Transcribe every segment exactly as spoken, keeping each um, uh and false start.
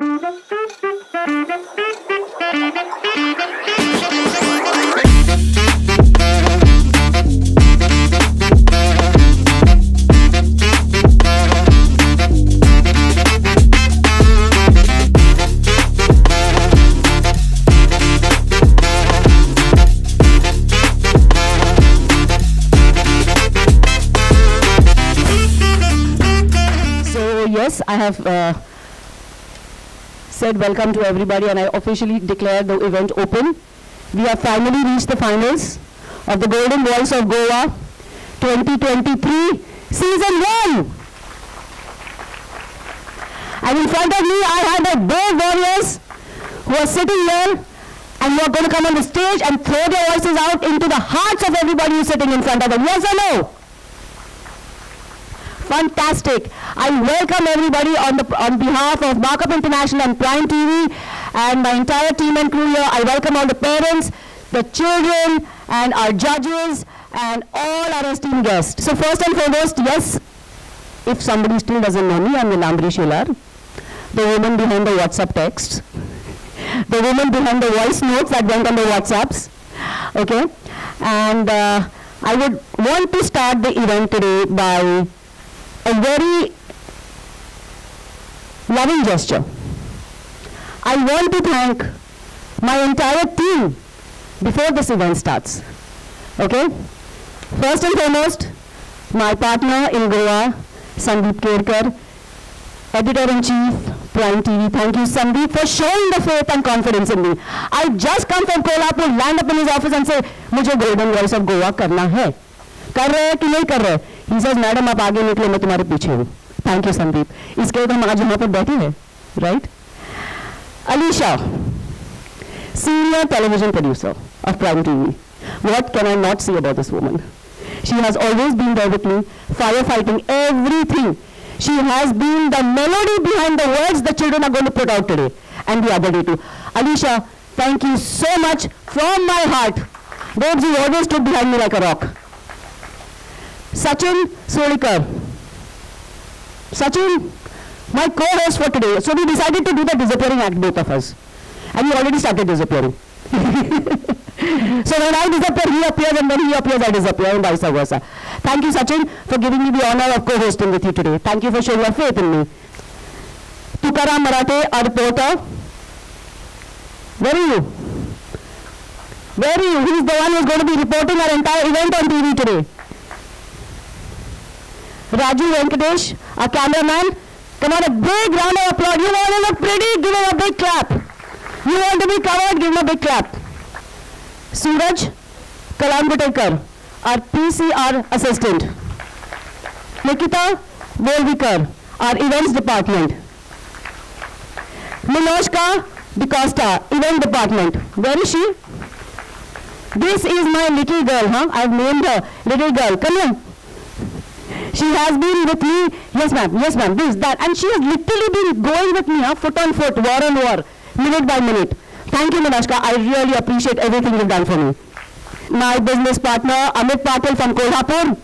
I have uh, said welcome to everybody, and I officially declare the event open. We have finally reached the finals of the Golden Voice of Goa twenty twenty-three Season one. And in front of me, I have the brave warriors who are sitting here, and who are going to come on the stage and throw their voices out into the hearts of everybody who's sitting in front of them. Yes or no? Fantastic. I welcome everybody on the on behalf of Markup International and Prime T V and my entire team and crew here. I welcome all the parents, the children, and our judges, and all our esteemed guests. So first and foremost, yes, if somebody still doesn't know me, I'm Nilambari Shelar, the woman behind the WhatsApp texts, the woman behind the voice notes that went on the WhatsApps, okay? And uh, I would want to start the event today by a very loving gesture. I want to thank my entire team before this event starts. Okay? First and foremost, my partner in Goa, Sandeep Kerkar, Editor-in-Chief, Prime T V. Thank you, Sandeep, for showing the faith and confidence in me. I just come from Kolhapur, land up in his office and say, "Mujhe Golden Voice of Goa karna hai. Kar rahe hai ki nahi kar rahe?" He says, "Madam, आप आगे निकले, मैं तुम्हारे पीछे हूँ." Thank you, Sandeep. इसके बाद हम आज यहाँ पर बैठे हैं, right? Alicia, senior television producer of Prime T V. What can I not say about this woman? She has always been there with me, firefighting everything. She has been the melody behind the words the children are going to put out today and the other day too. Alicia, thank you so much from my heart. Babes, you always stood behind me like a rock. Sachin Solikar. Sachin, my co-host for today. So we decided to do the disappearing act, both of us. And he already started disappearing. So when I disappear, he appears, and when he appears, I disappear, and vice versa. Thank you, Sachin, for giving me the honor of co-hosting with you today. Thank you for showing your faith in me. Tukaram Marate, our reporter. Where are you? Where are you? He's the one who's going to be reporting our entire event on T V today. Raju Venkatesh, our cameraman. Come on, a big round of applause. You want to look pretty? Give him a big clap. You want to be covered? Give him a big clap. Suraj Kalamgutekar, our P C R assistant. Nikita Bolvikar, our events department. Minoshka Da Costa, event department. Where is she? This is my little girl, huh? I've named her little girl. Come on. She has been with me, yes ma'am, yes ma'am, this, that, and she has literally been going with me, huh, foot on foot, war on war, minute by minute. Thank you, Minoshka, I really appreciate everything you've done for me. My business partner, Amit Patil from Kolhapur,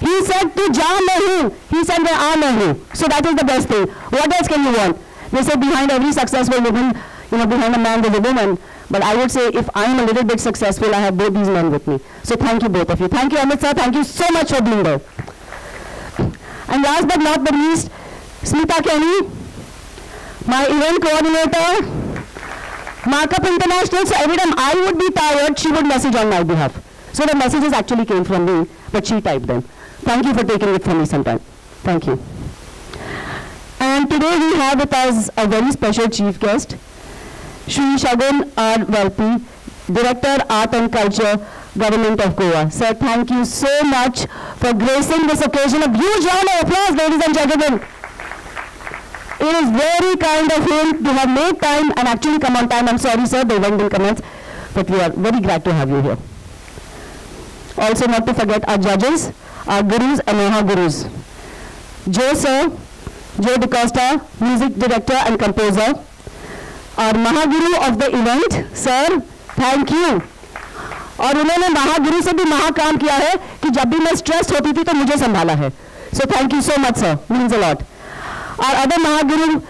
he said, "Tu ja main hoon." He said, "Main aa main hoon." So that is the best thing. What else can you want? They say behind every successful woman, you know, behind a man there's a woman. But I would say if I'm a little bit successful, I have both these men with me. So thank you, both of you. Thank you, Amit sir. Thank you so much for being there. And last but not the least, Smita Kenny, my event coordinator, Markup International. So every time I would be tired, she would message on my behalf. So the messages actually came from me, but she typed them. Thank you for taking it from me sometime. Thank you. And today we have with us a very special chief guest, Shri Shagun R. Valpi, Director, Art and Culture, Government of Goa. Sir, thank you so much for gracing this occasion. A huge round of applause, ladies and gentlemen. It is very kind of him to have made time and actually come on time. I'm sorry, sir, the event will commence, but we are very glad to have you here. Also, not to forget our judges, our gurus, and our gurus. Joe, sir, Joe DaCosta, music director and composer. और महागुरु of the event sir thank you और उन्होंने महागुरु से भी Mahakam किया है कि जब भी मैं स्ट्रेस होती थी तो मुझे संभाला है so thank you so much sir means a lot और अदर महागुरु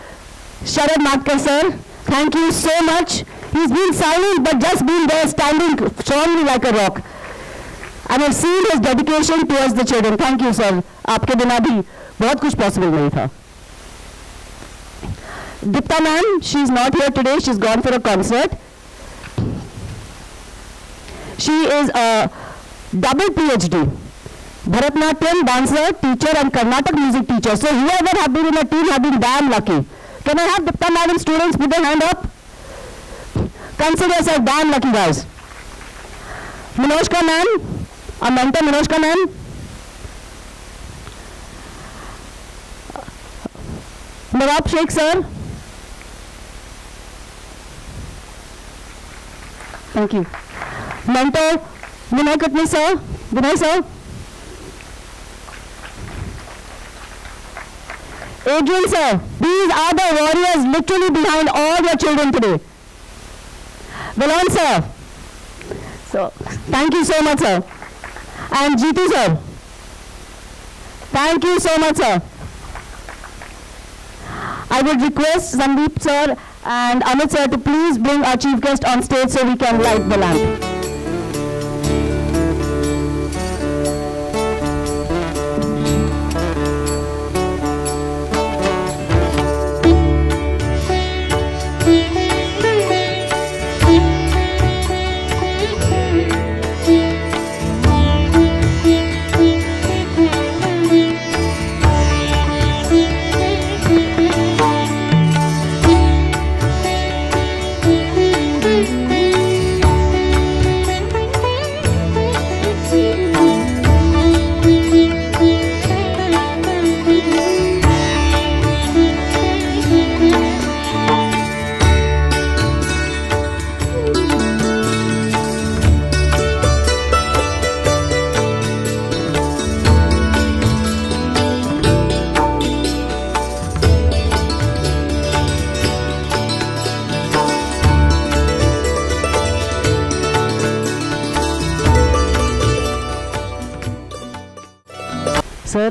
Sharad Matkar sir, thank you so much. He's been silent but just been there standing strongly like a rock. I have seen his dedication towards the children. Thank you sir. आपके बिना भी बहुत कुछ possible नहीं था. Dipta ma'am, she is not here today. She is gone for a concert. She is a double PhD, Bharatanatyam dancer, teacher, and Carnatic music teacher. So whoever have been in a team have been damn lucky. Can I have Dipta ma'am and students put their hand up? Consider yourself damn lucky guys. Minoshka ma'am, our mentor Minoshka ma'am. Mirab Sheikh sir. Thank you. Mentor Vinay Coutinho sir. Vinay sir. Adrian sir. These are the warriors literally behind all your children today. Valan sir. So thank you so much sir. And Jitu sir. Thank you so much sir. I would request Sandeep sir and Amit sir to please bring our chief guest on stage so we can light the lamp.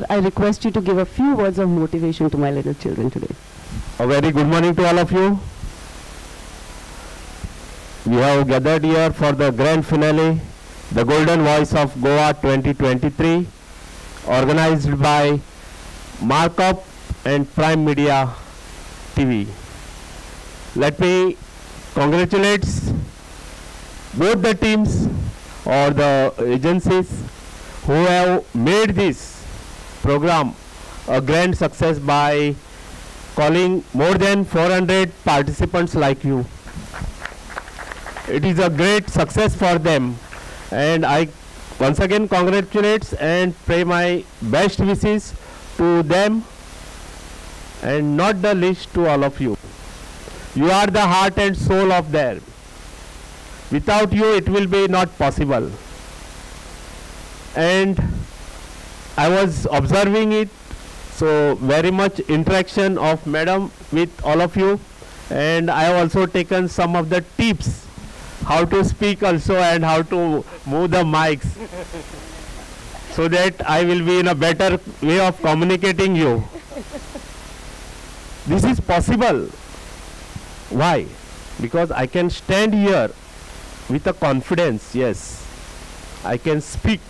I request you to give a few words of motivation to my little children today. A very good morning to all of you. We have gathered here for the grand finale, the Golden Voice of Goa twenty twenty-three, organized by Markup and Prime Media T V. Let me congratulate both the teams or the agencies who have made this program a grand success by calling more than four hundred participants like you. It is a great success for them, and I once again congratulate and pray my best wishes to them, and not the least to all of you. You are the heart and soul of there. Without you it will be not possible. And I was observing it, so very much interaction of madam with all of you, and I have also taken some of the tips how to speak also and how to move the mics so that I will be in a better way of communicating you. This is possible. Why? Because I can stand here with a confidence. Yes, I can speak,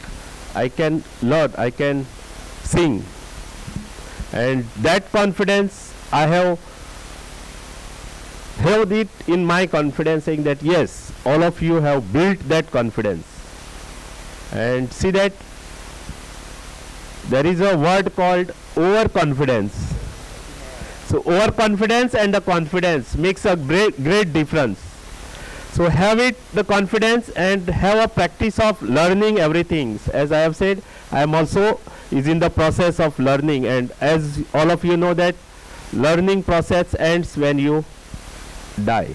I can learn, I can sing, and that confidence I have held it in my confidence, saying that yes, all of you have built that confidence. And see that there is a word called overconfidence. So overconfidence and the confidence makes a great, great difference. So have it the confidence and have a practice of learning everything. As I have said, I am also is in the process of learning, and as all of you know that learning process ends when you die.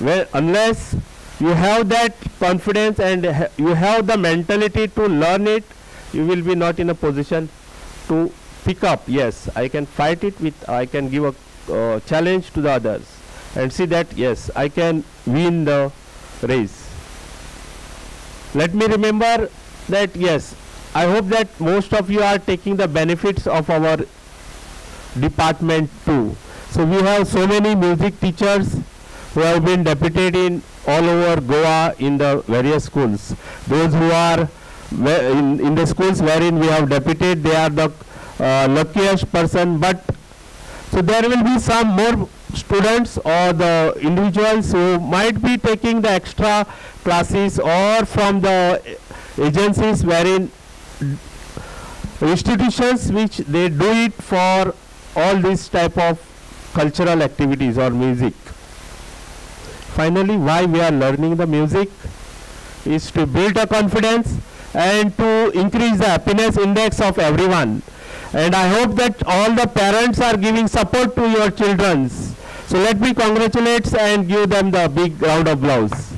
Well, unless you have that confidence and ha you have the mentality to learn it, you will be not in a position to pick up. Yes, I can fight it with, I can give a uh, challenge to the others. And see that yes, I can win the race. Let me remember that yes, I hope that most of you are taking the benefits of our department too. So we have so many music teachers who have been deputed in all over Goa in the various schools. Those who are in, in the schools wherein we have deputed, they are the uh, luckiest person, but so there will be some more students or the individuals who might be taking the extra classes or from the agencies wherein institutions which they do it for all these type of cultural activities or music. Finally, why we are learning the music is to build a confidence and to increase the happiness index of everyone. And I hope that all the parents are giving support to your children. So let me congratulate and give them the big round of applause.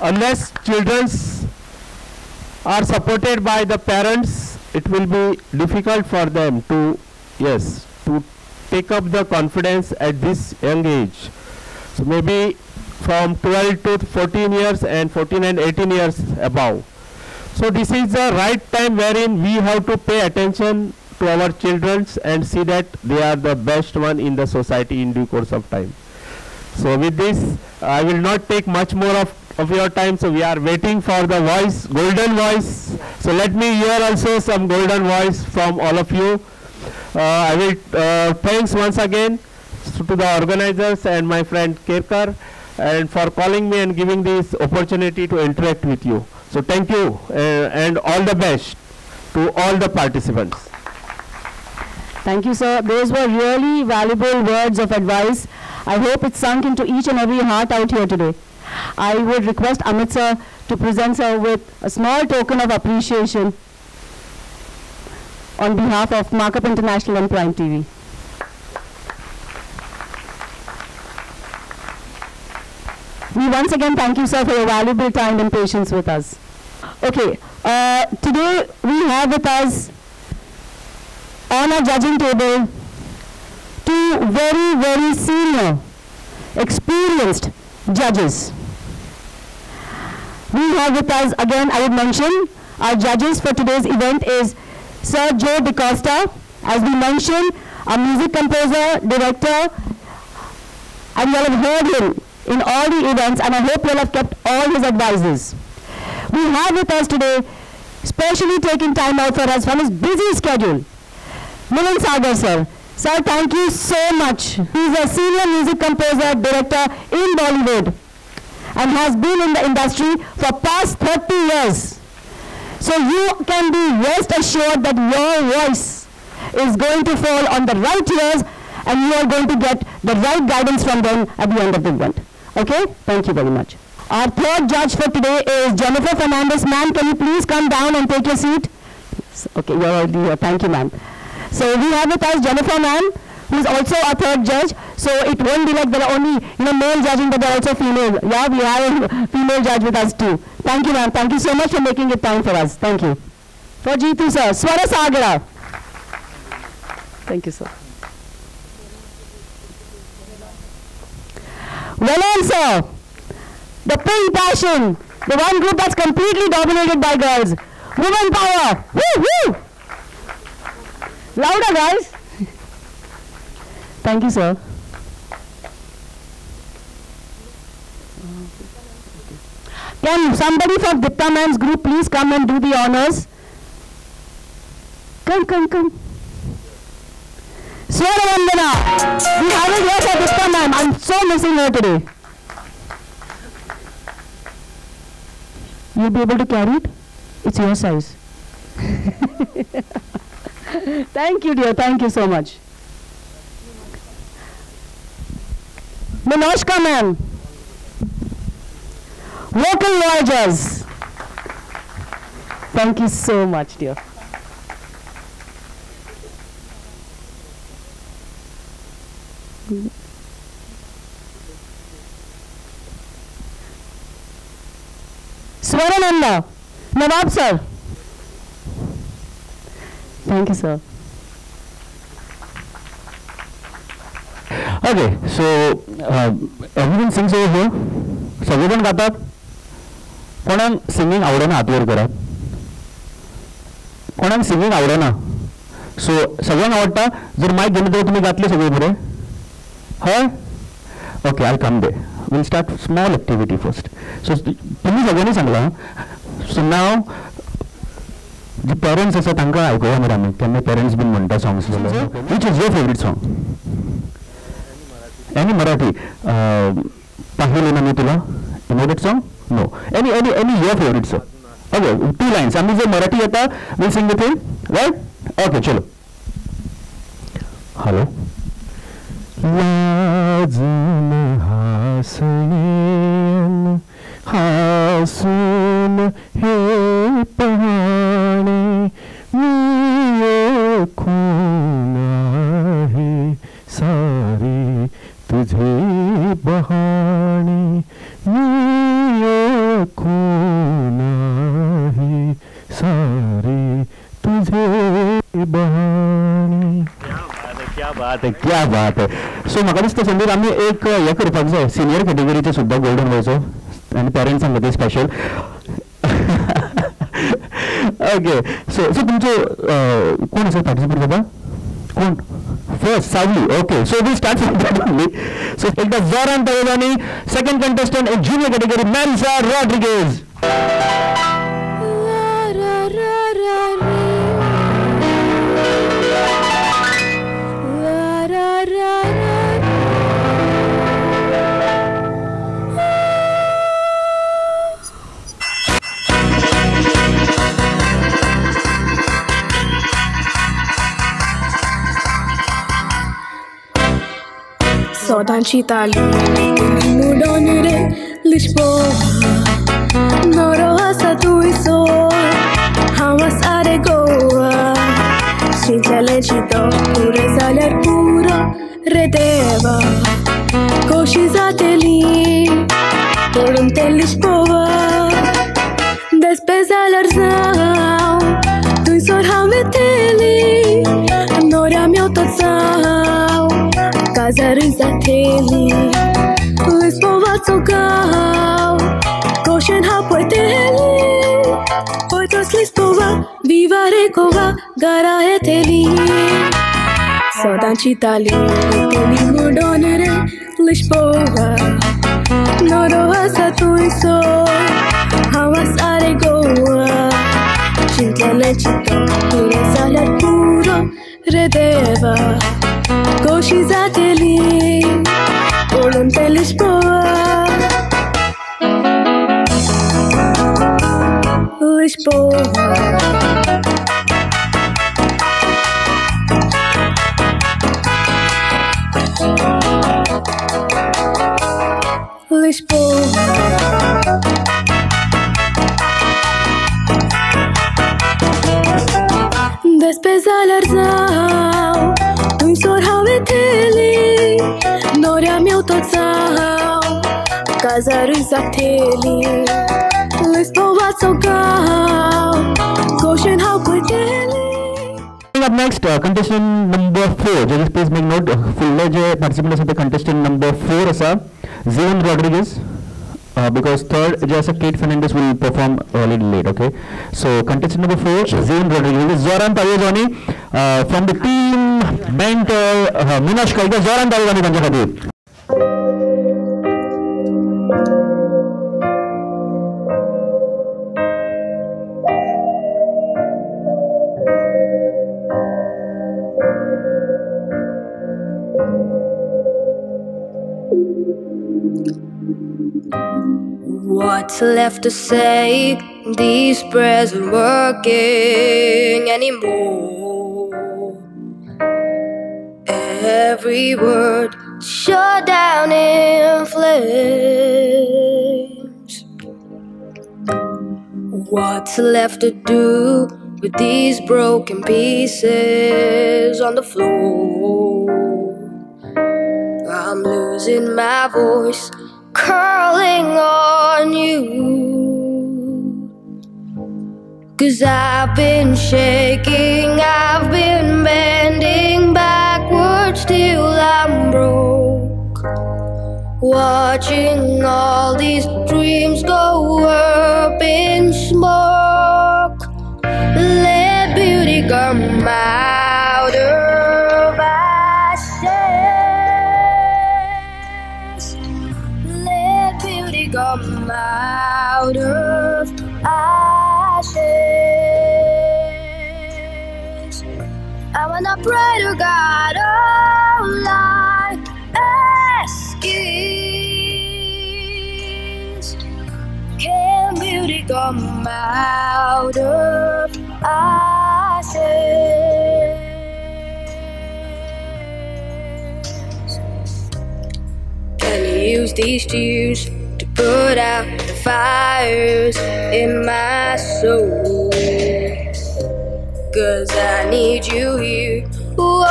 Unless children are supported by the parents, it will be difficult for them to, yes, to take up the confidence at this young age. So maybe from twelve to fourteen years and fourteen and eighteen years above. So this is the right time wherein we have to pay attention to our children and see that they are the best one in the society in due course of time. So with this, I will not take much more of, of your time. So we are waiting for the voice, golden voice. So let me hear also some golden voice from all of you. Uh, I will uh, thanks once again to the organizers and my friend Kerkar and for calling me and giving this opportunity to interact with you. So thank you uh, and all the best to all the participants. Thank you, sir. Those were really valuable words of advice. I hope it sunk into each and every heart out here today. I would request Amit sir to present sir with a small token of appreciation on behalf of Markup International and Prime T V. We once again thank you, sir, for your valuable time and patience with us. Okay, uh, today we have with us on our judging table two very, very senior, experienced judges. We have with us, again, I would mention, our judges for today's event is Sir Joe DaCosta, as we mentioned, a music composer, director, and you all have heard him in all the events, and I hope you all have kept all his advices. We have with us today, specially taking time out for us from his busy schedule, Milind Sagar sir. Sir, thank you so much. He is a senior music composer, director in Bollywood and has been in the industry for past thirty years. So you can be rest assured that your voice is going to fall on the right ears and you are going to get the right guidance from them at the end of the event. Okay, thank you very much. Our third judge for today is Jennifer Fernandez. Ma'am, can you please come down and take your seat? Okay, you're already here. Thank you, ma'am. So we have with us Jennifer, ma'am, who is also our third judge. So it won't be like there are only you know, male judging, but there are also female. Yeah, we have a female judge with us too. Thank you, ma'am. Thank you so much for making it time for us. Thank you. For Jeetu, sir, Swara Sagara. Thank you, sir. Valan sir, the pink passion, the one group that's completely dominated by girls. Women power, woo, woo! Louder guys. Thank you sir. Can somebody from Dipta ma'am's group please come and do the honors? Come, come, come. Swara Vandana, we haven't heard her this time, ma'am. I'm so missing her today. You'll be able to carry it? It's your size. Thank you, dear. Thank you so much. Minoshka, ma'am. Vocal Voyagers. Thank you so much, dear. Swarananda, Nawab sir. Thank you sir. Okay, so uh, everyone sings over here. Everyone got that? Konang singing आवडना आतवर करा. Konang singing आवडना. सो सगळ्यांना वाटतं जर mike घेतलं तर तुम्ही घातले सगळे बरे हां okay I come they will start small activity first so तुम्ही सगळ्यांनी सांगला सो नाव जे पेरेंट्स असतात त्यांना ऐकूया मला मी त्यांना पेरेंट्स बिन म्हणता songs which is your favourite song any Marathi पाहिले ना मी तुला favourite song no any any any your favourite song okay two lines आम्ही जे मराठी आता will sing with him right okay चलो हेलो लाज हसने हासून हे पहाने मेरे खूना है सारी तुझे बहाने मेरे खूना है सारी तुझे बहाने क्या बात है क्या बात है सो so, मग संदीप आम्ही एक हे करपाक जाय सिनियर कॅटेगरीचे सुद्धा गोल्डन व्हायचो आणि पेरेंट्स मध्ये स्पेशल ओके सो सो तुमचे कोण असं पार्टिसिपेट करता कोण first Sawali okay so we start from so एकदा जोरान पारिजानी second contestant in junior category Mensa Rodrigues Sodanchi tali mudonire lishpo norosa tuiso hamas are goa sinjalechito pure salar puro redeva koshizateli tolum telishpova despesalar zao tuiso hameteli nora mi autozao Zarizateli, Lisboa-Sogau, Goshen-Hapoeteli, Poitos-Lisboa, Viva-Rekova, Gara-Eteli. Sodanci-Tali, Teli-Mudonere, Lisboa, Noro-Asa-Tuiso, Hamas-Aregoa, Cintle-Lecito, Pure-Saler-Puro, Redeva. Koshizateli, olum telishpoa, telishpoa. Telishpoa. Despesalar zao, tuisor haveteli, norea mi-au tot zao, cazarui zateli, lispovați o gau, goșen hau puteli. Up next, uh, contestant number four, judges please make note, full ledge participants of the contestant number four asa, Zane Rodriguez. Uh, because third, Jasa Kate Fernandez will perform a little late, okay? So, contestant number four, sure. Zane Rodriguez, Zoran Parizani, uh, from the team, mentor, uh, Minoshka Dias, Zoran Parizani, Punjab. What's left to say? These prayers aren't working anymore. Every word shut down in flames. What's left to do with these broken pieces on the floor? I'm losing my voice, curling on you. 'Cause I've been shaking, I've been bending backwards till I'm broke, watching all these dreams go up in smoke. Let beauty come out. come out of ashes. I wanna pray to God, all I ask is, can beauty come out of ashes? Use these tears to put out the fires in my soul, 'cause I need you here. Whoa,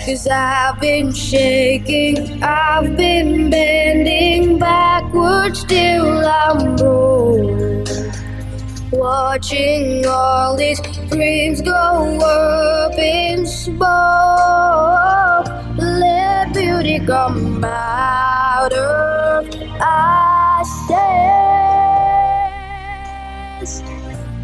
'cause I've been shaking, I've been bending backwards till I'm broke, watching all these dreams go up in smoke. Let beauty come out of ashes.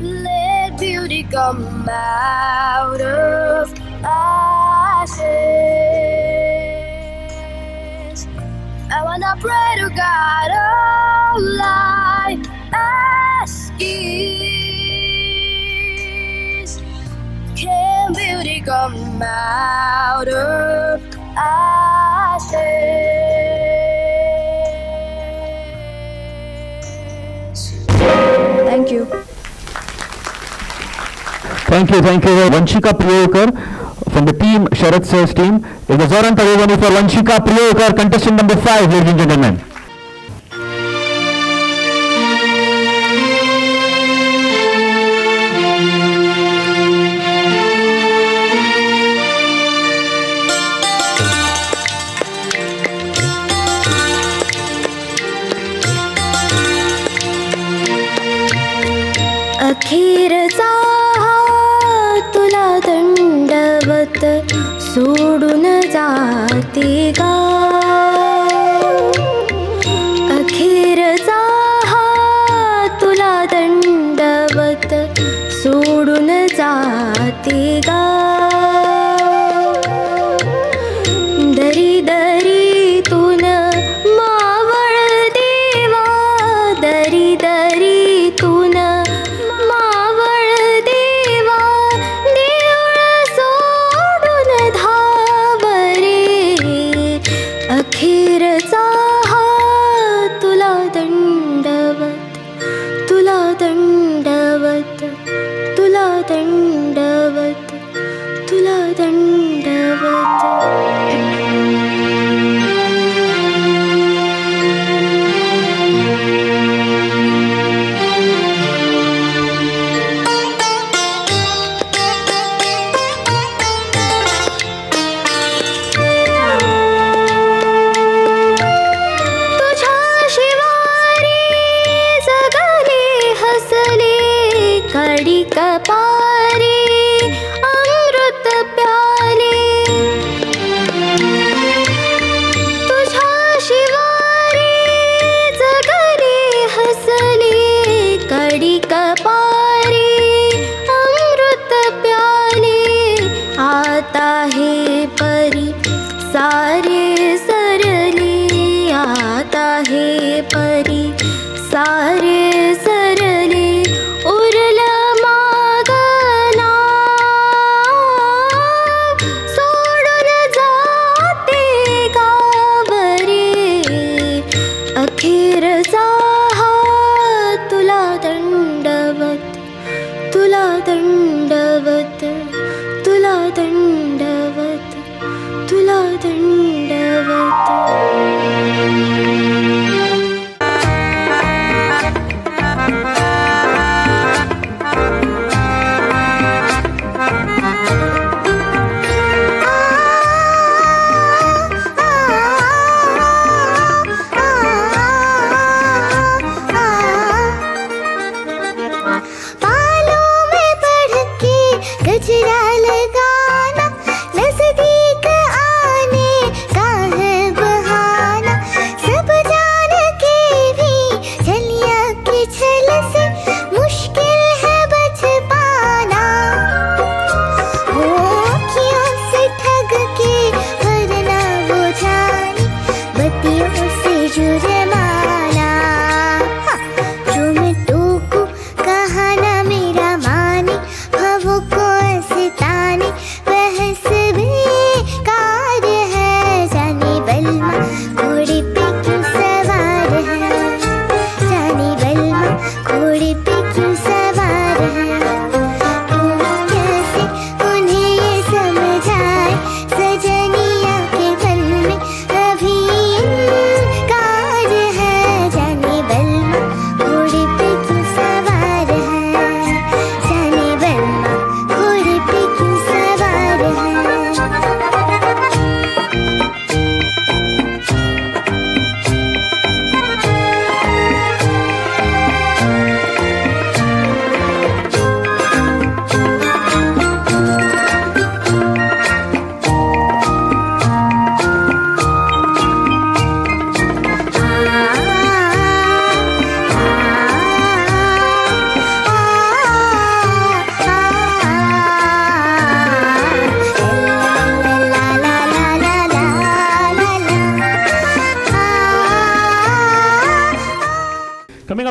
Let beauty come out of ashes. I wanna pray to God, all I ask is, can beauty come out of ashes? Thank you. Thank you, thank you. Vanshika Priyokar from the team, Sharad Sir's team. It was Zoran Parizani for Vanshika Priyokar, contestant number five, ladies and gentlemen. अखेरचा हा तुला दंडवत सोडून जाते गा, अखेरचा हा तुला दंडवत सोडून जाते गा, दरी दरी तून मावळ देवा, दरी दरी तून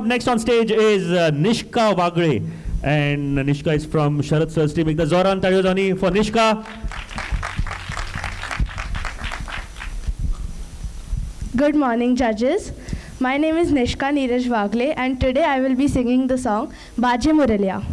next on stage is uh, Nishka Vagle, and uh, Nishka is from Sharad Sir's team. Make the Zoran Parizani for Nishka. Good morning, judges. My name is Nishka Neeraj Vagle, and today I will be singing the song Baje Muraliya.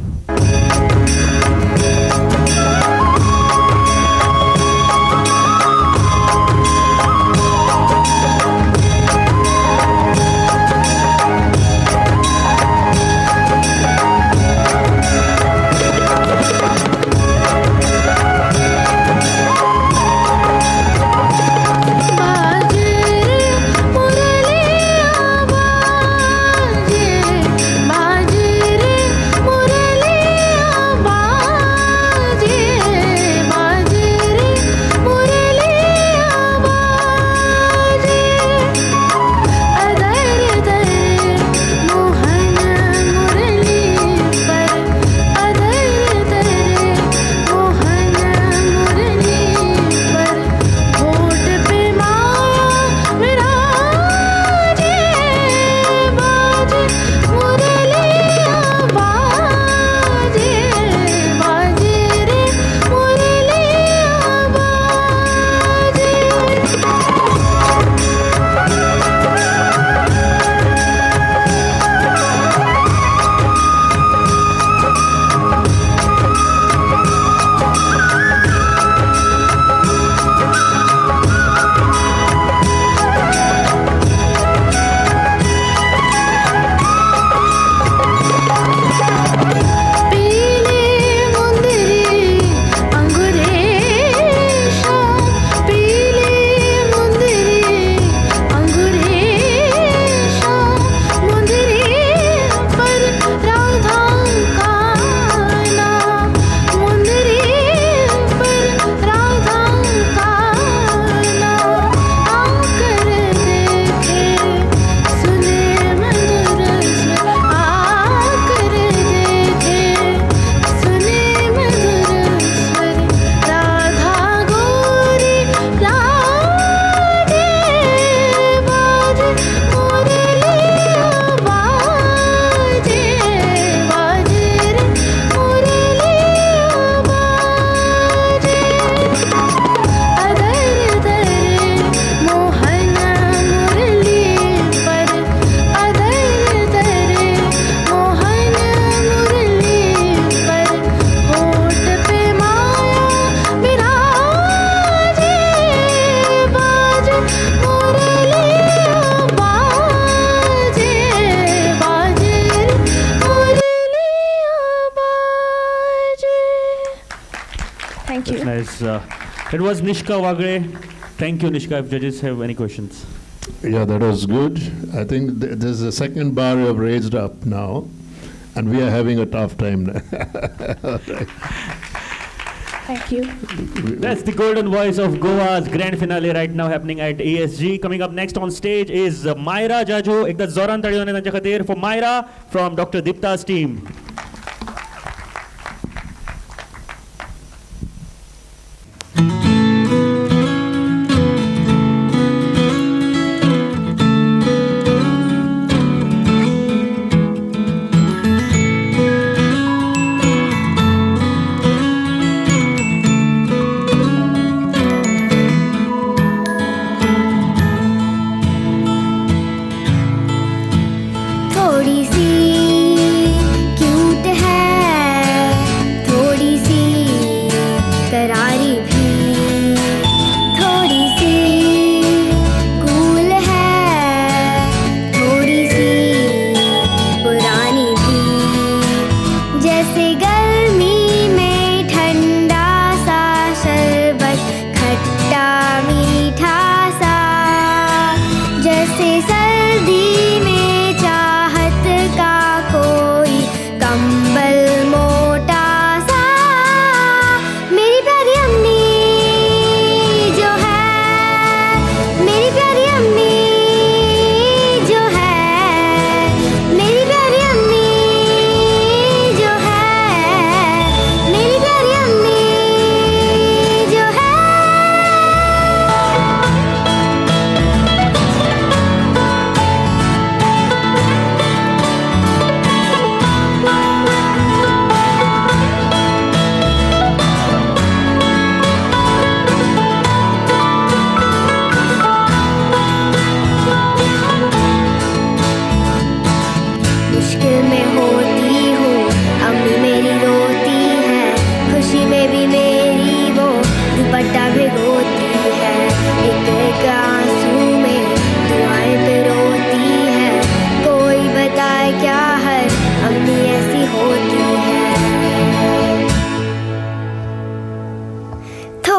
It was Nishka Vagle. Thank you, Nishka. If judges have any questions. Yeah, that was good. I think th there's a second bar we have raised up now, and we are having a tough time now. Right. Thank you. That's the golden voice of Goa's grand finale right now happening at A S G. Coming up next on stage is uh, Myra Jajo. Ekda Zoran Tadiyone Tancha Khatir for Myra from Doctor Dipta's team. थोड़ी सी क्यों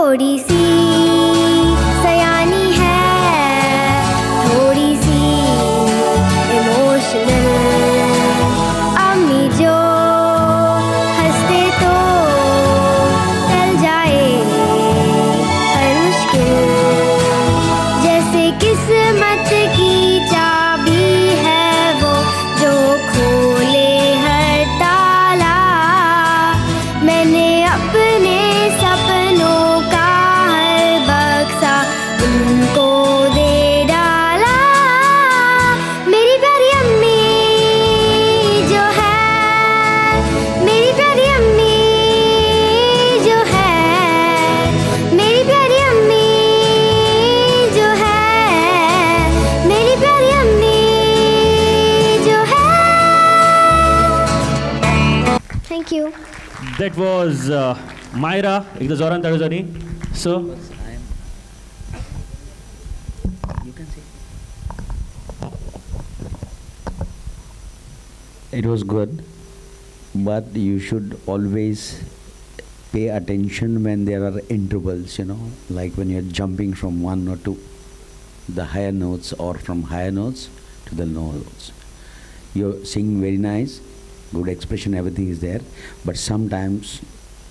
थोड़ी सी सयानी है, थोड़ी सी emotional. अम्मी जो हंसते तो टल जाए हर मुश्किल। जैसे किस्मत की चाबी है वो जो खोले हर ताला। मैंने अपने That was uh, Myra, Zoran Parizani. So, you can see. It was good, but you should always pay attention when there are intervals, you know, like when you're jumping from one or two, the higher notes, or from higher notes to the lower notes. You're singing very nice. Good expression, everything is there, but sometimes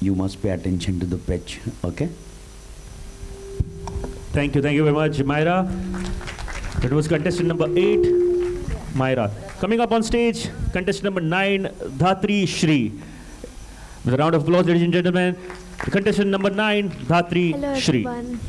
you must pay attention to the pitch, okay? Thank you, thank you very much, Myra. That was contestant number eight, Myra. Coming up on stage, contestant number nine, Dhatri Shri. With a round of applause, ladies and gentlemen, contestant number nine, Dhatri Hello, Shri. Everyone.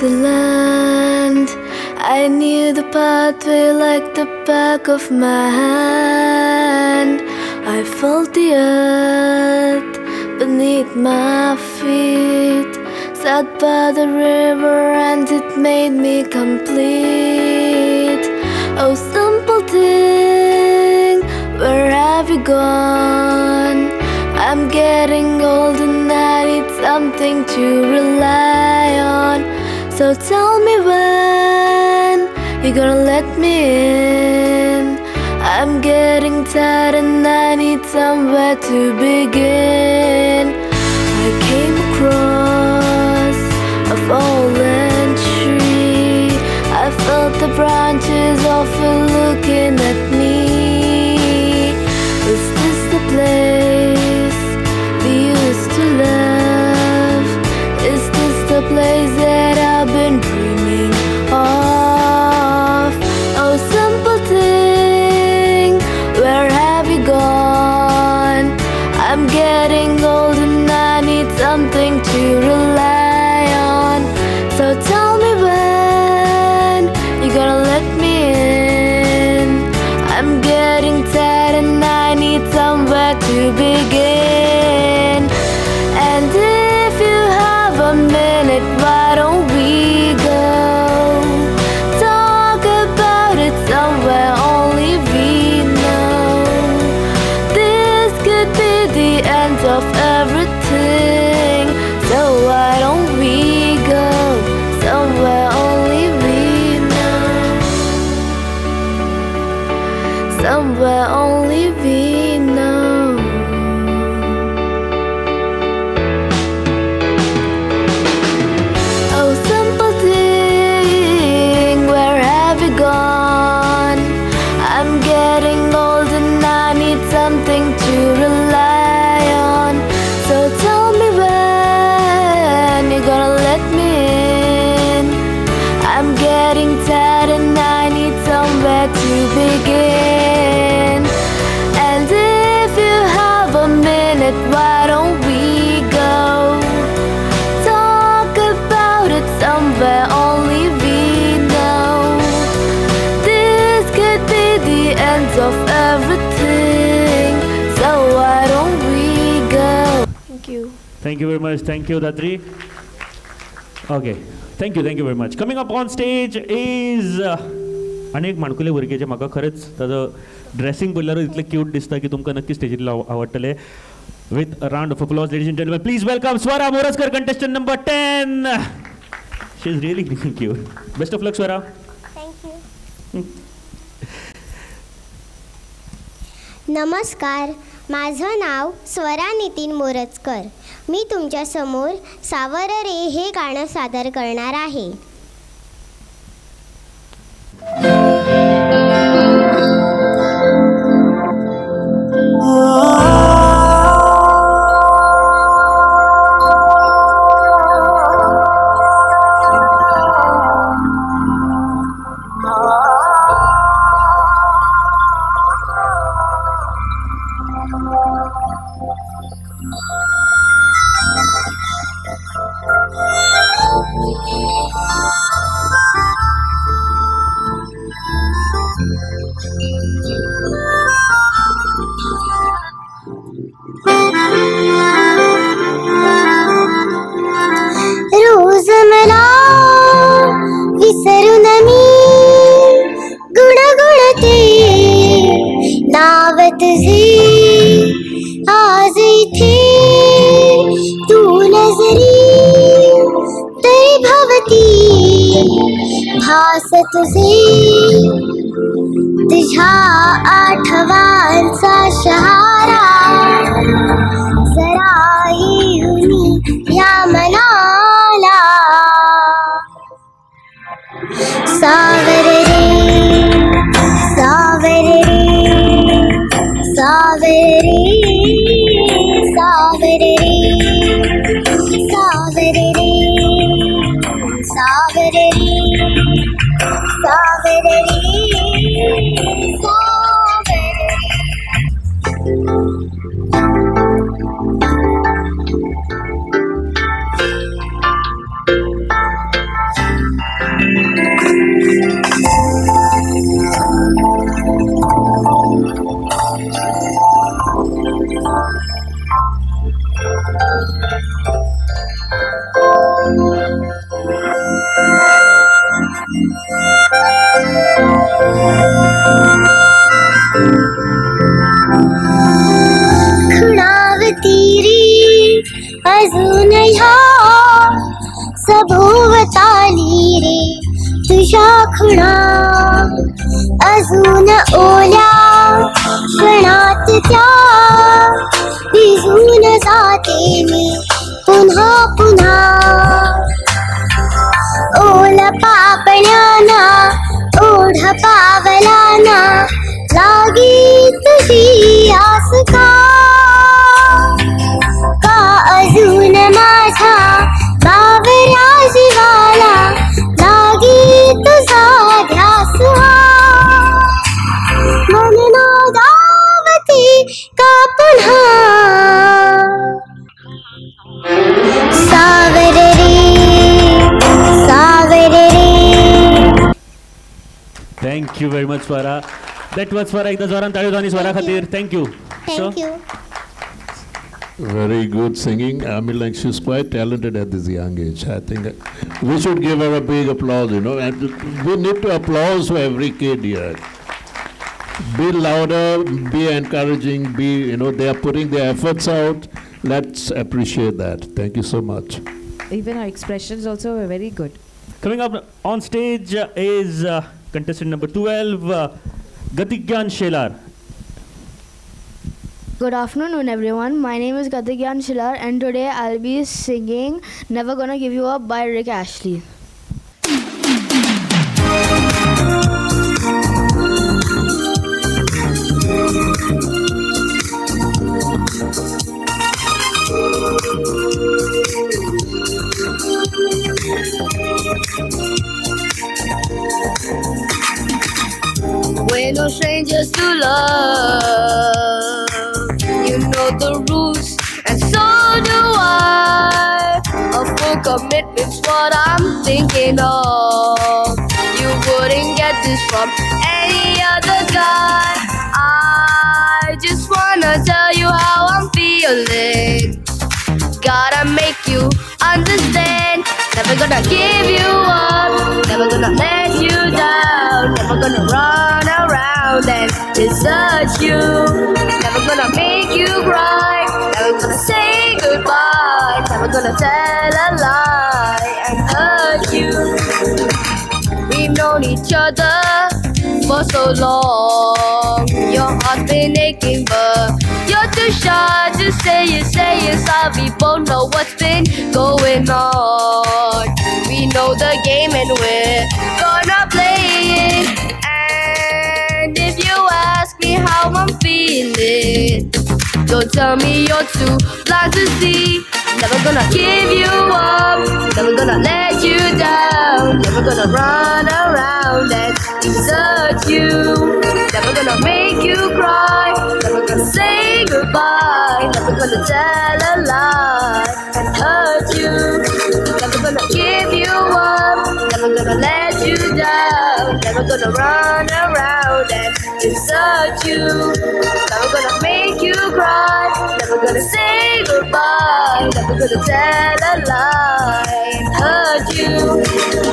To land, I knew the pathway like the back of my hand. I felt the earth beneath my feet, sat by the river and it made me complete. Oh simple thing, where have you gone? I'm getting old and I need something to rely on. So tell me when you're gonna let me in. I'm getting tired and I need somewhere to begin. I came across a fallen tree. I felt the branches of it looking at me. Is this the place we used to live? Is this the place that I I've been dreaming of? Oh simple thing, where have you gone? I'm getting old and I need something to rely on. So tell me when you're gonna let me in. I'm getting tired and I need somewhere to begin. And if you have a minute, why don't somewhere only we know. Oh simple thing, where have you gone? I'm getting old and I need something to rely on. So tell me when you're gonna let me in. I'm getting tired and I need somewhere to begin. Why don't we go talk about it somewhere only we know? This could be the end of everything, so why don't we go? Thank you. Thank you very much. Thank you, Dhatri. Okay. Thank you. Thank you very much. Coming up on stage is... अनेक माणकुले वर्गेचे म्हाका खरेच ताजो dressing बोलल्यार इतले cute दिसता की तुमकां नक्की स्टेजीर आवडटले. With a round of applause, ladies and gentlemen, please welcome Swara Moraskar, contestant number ten. She's really cute. Best of luck, Swara. Thank you. Namaskar. माझं नाव स्वरा नितीन मोरजकर. मी तुमच्या समोर सावर रे हे गाणं सादर करणार आहे. Thank you very much, Swara. That was Swara. Ekda Zoran Parizani Swara Khatir. Thank you. Thank you. Very good singing. I mean, like, she's quite talented at this young age. I think we should give her a big applause, you know. And we need to applaud for every kid here. Be louder, be encouraging, be, you know, they are putting their efforts out. Let's appreciate that. Thank you so much. Even our expressions also were very good. Coming up on stage is... Uh, contestant number twelve, uh, Gatikyan Shelar. Good afternoon, everyone. My name is Gatikyan Shelar, and today I'll be singing Never Gonna Give You Up by Rick Ashley. We're no strangers to love. You know the rules, and so do I. A full commitment's what I'm thinking of. You wouldn't get this from any other guy. I just wanna tell you how I'm feeling. Gotta make you understand. Never gonna gonna run around and desert you. Never gonna make you cry. Never gonna say goodbye. Never gonna tell a lie and hurt you. We've known each other for so long. Your heart's been aching, but you're too shy to say it, say it. Sorry, we both know what's been going on. We know the game and we're gonna play it. And if you ask me how I'm feeling, don't tell me you're too blind to see. Never gonna give you up, never gonna let you down. Never gonna run around and desert you. Never gonna make you cry, never gonna say goodbye. Never gonna tell a lie and hurt you. Never gonna give you up, never gonna let you down. Never gonna run around and desert you. Never gonna make you cry, never gonna say goodbye. Never gonna tell a lie and hurt you.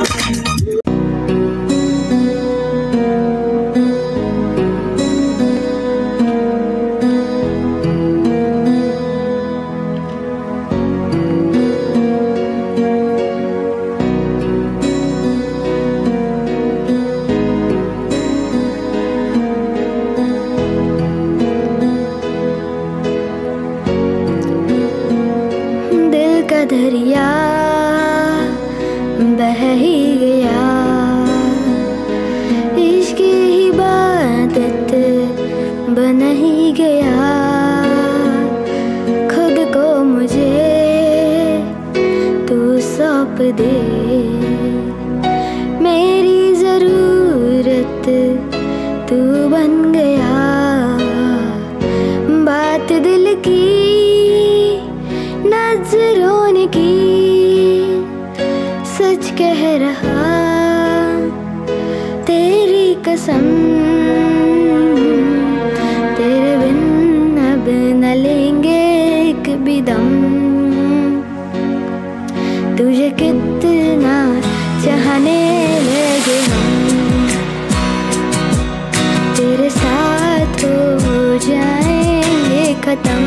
दरिया बह ही गया, इश्क़ ही इबादत बन ही गया। खुद को मुझे तू सौंप दे, मेरी ज़रूरत तू बन गया। बात दिल की नज़रों की, सच कह रहा तेरी कसम। तेरे बिन अब न लेंगे एक भी दम। तुझे कितना चाहने लगे हम, तेरे साथ हो जाएंगे खत्म।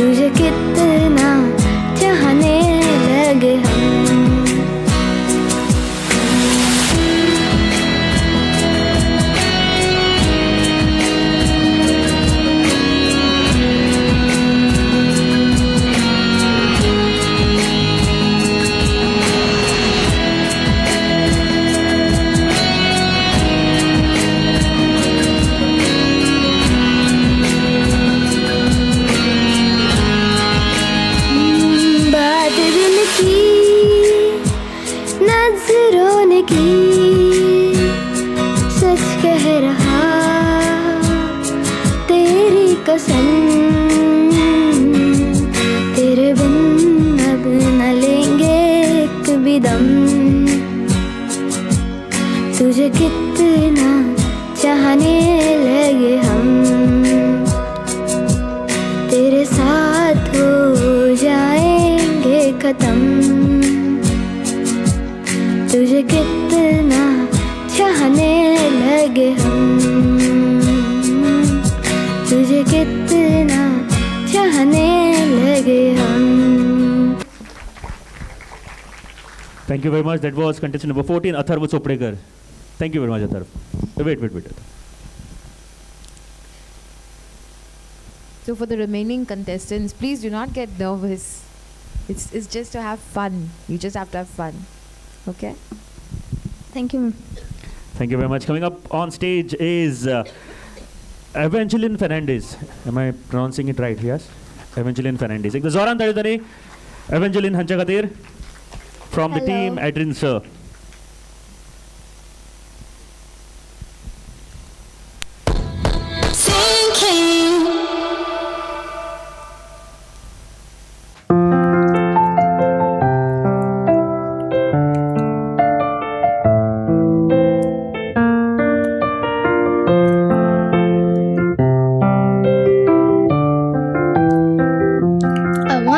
तुझे कितना चाहने लगे हम। तेरे बिन अब न लेंगे एक भी दम। तुझे कितना चाहने लगे हम, तेरे साथ हो जाएंगे खत्म। तुझे कितना चाहने लगे हम, तुझे कितना चाहने लगे हम. Thank you very much. That was contestant number fourteen, Atharv Soprekar. Thank you very much, Atharv. Wait, wait, wait. So for the remaining contestants, please do not get nervous. It's it's just to have fun. You just have to have fun. Okay? Thank you. Thank you very much. Coming up on stage is Uh, Evangeline Fernandez. Am I pronouncing it right? Yes. Evangeline Fernandez. Ek Zoran Parizani, Evangeline Hanchagadir from Hello. The team Adrian sir.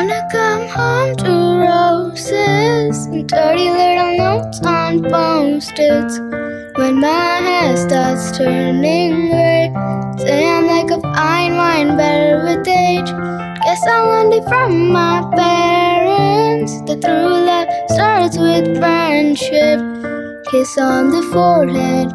Anakha I'm home to roses and dirty little notes on post-its. When my hair starts turning gray, say I'm like a fine wine, better with age. Guess I learned it from my parents, that true love starts with friendship. Kiss on the forehead,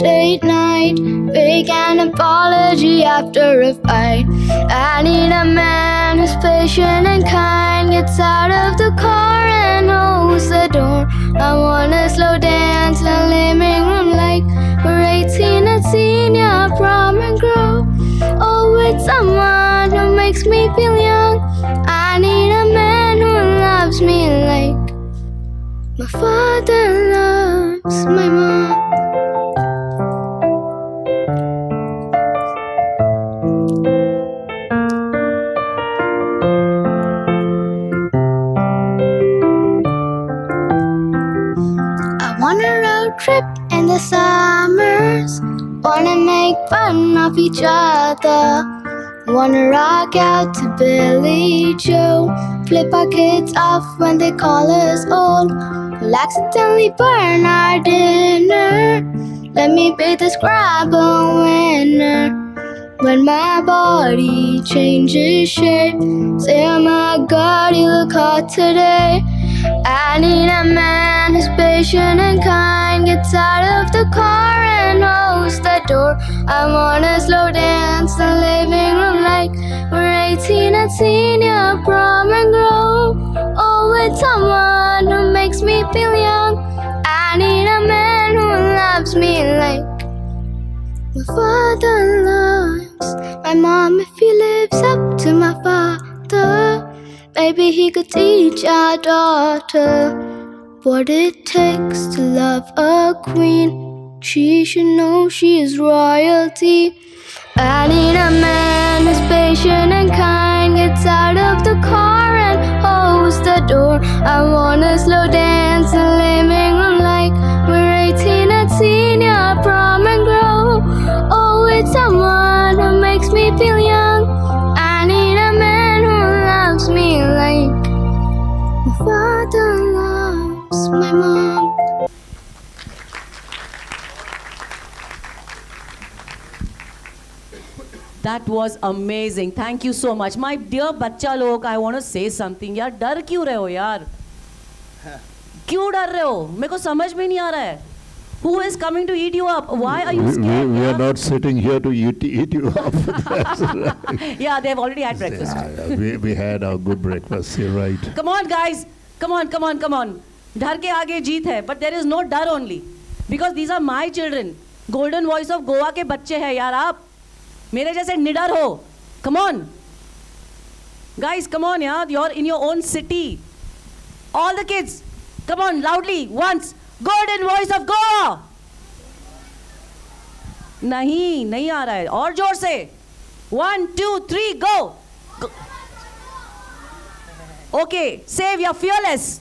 late night, fake an apology after a fight. I need a man who's patient and kind, gets out of the car and holds the door. I wanna slow dance in a living room like we're eighteen at senior prom and grow. Oh, with someone who makes me feel young. I need a man who loves me like my father loves my mom. Trip in the summers, wanna make fun of each other, wanna rock out to Billy Joe, flip our kids off when they call us old, we'll accidentally burn our dinner, let me be the Scrabble winner. When my body changes shape, say oh my god you look hot today. I need a man who's patient and kind, gets out of the car and holds the door. I wanna slow dance in the living room like we're eighteen at senior prom and grow. Oh, with someone who makes me feel young. I need a man who loves me like my father loves my mom. If he lives up to my father, maybe he could teach our daughter what it takes to love a queen. She should know she is royalty. I need a man who's patient and kind, gets out of the car and holds the door. I wanna slow dance in the living room like we're eighteen at senior prom and grow. Oh, it's someone who makes me feel young. I need a man who loves me like my father loves my mom. That was amazing. Thank you so much. My dear bachcha log, I want to say something. Yaar, dar kyun rahe ho yaar? Kyun dar rahe ho? Mereko samajh mein nahi aa raha hai. Who is coming to eat you up? Why are you scared? We, we are not sitting here to eat, eat you up. That's right. Yeah, they've already had breakfast. Yeah, yeah. We, we had our good breakfast, you're right. Come on, guys. Come on, come on, come on. Dhar ke aage jeet hai, but there is no dar only. Because these are my children. Golden voice of Goa ke bachche hai, yaar aap. Mere jaise nidar ho. Come on. Guys, come on, yaar. You're in your own city. All the kids, come on, loudly, once. Golden voice of Goa. नहीं नहीं आ रहा है और जोर से one two three go. Okay, say we are fearless,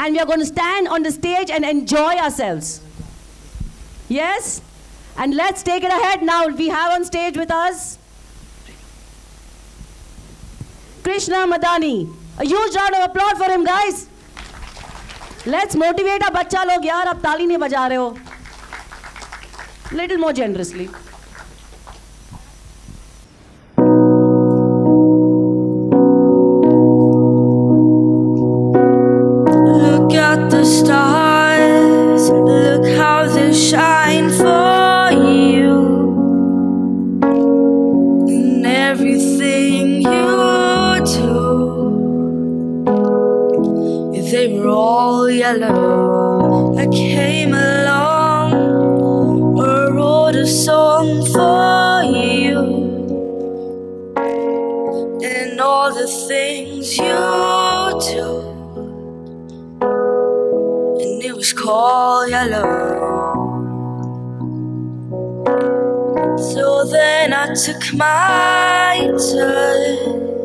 and we are going to stand on the stage and enjoy ourselves. Yes, and let's take it ahead now. We have on stage with us Krishna Madani. A huge round of applause for him, guys. Let's motivate our bachcha log. Yaar, ab taali nahi baja rahe ho. Little more generously. Look at the stars. Look how they shine for you. In everything you do, they were all yellow. I came along, I wrote a song for you, and all the things you do, and it was called yellow. So then I took my turn.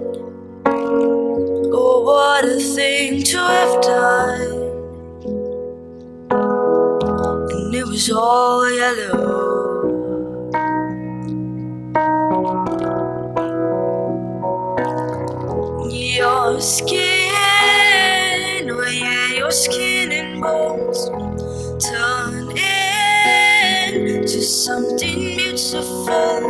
Oh, what a thing to have done. It was all yellow. your skin, oh yeah, your skin and bones turn into something beautiful.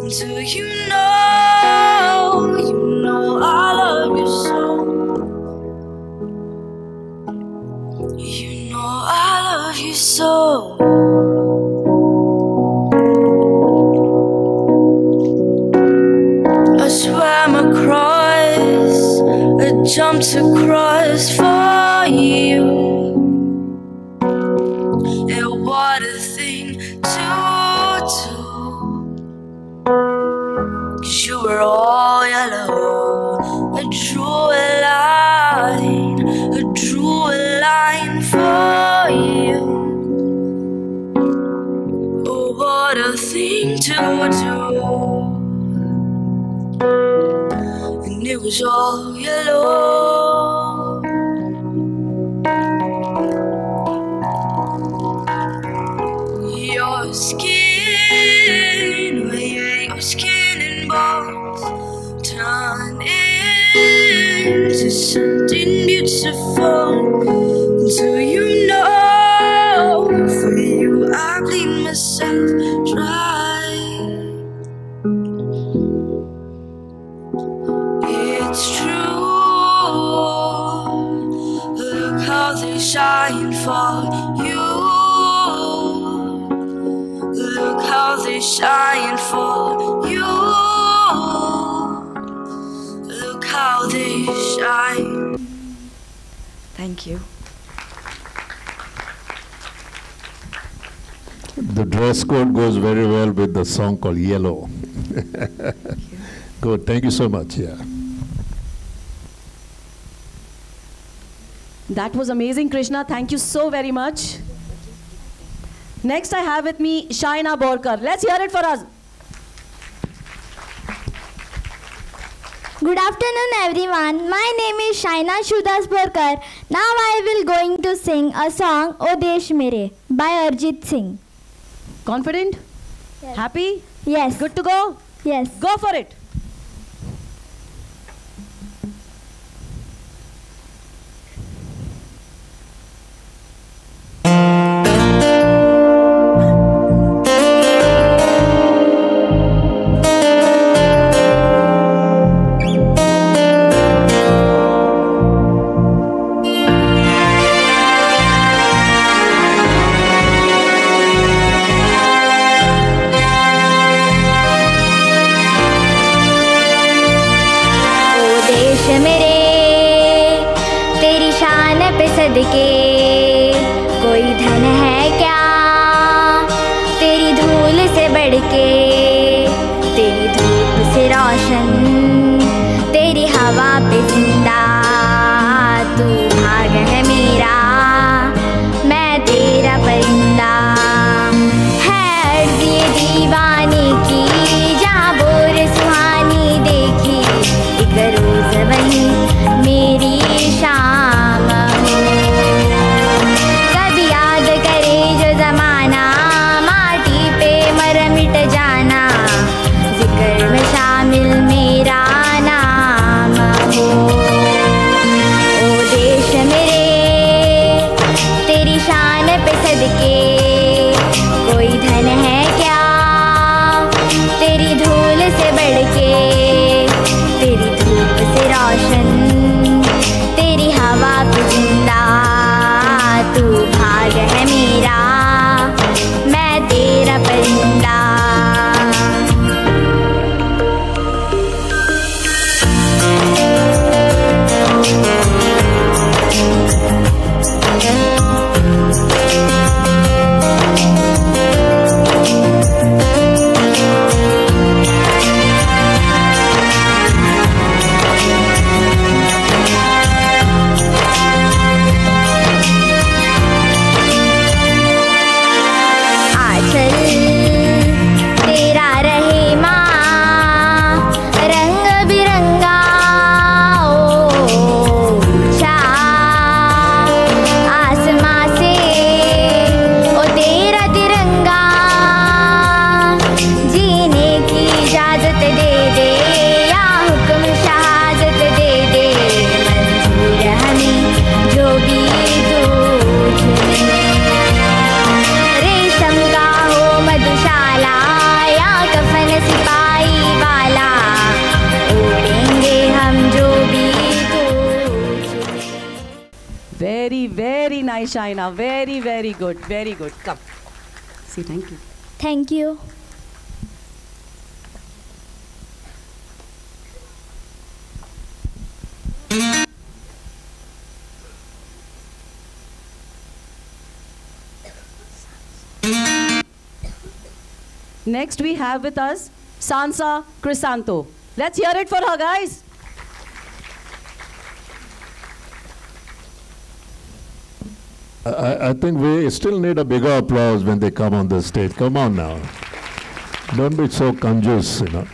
Do you know, you know I love you so. You know I love you so. Jumped across for you, and what a thing to do. 'Cause you were all yellow, I drew a line, I drew a line for you. Oh, what a thing to do. And it was all yellow. Skin, yeah, your skin and bones turn into something beautiful. Do you know? For you, I bleed myself dry. It's true. Look how they shine for you. Shine for you. Look how they shine. Thank you. The dress code goes very well with the song called Yellow. Thank you. Good. Thank you so much. Yeah. That was amazing, Krishna. Thank you so very much. Next, I have with me Shaina Borkar. Let's hear it for us. Good afternoon, everyone. My name is Shaina Shudas Borkar. Now I will going to sing a song, O Desh Mere, by Arjit Singh. Confident? Yes. Happy? Yes. Good to go? Yes. Go for it. जाना जिक्र में शामिल मेरा नाम हो। Very, very nice, Shaina. Very, very good. Very good. Come. See, thank you. Thank you. Next we have with us Sansa Crisanto. Let's hear it for her, guys. I, I think we still need a bigger applause when they come on the stage. Come on now. Don't be so conjous, you know.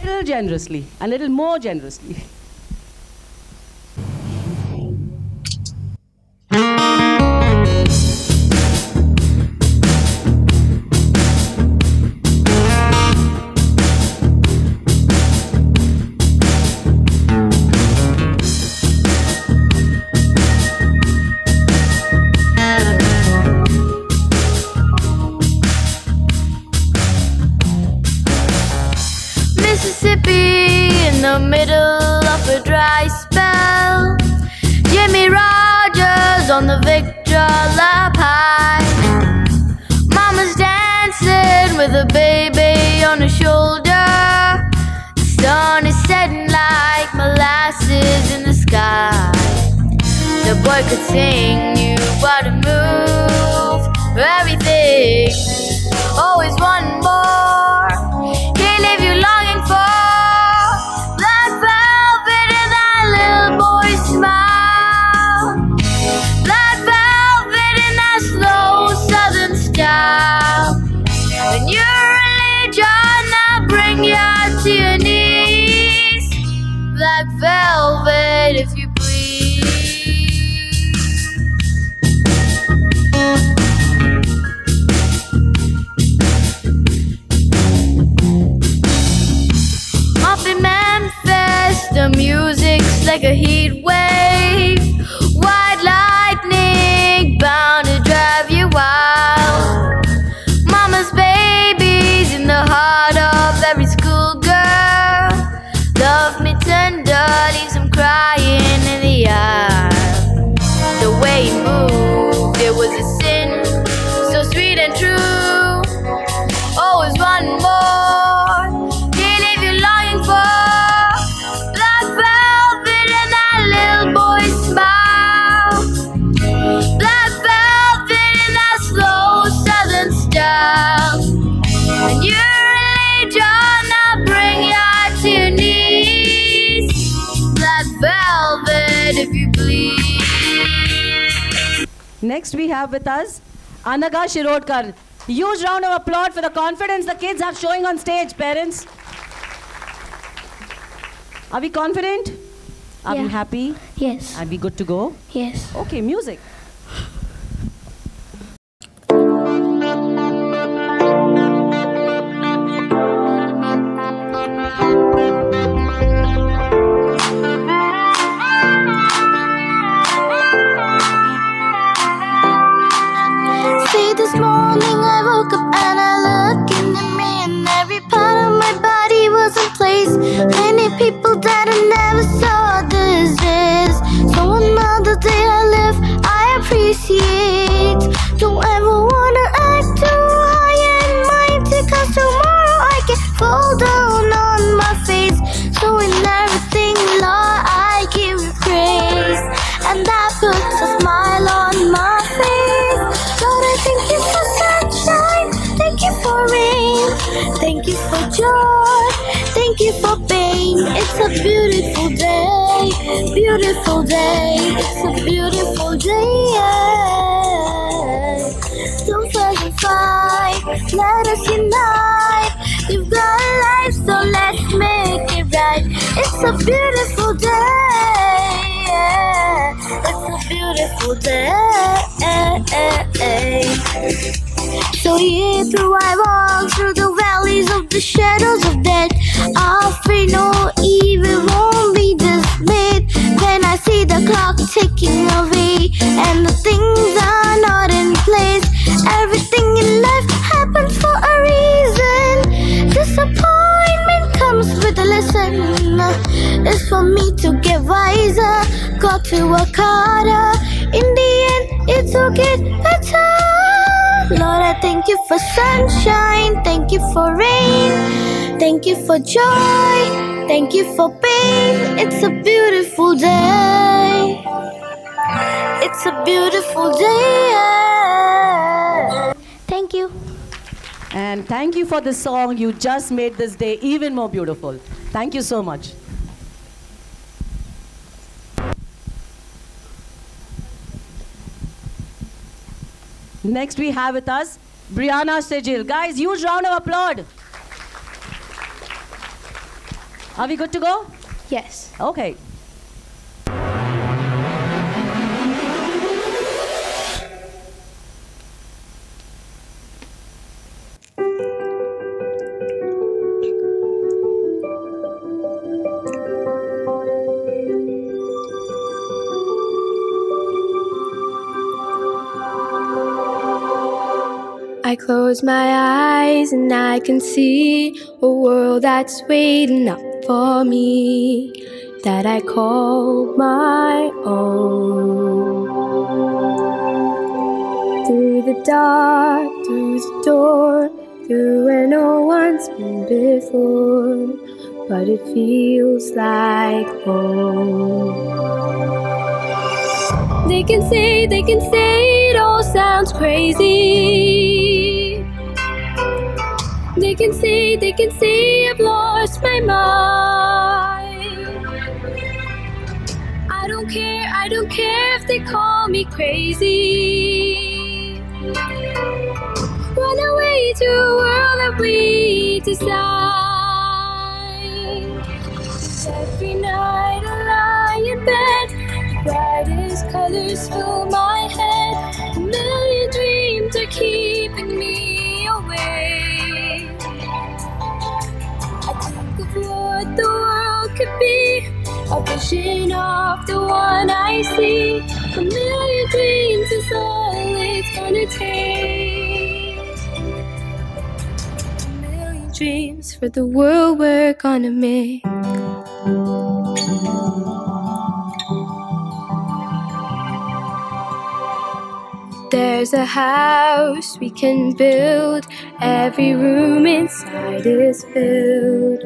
A little generously, a little more generously. Next we have with us Anakha Shirodkar. Huge round of applause for the confidence the kids have showing on stage, parents. Are we confident? Are yeah. we happy? Yes. Are we good to go? Yes. Okay, music. Many people that I never saw this is. So another day I live, I appreciate. Don't ever wanna act too high and mighty, cause tomorrow I can fall down on my face. So in everything, Lord, I give you praise, and that puts a smile on my face. Lord, I thank you for sunshine, thank you for rain, thank you for joy, thank you for pain. It's a beautiful day, beautiful day. It's a beautiful day. Yeah. Don't fight and fight. Let us unite. We've got a life, so let's make it right. It's a beautiful day. Yeah. It's a beautiful day. So here through I walk through the valleys of the shadows of death. I'll fear no evil, won't be dismayed. When I see the clock ticking away and the things are not in place, everything in life happens for a reason. Disappointment comes with a lesson. seminar is for me to get wiser, got to work harder. In the end, it will get better. Lord, I thank you for sunshine, thank you for rain, thank you for joy, thank you for pain. It's a beautiful day. It's a beautiful day. Thank you. And thank you for this song. You just made this day even more beautiful. Thank you so much. Next we have with us Brianna Sejil. Guys, huge round of applause. Are we good to go? Yes. Okay. I close my eyes and I can see a world that's waiting up for me, that I call my own. Through the dark, through the door, through where no one's been before, but it feels like home. They can say, they can say it all sounds crazy. They can say, they can say I've lost my mind. I don't care, I don't care if they call me crazy. Run away to a world that we design. Every night I lie in bed, the brightest colors fill my head. A million dreams are keeping me awake. What the world could be, a vision of the one I see. A million dreams is all it's gonna take. A million dreams for the world we're gonna make. There's a house we can build, every room inside is filled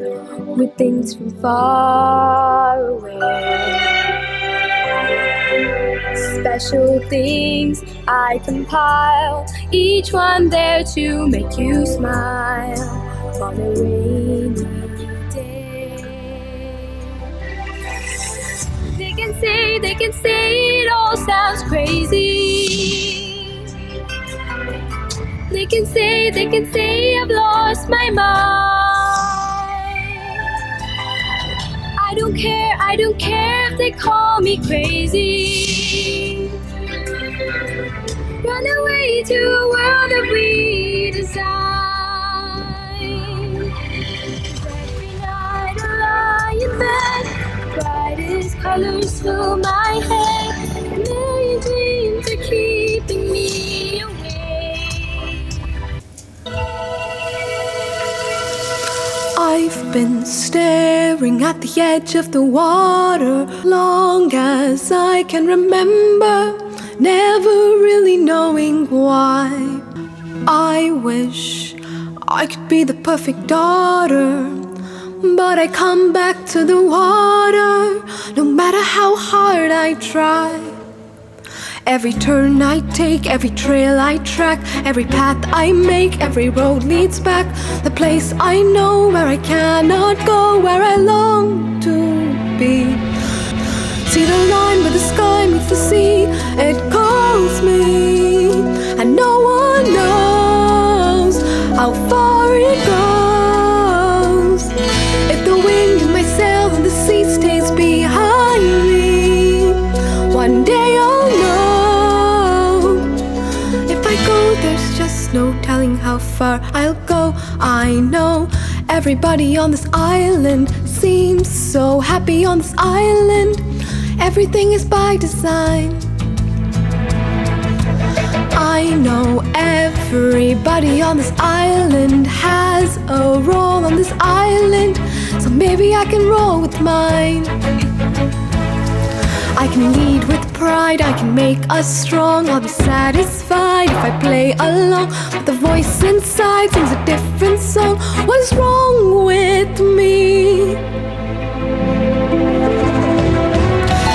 with things from far away. Special things I compile, each one there to make you smile on a rainy day. They can say, they can say it all sounds crazy. They can say, they can say I've lost my mind. I don't care, I don't care if they call me crazy. Run away to a world that we design. Every night I lie in bed, the brightest colors fill my head. A million dreams are keeping me awake. I've been staring at the edge of the water long as I can remember, never really knowing why. I wish I could be the perfect daughter, but I come back to the water no matter how hard I try. Every turn I take, every trail I track, every path I make, every road leads back. The place I know where I cannot go, where I long to be. See the line where the sky meets the sea, it calls me, and no one knows how far it goes. If the wind in my sails and the sea stays behind me, one day I'll know. No telling how far I'll go. I know everybody on this island seems so happy on this island. Everything is by design. I know everybody on this island has a role on this island. so maybe I can roll with mine. I can lead with pride, I can make us strong. I'll be satisfied if I play along, but the voice inside sings a different song. What is wrong with me?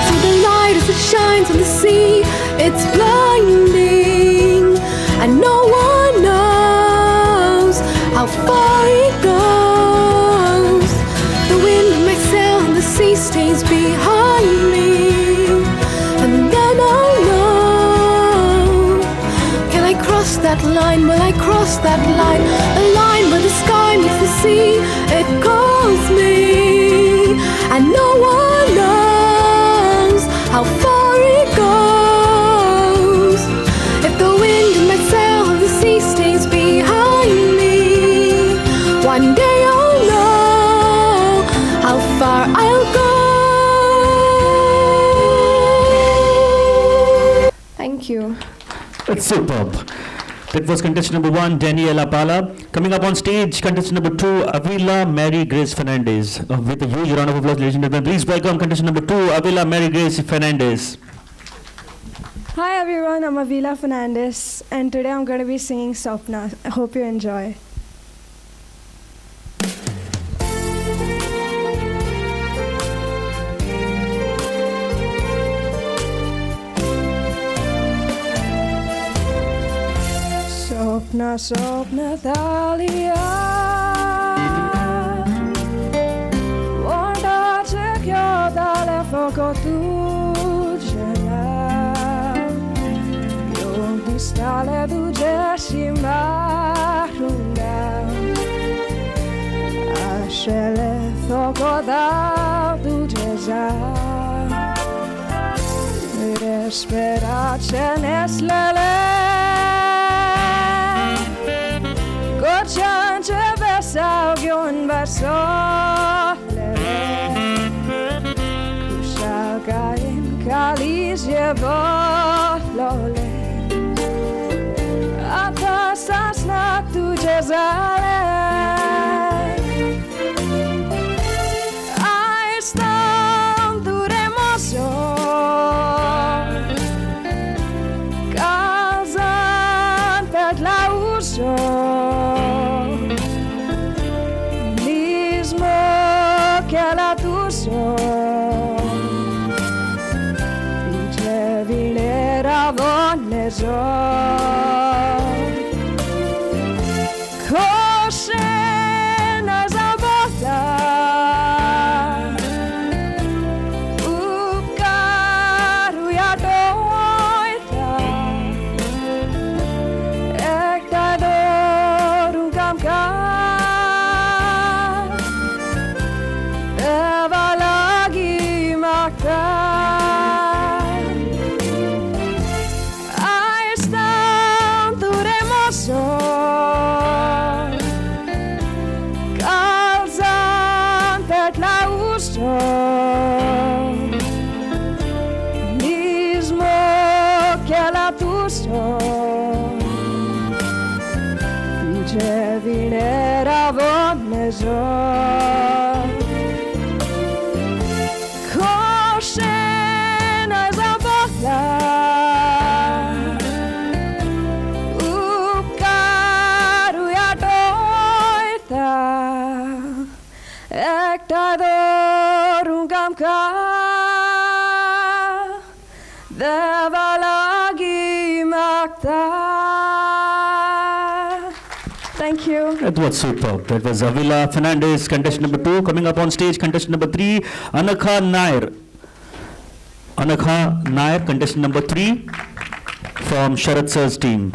So the light as it shines on the sea, it's blinding, and no one knows how far it goes. The wind, my sail, and the sea stays behind me. And then I'll know. Can I cross that line? Will I cross that line? A line where the sky meets the sea. It calls me, and no one knows how far it goes. One day I'll know how far I'll go. Thank you. That's superb. That was contestant number one, Daniela Pala. Coming up on stage, contestant number two, Avila Mary Grace Fernandez. Uh, with a huge round of applause, ladies and gentlemen, please welcome contestant number two, Avila Mary Grace Fernandez. Hi everyone, I'm Avila Fernandez, and today I'm going to be singing Sapna. I hope you enjoy. Sopna, sopna, thalia. Onda c'è io dalle fuoco tu gela. Io ti stale tu gesci marunda. Ascele fuoco da tu gesa. Respera c'è neslele. Gochan që besau gjonë barsole. Kusha kain kalizje bollole. Ata sasna tu gjezale. A estan tu remosion. Kazan pet la usion. Koshena zabota, ukaru ja dojta, ekta doru kamka, evalagi makta. Koshena zabota, ukaru ja dojta, ekta doru kamka, devalagi makta. Thank you. That was superb. That was Avila Fernandez, contestant number two. Coming up on stage, contestant number three, Anakha Nair. Anakha Nair, contestant number three from Sharad Sir's team.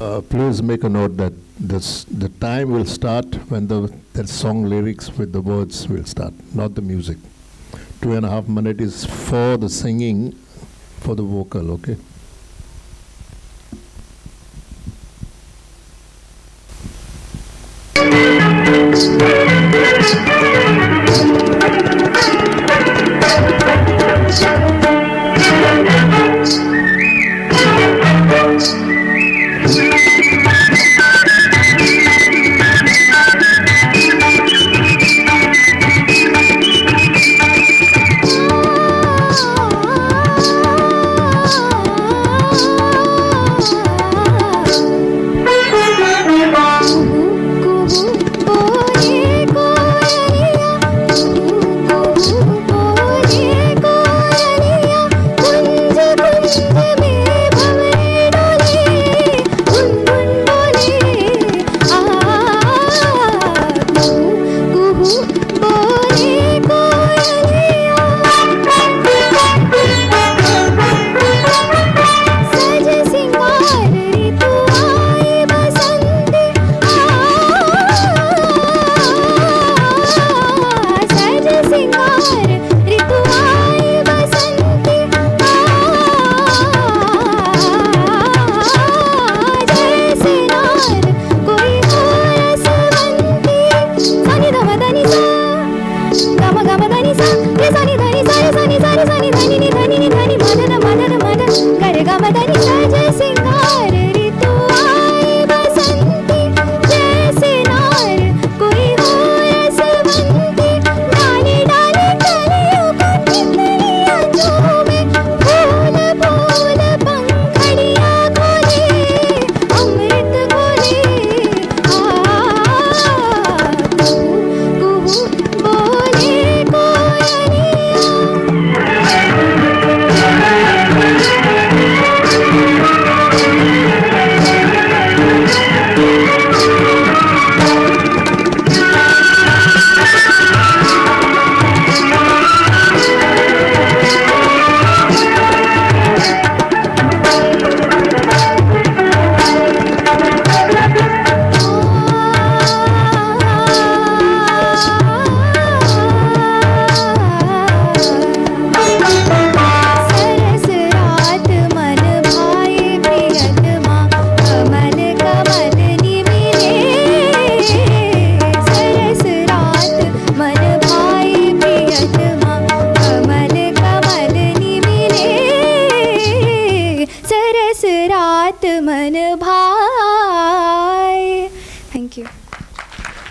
Uh, please make a note that this, the time will start when the, the song lyrics with the words will start, not the music. Two and a half minutes is for the singing, for the vocal, okay?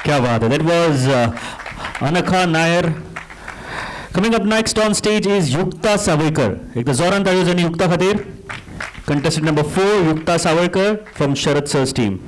Kya baat hai. That was uh, Anakha Nair. Coming up next on stage is Yukta Savarkar. Ekta Zoran Parizani Yukta Khatir. Contestant number four, Yukta Savarkar from Sharad Sir's team.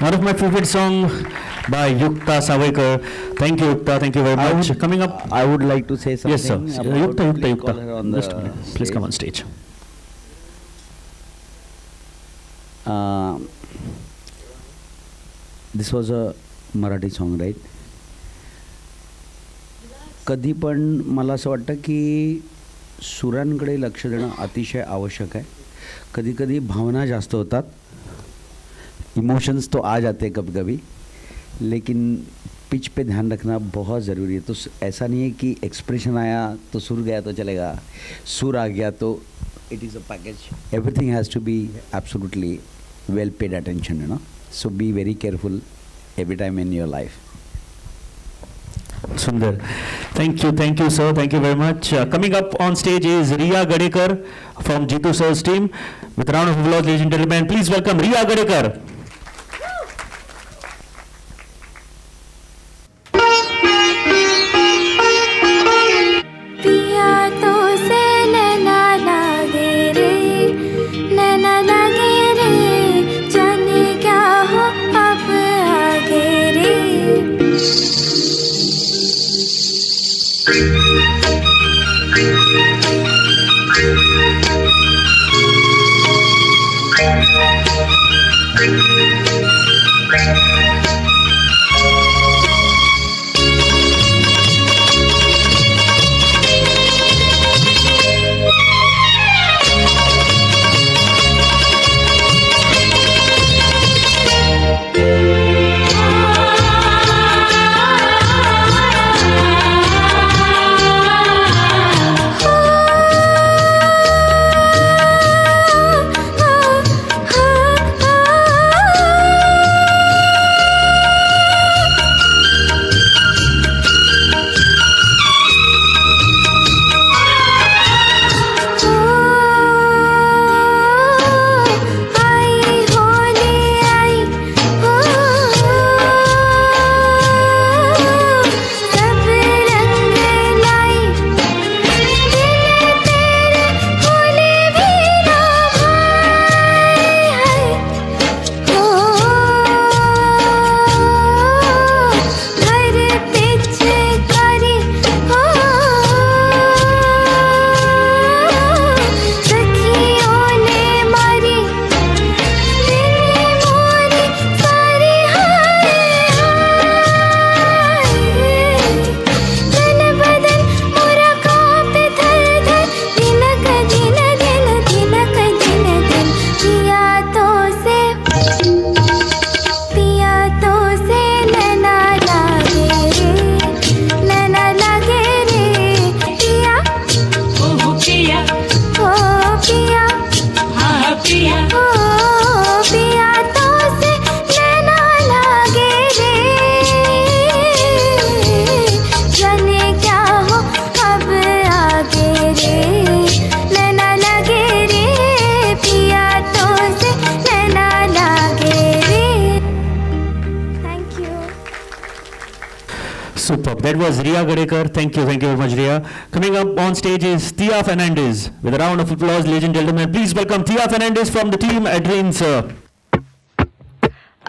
One of my favorite songs by Yukta Savarkar. Thank you, Yukta. Thank you very much. Would, Coming up, I would like to say something. Yes, sir. Yukta, Yukta, Yukta. Just a minute. Please come on stage. Uh, this was a Marathi song, right? कधी पण मला असं वाटतं की सुरांकडे लक्ष देणं अतिशय आवश्यक आहे. कधी कधी भावना जास्त होतात. इमोशंस तो आ जाते हैं कभी कभी, लेकिन पिच पे ध्यान रखना बहुत ज़रूरी है. तो ऐसा नहीं है कि एक्सप्रेशन आया तो सुर गया तो चलेगा, सुर आ गया तो it is a package. Everything has to be absolutely well paid attention, you know. So be very careful every time in your life. Sundar. Thank you, thank you, sir. Thank you very much. Uh, coming up on stage is Riya Gadekar from Jitu Sir's team. With a round of applause, ladies and gentlemen, please welcome Riya Gadekar. was Riya Gadekar. Thank you, thank you very much, Riya. Coming up on stage is Tia Fernandez. With a round of applause, ladies and gentlemen, please welcome Tia Fernandez from the team Adrian, sir.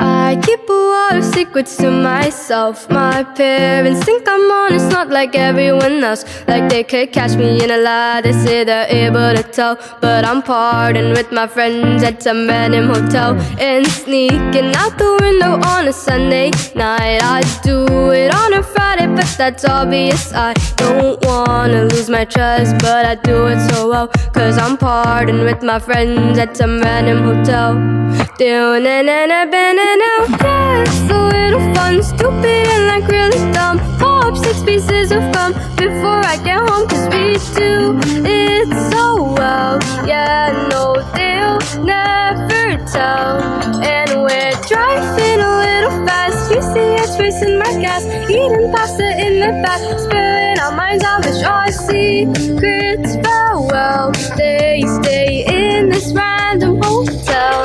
I keep a lot of secrets to myself. My parents think I'm honest, not like everyone else. Like they could catch me in a lie, they say they're able to tell. But I'm partying with my friends at some random hotel, and sneaking out the window on a Sunday night. I do it on a Friday, but that's obvious. I don't wanna lose my trust, but I do it so well, cause I'm partying with my friends at some random hotel. Doing an and And now that's a little fun, stupid and like really dumb. Pour up six pieces of gum before I get home, cause we do it so well. Yeah, no, they'll never tell. And we're driving a little fast, you see us wasting my gas. Eating pasta in the back, spilling our minds out, wish our secrets farewell. They stay in this random hotel,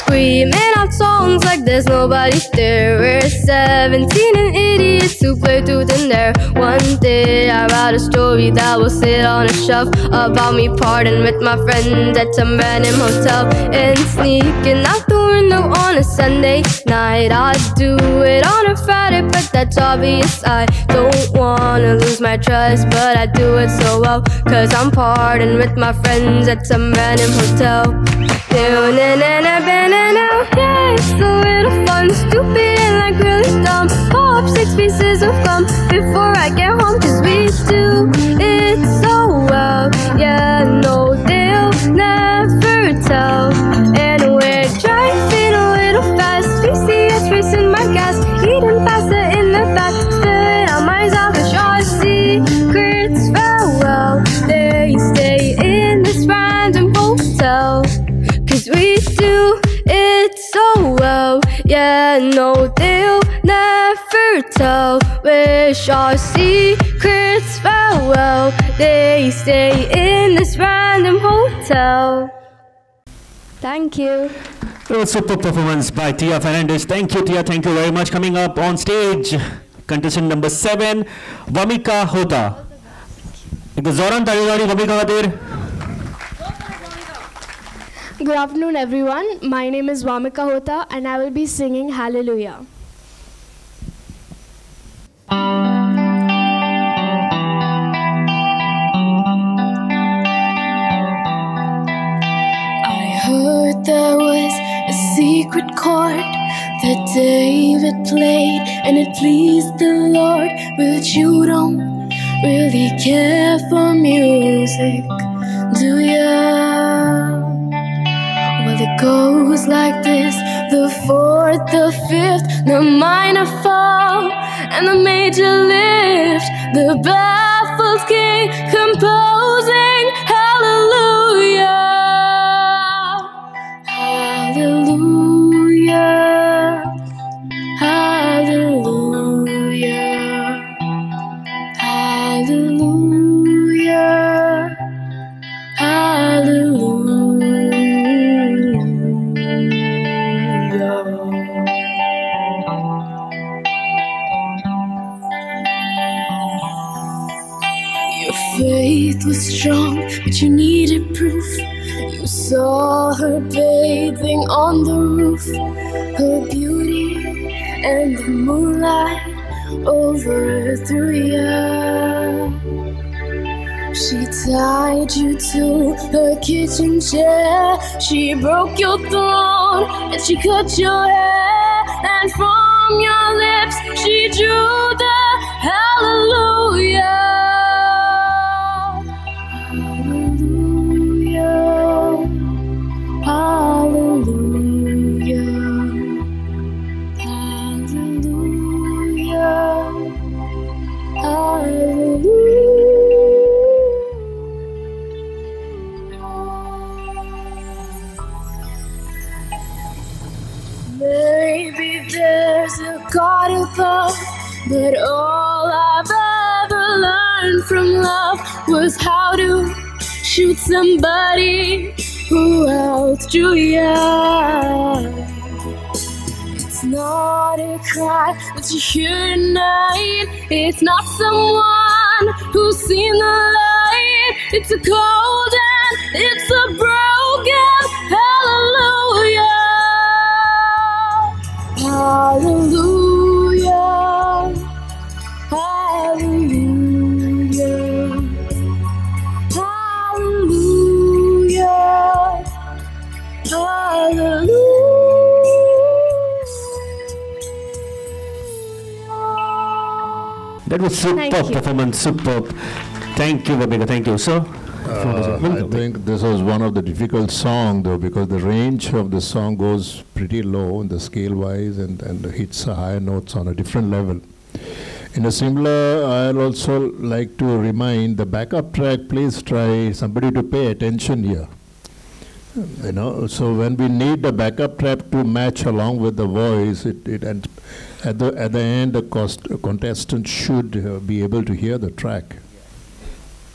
screaming out songs like there's nobody there. We're seventeen and idiots who play tooth and nail. One day I write a story that will sit on a shelf, about me partying with my friends at some random hotel, and sneaking out the window on a Sunday night. I do it on a Friday, but that's obvious. I don't wanna lose my trust, but I do it so well, cause I'm partying with my friends at some random hotel. Down and and I've been and out, yeah, it's a little fun, stupid and like really dumb. Pop six pieces of gum before I get home, cause we do it so well. Yeah, no, they'll never tell. And we're driving a little fast, we see us racing my gas. Eating pasta in the back, spilling our minds out, wish our secrets farewell. They stay in this random hotel, cause we do it so well. Yeah, no, they'll never tell. Wish our secrets farewell. They stay in this random hotel. Thank you. Well, super performance by Tia Fernandez. Thank you, Tia. Thank you very much. Coming up on stage, contestant number seven, Vamika Hota. Zoran Parizani, Vamika Hota. Good afternoon, everyone. My name is Vamika Hota, and I will be singing Hallelujah. I heard there was a secret chord that David played, and it pleased the Lord. But you don't really care for music, do ya? It goes like this, the fourth, the fifth, the minor fall, and the major lift. The baffled king composing hallelujah, hallelujah, hallelujah, hallelujah, hallelujah. Faith was strong, but you needed proof. You saw her bathing on the roof, her beauty and the moonlight overthrew you. She tied you to her kitchen chair, she broke your throne and she cut your hair, and from your lips she drew the hallelujah. Hallelujah, hallelujah, hallelujah. Maybe there's a God of love, but all I've ever learned from love was how to shoot somebody who outdrew ya. It's It's not a cry that you hear at night. It's not someone who's seen the light. It's a cold and it's a broken hallelujah. Hallelujah. Hallelujah. Hallelujah. Hallelujah. That was superb performance, superb. Thank you, Vamika. Thank you, sir. Uh, I think this was one of the difficult songs, though, because the range of the song goes pretty low in the scale-wise and, and hits higher notes on a different level. In a similar, I'll also like to remind the backup track, please try somebody to pay attention here. You know, so when we need the backup track to match along with the voice, it, it and at the at the end the cost, uh, contestant should uh, be able to hear the track.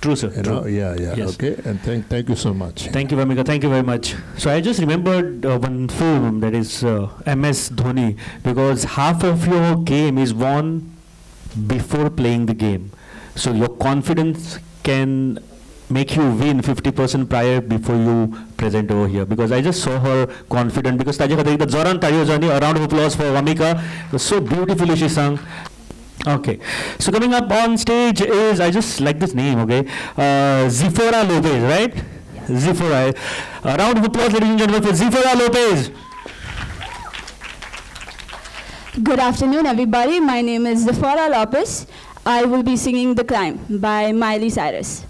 True, sir. You True. Know? Yeah, yeah. Yes. Okay. And thank thank you so much. Thank you, Vamika. Thank you very much. So I just remembered uh, one film, that is uh, M S Dhoni, because half of your game is won before playing the game, so your confidence can make you win fifty percent prior before you present over here, because I just saw her confident, because Zoran Parizani, a round of applause for Vamika, so beautifully she sang. Okay, so coming up on stage is, I just like this name, okay, uh, Zephora Lopez, right? Yes. Zephora, a round of applause, ladies and gentlemen, for Zephora Lopez. Good afternoon, everybody. My name is Zephora Lopez. I will be singing The Climb by Miley Cyrus.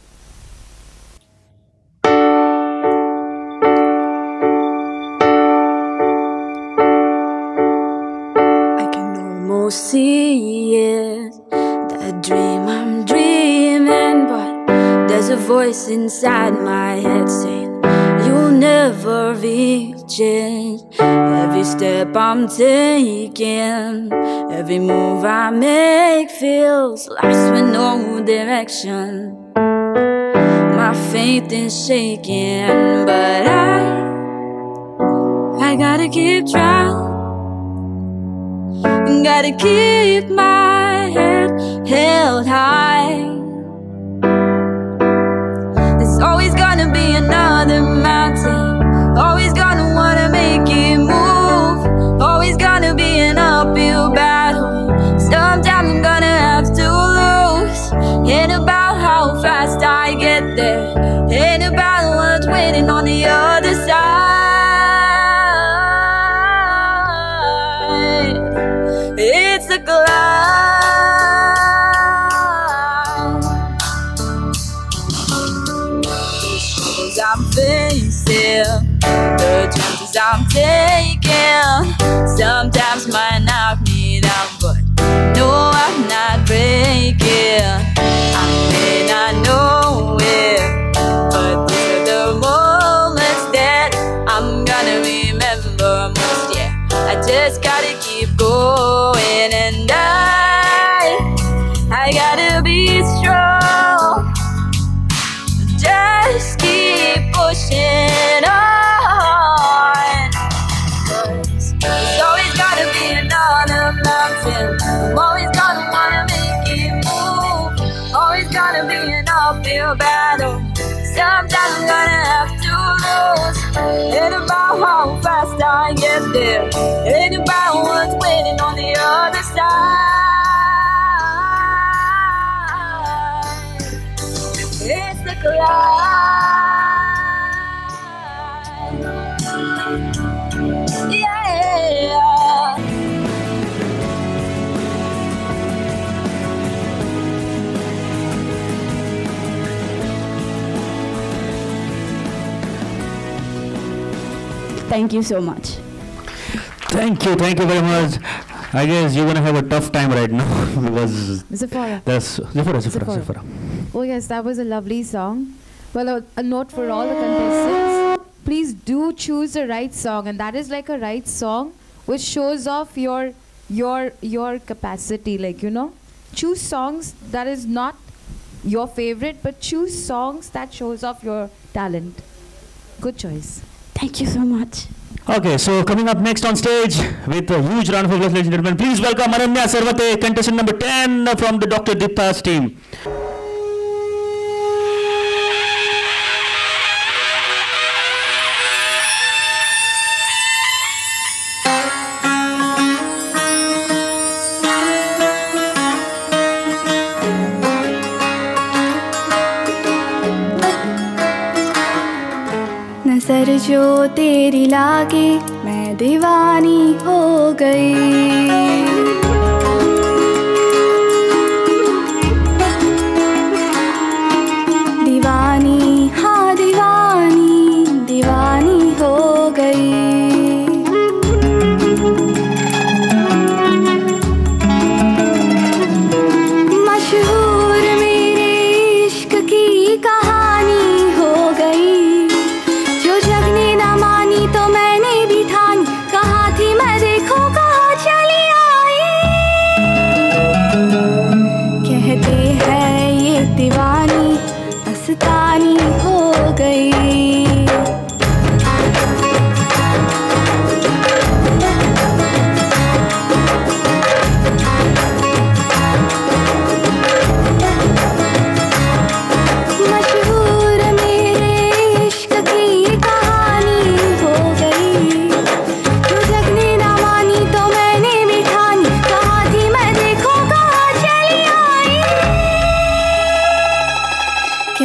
See it, that dream I'm dreaming, but there's a voice inside my head saying you'll never reach it. Every step I'm taking, every move I make feels lost with no direction. My faith is shaking, but I, I gotta keep trying. Gotta keep my head held high. There's always gonna be another mountain, always gonna wanna make it move, always gonna be an uphill battle. Sometimes I'm gonna have to lose. Ain't about how fast I get there, ain't about what's waiting on the other side. I'm taking sometimes might knock me down, but no, I'm not breaking. I may not know it, but these are the moments that I'm gonna remember most. Yeah, I just gotta keep going, and I, I gotta be strong. Just keep pushing on. I'm always gonna wanna make it move, always gonna be an uphill battle. Sometimes I'm gonna have to lose. Ain't about how fast I get there, ain't about what's waiting on the other side. It's the climb. Yeah. Thank you so much. Thank you, thank you very much. I guess you're gonna have a tough time right now because Zephora. That's Zephora, Zephora, Zephora. Zephora. Oh yes, that was a lovely song. Well, a, a note for all the contestants: please do choose the right song, and that is like a right song which shows off your your your capacity. Like you know, choose songs that is not your favorite, but choose songs that shows off your talent. Good choice. Thank you so much. Okay, so coming up next on stage with a huge round of applause, ladies and gentlemen, please welcome Ananya Sarvate, contestant number ten from the Doctor Dipta's team. नज़र जो तेरी लागे मैं दीवानी हो गई, दीवानी हाँ दीवानी दीवानी हो गई। मशहूर मेरे इश्क की कहानी हो गई, तानी हो गई। मशहूर मेरे इश्क की कहानी हो गई, तू जगने ना मानी तो मैंने भी ठानी, कहा थी मैं देखो कहाँ चली आई।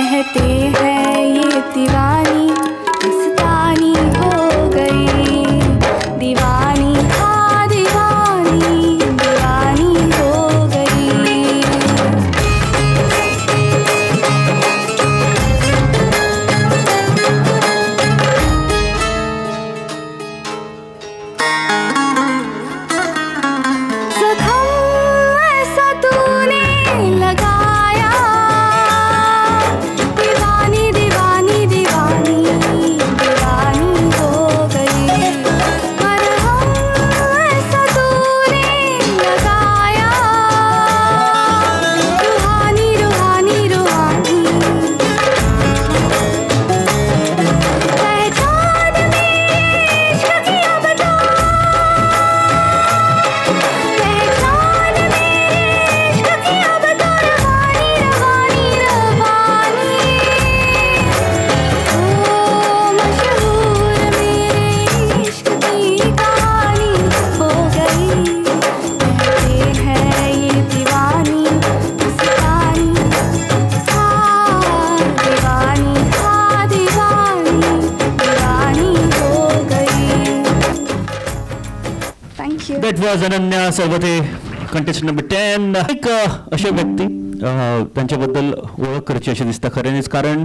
कह ते हैं ये दीवानी मस्तानी हो गई, दीवानी हाँ दीवानी दीवानी हो गई। सखम ऐसा तूने लगाया, दीवानी दीवानी दीवानी दीवानी हो गई। मरहम ऐसा तूने लगाया, रूहानी रूहानी रूहानी। पहचान मेरे इश्क की अब तो, पहचान मेरे इश्क की अब तो, रूहानी रूहानी रूहानी। ओ मशहूर मेरे इश्क की कहानी हो गई, ये है ये दीवानी मस्तानी, हाँ दीवानी हाँ दीवानी दीवानी हो गई। Thank you. That was Ananya Sarvate, contestant number ten. एक अशा व्यक्ती अ, त्यांच्याबद्दल ओळख करची अशें दिसता खऱ्यानीच, कारण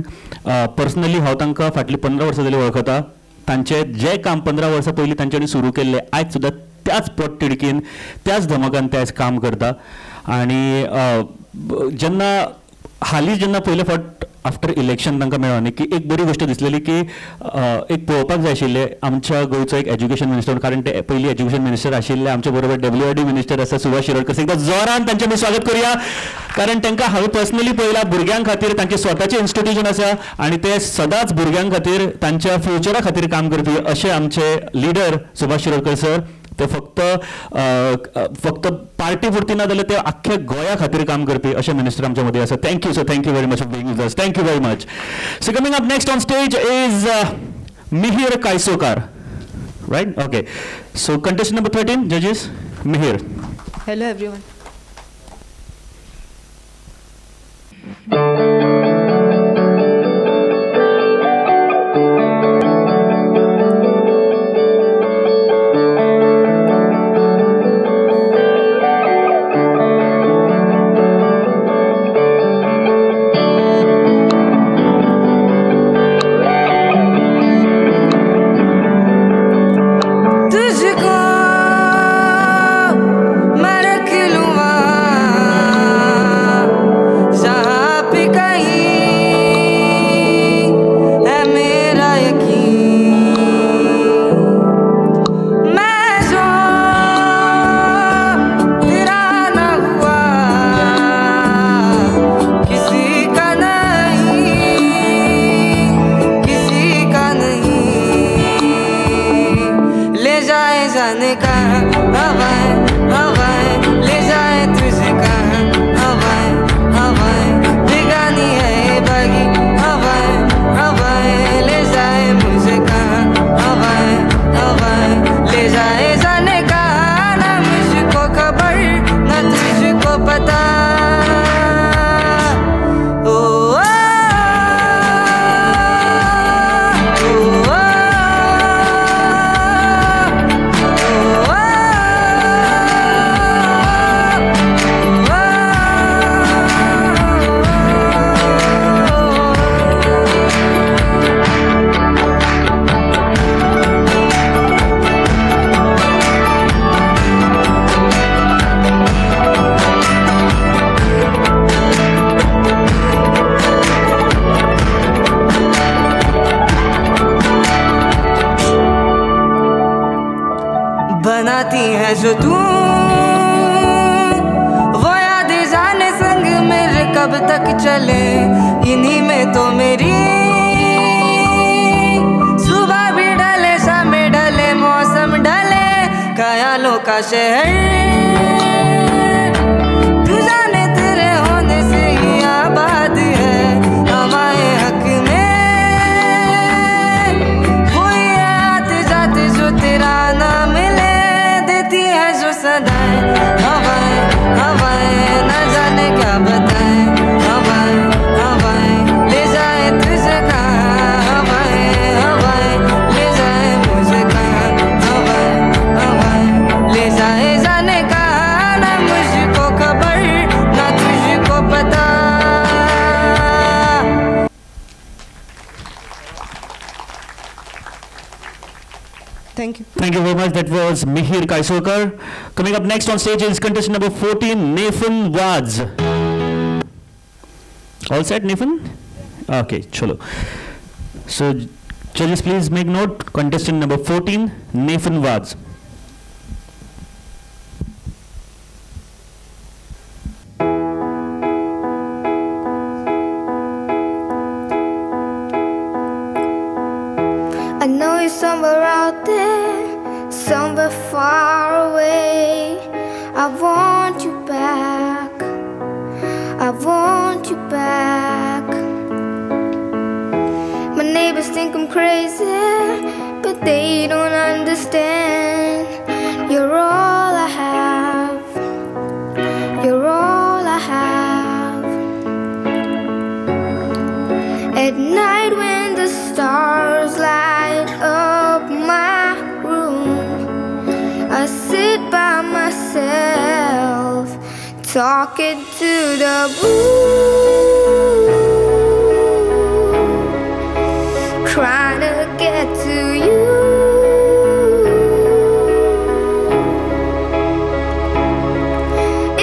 पर्सनली हांव तांकां फाटलीं पंदरा वर्सां जालीं वळखता. तांचे जे काम पंदरा वर्सां पयलीं तांच्यांनी सुरू केल्लें आयज सुद्दां त्याच पोट तिडकीन त्याच धमकान ते आयज काम करता. आनी अ, ब- जेन्ना हालीं जेन्ना पयले फावट आफ्टर इलेक्शन तांकां मेळ्ळो न्ही, की एक बरी गोश्ट दिसलेली की अ, एक पळोवपाक जाय आशिल्लें आमच्या गोंयचो एक एज्युकेशन मिनिस्टर, कारण ते पयलीं एज्युकेशन मिनिस्टर आशिल्ले. आमच्या बरोबर डब्ल्यू आय डी मिनिस्टर आसा सुभाष शिरोडकर, एकदां जोरान तांचें आमी स्वागत करुया, कारण तांकां हांवें पर्सनली पळयलां. भुरग्यां खातीर तांचें स्वताचें इन्स्टिट्यूशन आसा आनी ते सदांच भुरग्यां खातीर तांच्या फ्युचरा खातीर काम करपी अशे आमचे लिडर सुभाष शिरोडकर सर. ते फक्त अ, अ, फक्त पार्टी पुरती ना जाल्यार ते आख्ख्या गोंया खातीर काम करपी अशे मिनिस्टर आमच्या मदीं आसा. Thank you sir, thank you very much for being with us. Thank you very much. So coming up next on stage is Mihir Kaysokar, right? Okay, so contestant number thirteen, जजेस मिहिर. Hello everyone. तुझको मैं रख लूं जो तू वो यादें जाने संग मेरे कब तक चले, इन्हीं में तो मेरी सुबह भी ढले, शाम ढले, मौसम ढले, ख्यालों का शहर तू जाने तेरे होने से ही आबाद है। हवाए हक में कोई आते जाते जो तेरा ना मिले, देती है जो सदाएं हवाएं हवाएं, ना जाने क्या बताएं हवाएं हवाएं, ले जाए तुझे कहाँ हवाएं हवाएं, ले जाए मुझे कहाँ हवाएं हवाएं, ले जाए जाने कहाँ, ना मुझको खबर ना तुझको पता। Thank you. Thank you very much. That was Mihir Kaisolkar. Coming up next on stage is contestant number fourteen, Nathan Vaz. All set, Nathan? Okay, chalo. So, judges, please make note. Contestant number fourteen, Nathan Vaz. I know you're somewhere out there, somewhere far away. I want you back, I want you back. My neighbors think I'm crazy, but they don't understand. You're all I have, you're all I have. At night when the stars light up my room, I sit by myself, talking to the blue, trying to get to you.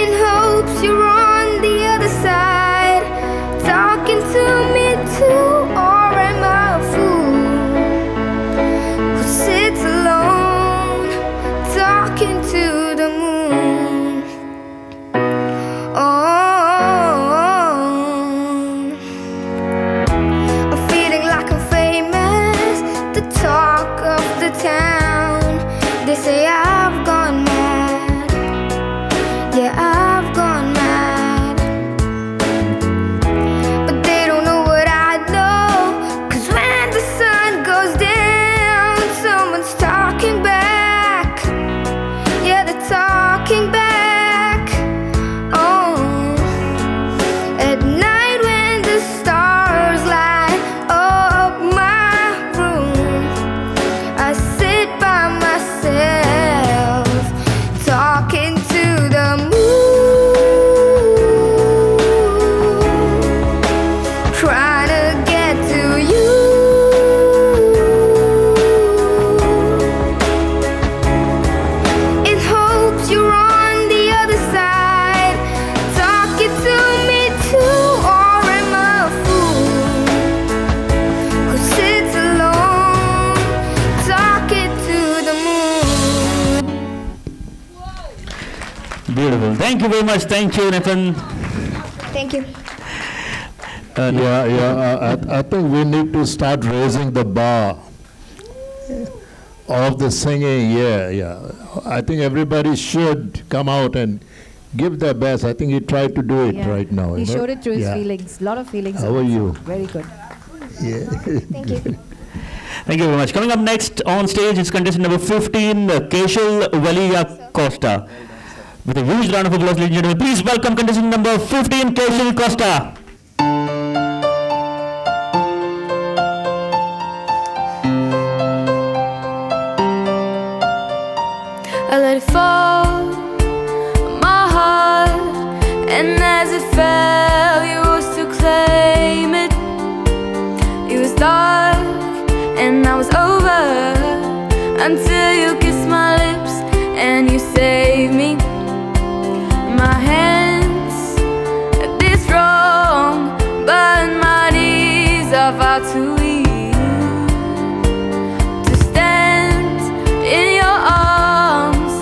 In hopes you're on the other side, talking to me too. Thank you very much. Thank you, Nathan. Thank you. Uh, yeah, yeah. I, I think we need to start raising the bar of the singing. Yeah, yeah. I think everybody should come out and give their best. I think he tried to do it yeah. right now. He showed it through yeah. his feelings. A lot of feelings. How are you? Very good. Yeah. Thank you. Thank you very much. Coming up next on stage is contestant number fifteen, Keshal Waliya Costa. With a huge round of applause, ladies and gentlemen, please welcome contestant number fifteen, Keshal Costa. I let it fall, my heart, and as it fell, you was to claim it. It was dark, and I was over until you kissed my lips and you saved me. My hands at this wrong, but my knees are far too weak to stand in your arms.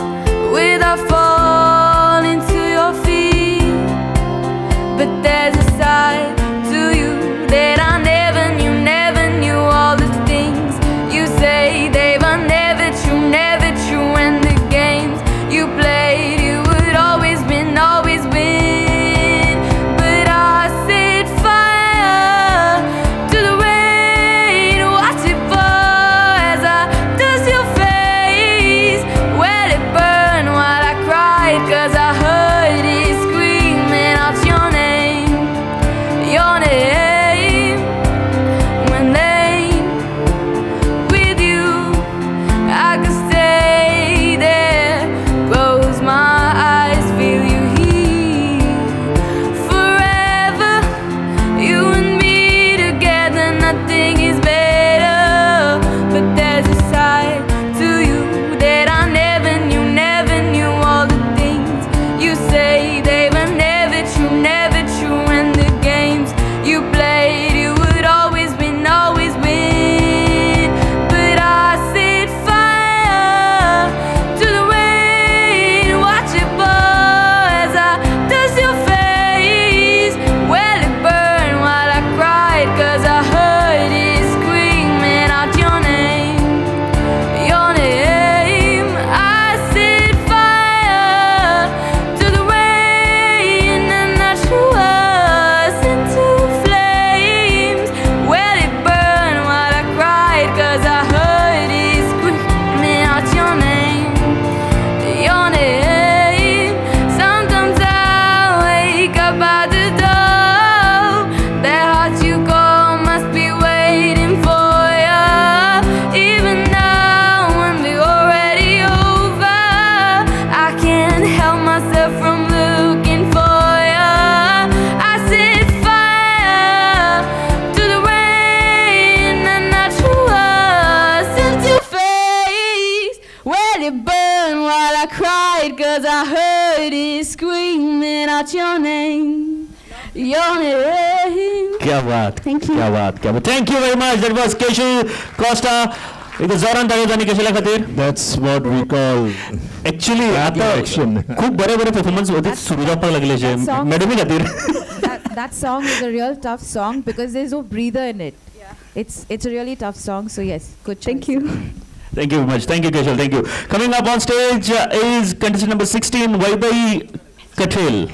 out your name, your name. Kya baat. Thank you. Kya baat. Kya baat. Thank you very much. That was Keshal Costa. It was Zoran Parizani Keshal Khatir. That's what we call actually action. Khub bare bare performance hote Surya par lagle je. Madam Khatir. That that song is a real tough song because there's no breather in it. Yeah. It's it's a really tough song. So yes, good choice. Thank you. Thank you very much. Thank you, Keshal. Thank you. Coming up on stage uh, is contestant number sixteen, Vaibai Kathil.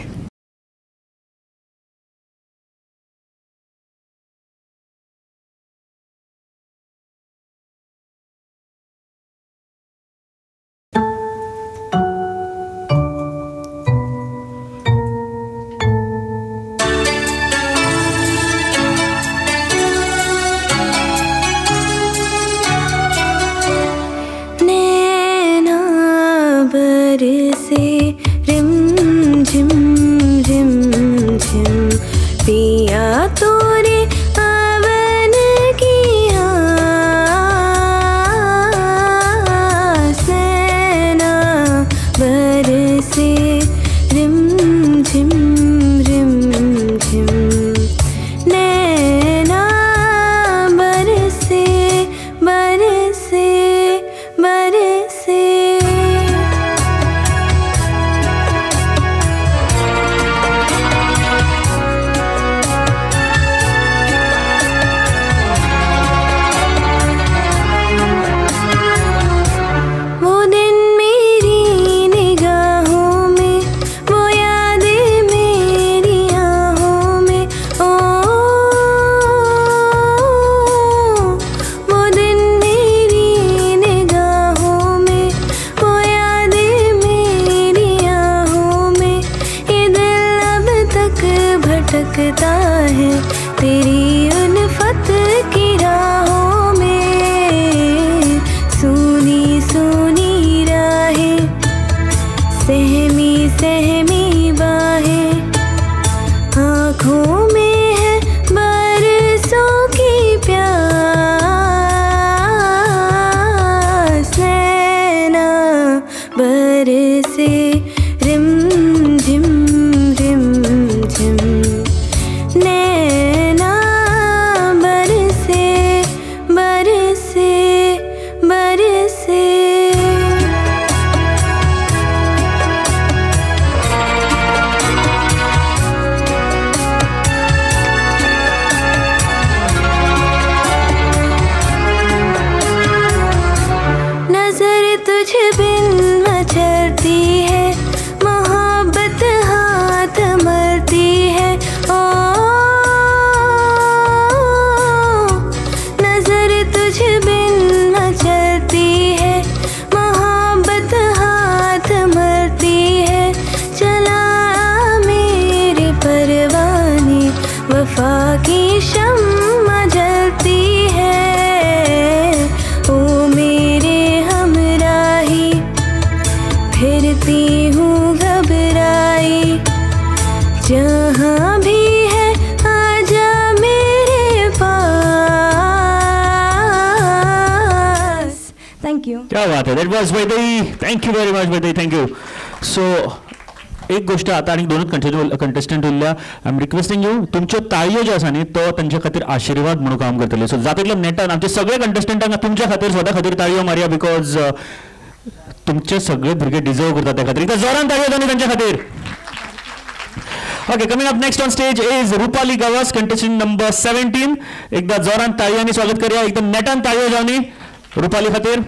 That was Vaidai. Thank you very much, Vaidai. Thank you. So, एक गोष्ट आता आणि दोनों contestant contestant उल्ला, I'm requesting you. तुमचे ताळयो जे आसा नी तो तांच्या खातीर आशीर्वाद म्हणून काम करतले. सो जातले नेटान आमचे सगळे कंटेस्टेंटांक तुमच्या खातीर स्वता खातीर ताळयो मारया बिकॉज तुमचे सगळे भुरगे डिझर्व करतात त्या खातीर. जोरान ताळयो जानी तांच्या खातीर. Okay, coming up next on stage is Rupali Gavas, contestant number seventeen. एकदा जोरान ताळयांनी स्वागत करूया. एकदम नेटान ताळयो जानी रुपाली खातीर.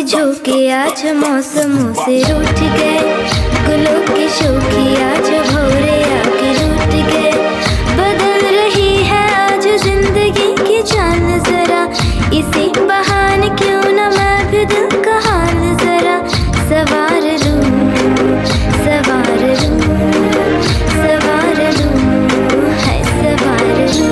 के झोंके आज मौसमों से रूठ गए, गुलों के शोखे आज भौरे आके रूठ गए। बदल रही है आज जिंदगी की चाल जरा, इसी बहाने क्यों न मैं भी दिल का हाल जरा सवार लूं, सवार लूं, सवार लूं, है सवार लूं।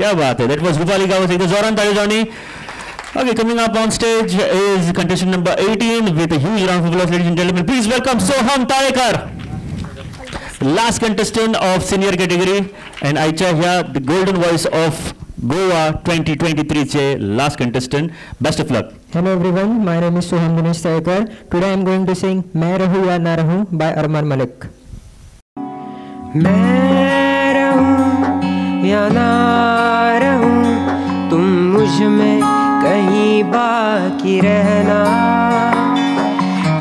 क्या बात है, that was Rupalika with the Zoran Parizani. Okay, coming up on stage is contestant number eighteen with a huge round of applause, ladies and gentlemen. Please welcome Soham Tarekar, last contestant of senior category, and Aicha here, the golden voice of Goa twenty twenty-three, last contestant. Best of luck. Hello everyone, my name is Soham Dinesh Tarekar. Today I am going to sing Main Rahu Ya Na Rahu by Arman Malik. मैं रहूं या ना रहूं, तुम मुझ में कहीं बाकी रहना,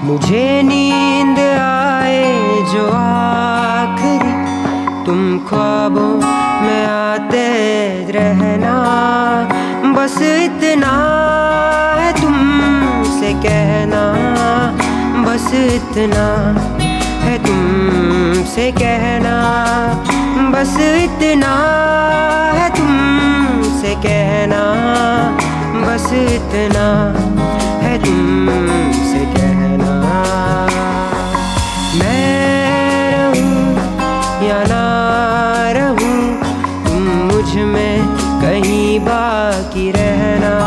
मुझे नींद आए जो आखिरी, तुम ख्वाबों में आते रहना, बस इतना है तुमसे कहना, बस इतना है तुमसे कहना, बस इतना है तुमसे कहना, बस इतना है तुमसे कहना। मैं रहूं या ना रहूं, तुम मुझ में कहीं बाकी रहना।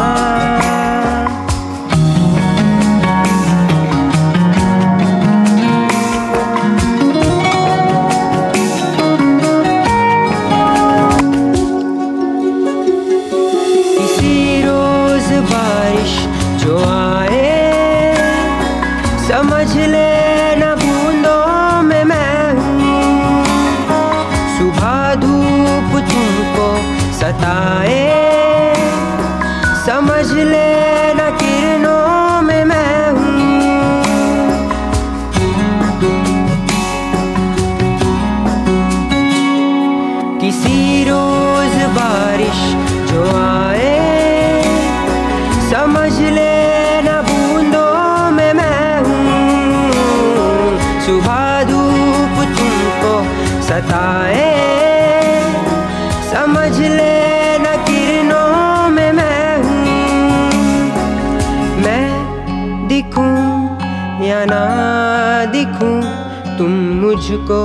मुझको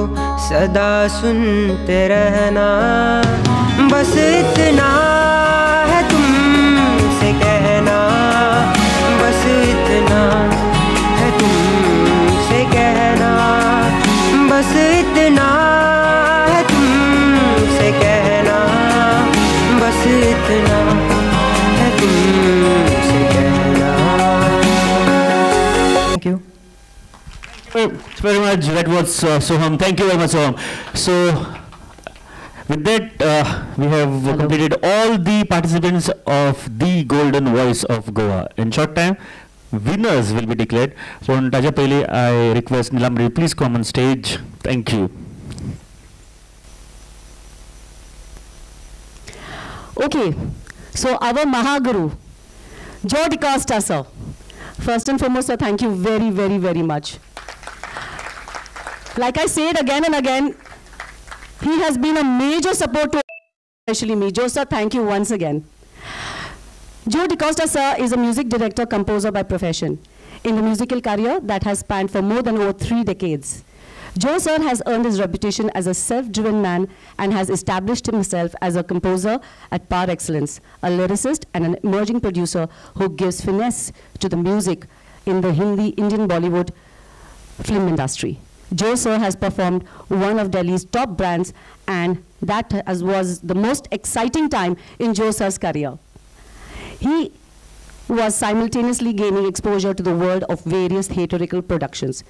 सदा सुनते रहना, बस इतना है तुमसे कहना, बस इतना है तुमसे कहना, बस इतना है तुमसे कहना, बस इतना है तुमसे कहना। Thank you very much. That was uh, Soham. Thank you very much, Soham. So with that uh, we have Hello. completed all the participants of the Golden Voice of Goa. In short time, winners will be declared. So on Taja Pele, I request Nilambari, please come on stage. Thank you. Okay, so our Mahaguru Joe DaCosta sir, first and foremost sir, thank you very very very much. Like I said again and again, He has been a major support to especially me. Joe sir, thank you once again. Joe DaCosta sir is a music director, composer by profession, in a musical career that has spanned for more than over three decades. Joe sir has earned his reputation as a self-driven man and has established himself as a composer at par excellence, a lyricist and an emerging producer who gives finesse to the music in the Hindi Indian Bollywood film industry. Joe sir has performed one of Delhi's top brands, and that as was the most exciting time in Joe sir's career. He was simultaneously gaining exposure to the world of various theatrical productions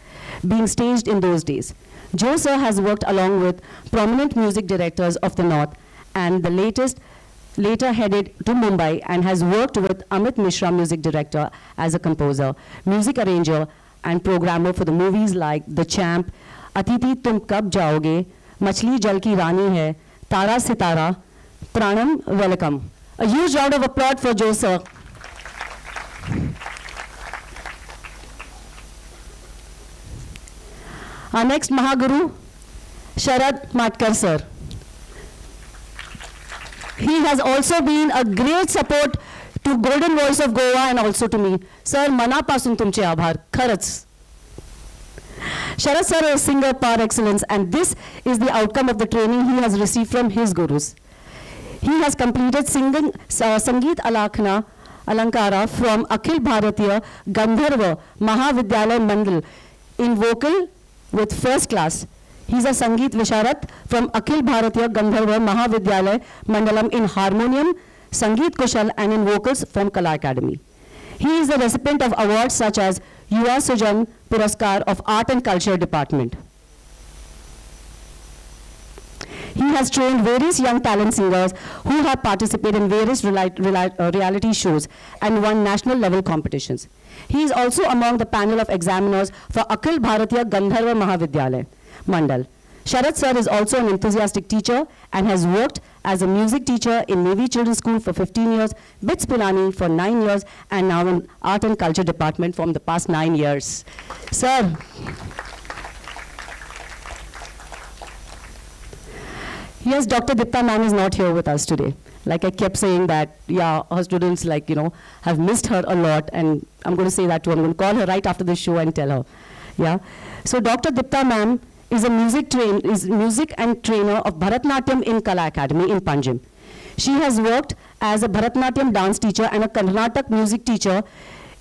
being staged in those days. Joe sir has worked along with prominent music directors of the North, and the latest later headed to Mumbai and has worked with Amit Mishra, music director, as a composer, music arranger, and programmer for the movies like The Champ, Atithi Tum Kab Jaoge, Machli Jal Ki Rani Hai, Tara Sitara, Pranam Velakam. A huge round of applause for Joe sir. Our next Mahaguru, Sharad Matkar sir. He has also been a great support to Golden Voice of Goa and also to me. Sir, manapasun tumche aabhar, kharats. Sharad sir is a singer par excellence, and this is the outcome of the training he has received from his gurus. He has completed singing, uh, Sangeet Alakhna Alankara from Akhil Bharatiya Gandharva Mahavidyalaya Mandal in vocal with first class. He is a Sangeet Visharat from Akhil Bharatiya Gandharva Mahavidyalaya Mandalam in harmonium, Sangeet Kushal, and in vocals from Kala Academy. He is the recipient of awards such as Yuva Sujan Puraskar of Art and Culture Department. He has trained various young talent singers who have participated in various reality shows and won national level competitions. He is also among the panel of examiners for Akhil Bharatiya Gandharva Mahavidyalaya Mandal. Sharad sir is also an enthusiastic teacher and has worked as a music teacher in Navy Children's School for fifteen years, Bits Pilani for nine years, and now in Art and Culture Department from the past nine years. Sir, yes, Doctor Dipta ma'am is not here with us today. Like I kept saying that, yeah, her students, like, you know, have missed her a lot, and I'm going to say that too. I'm going to call her right after the show and tell her. Yeah. So Doctor Dipta ma'am is a music train is music and trainer of Bharatnatyam in Kala Academy in Panjim. She has worked as a Bharatnatyam dance teacher and a Carnatak music teacher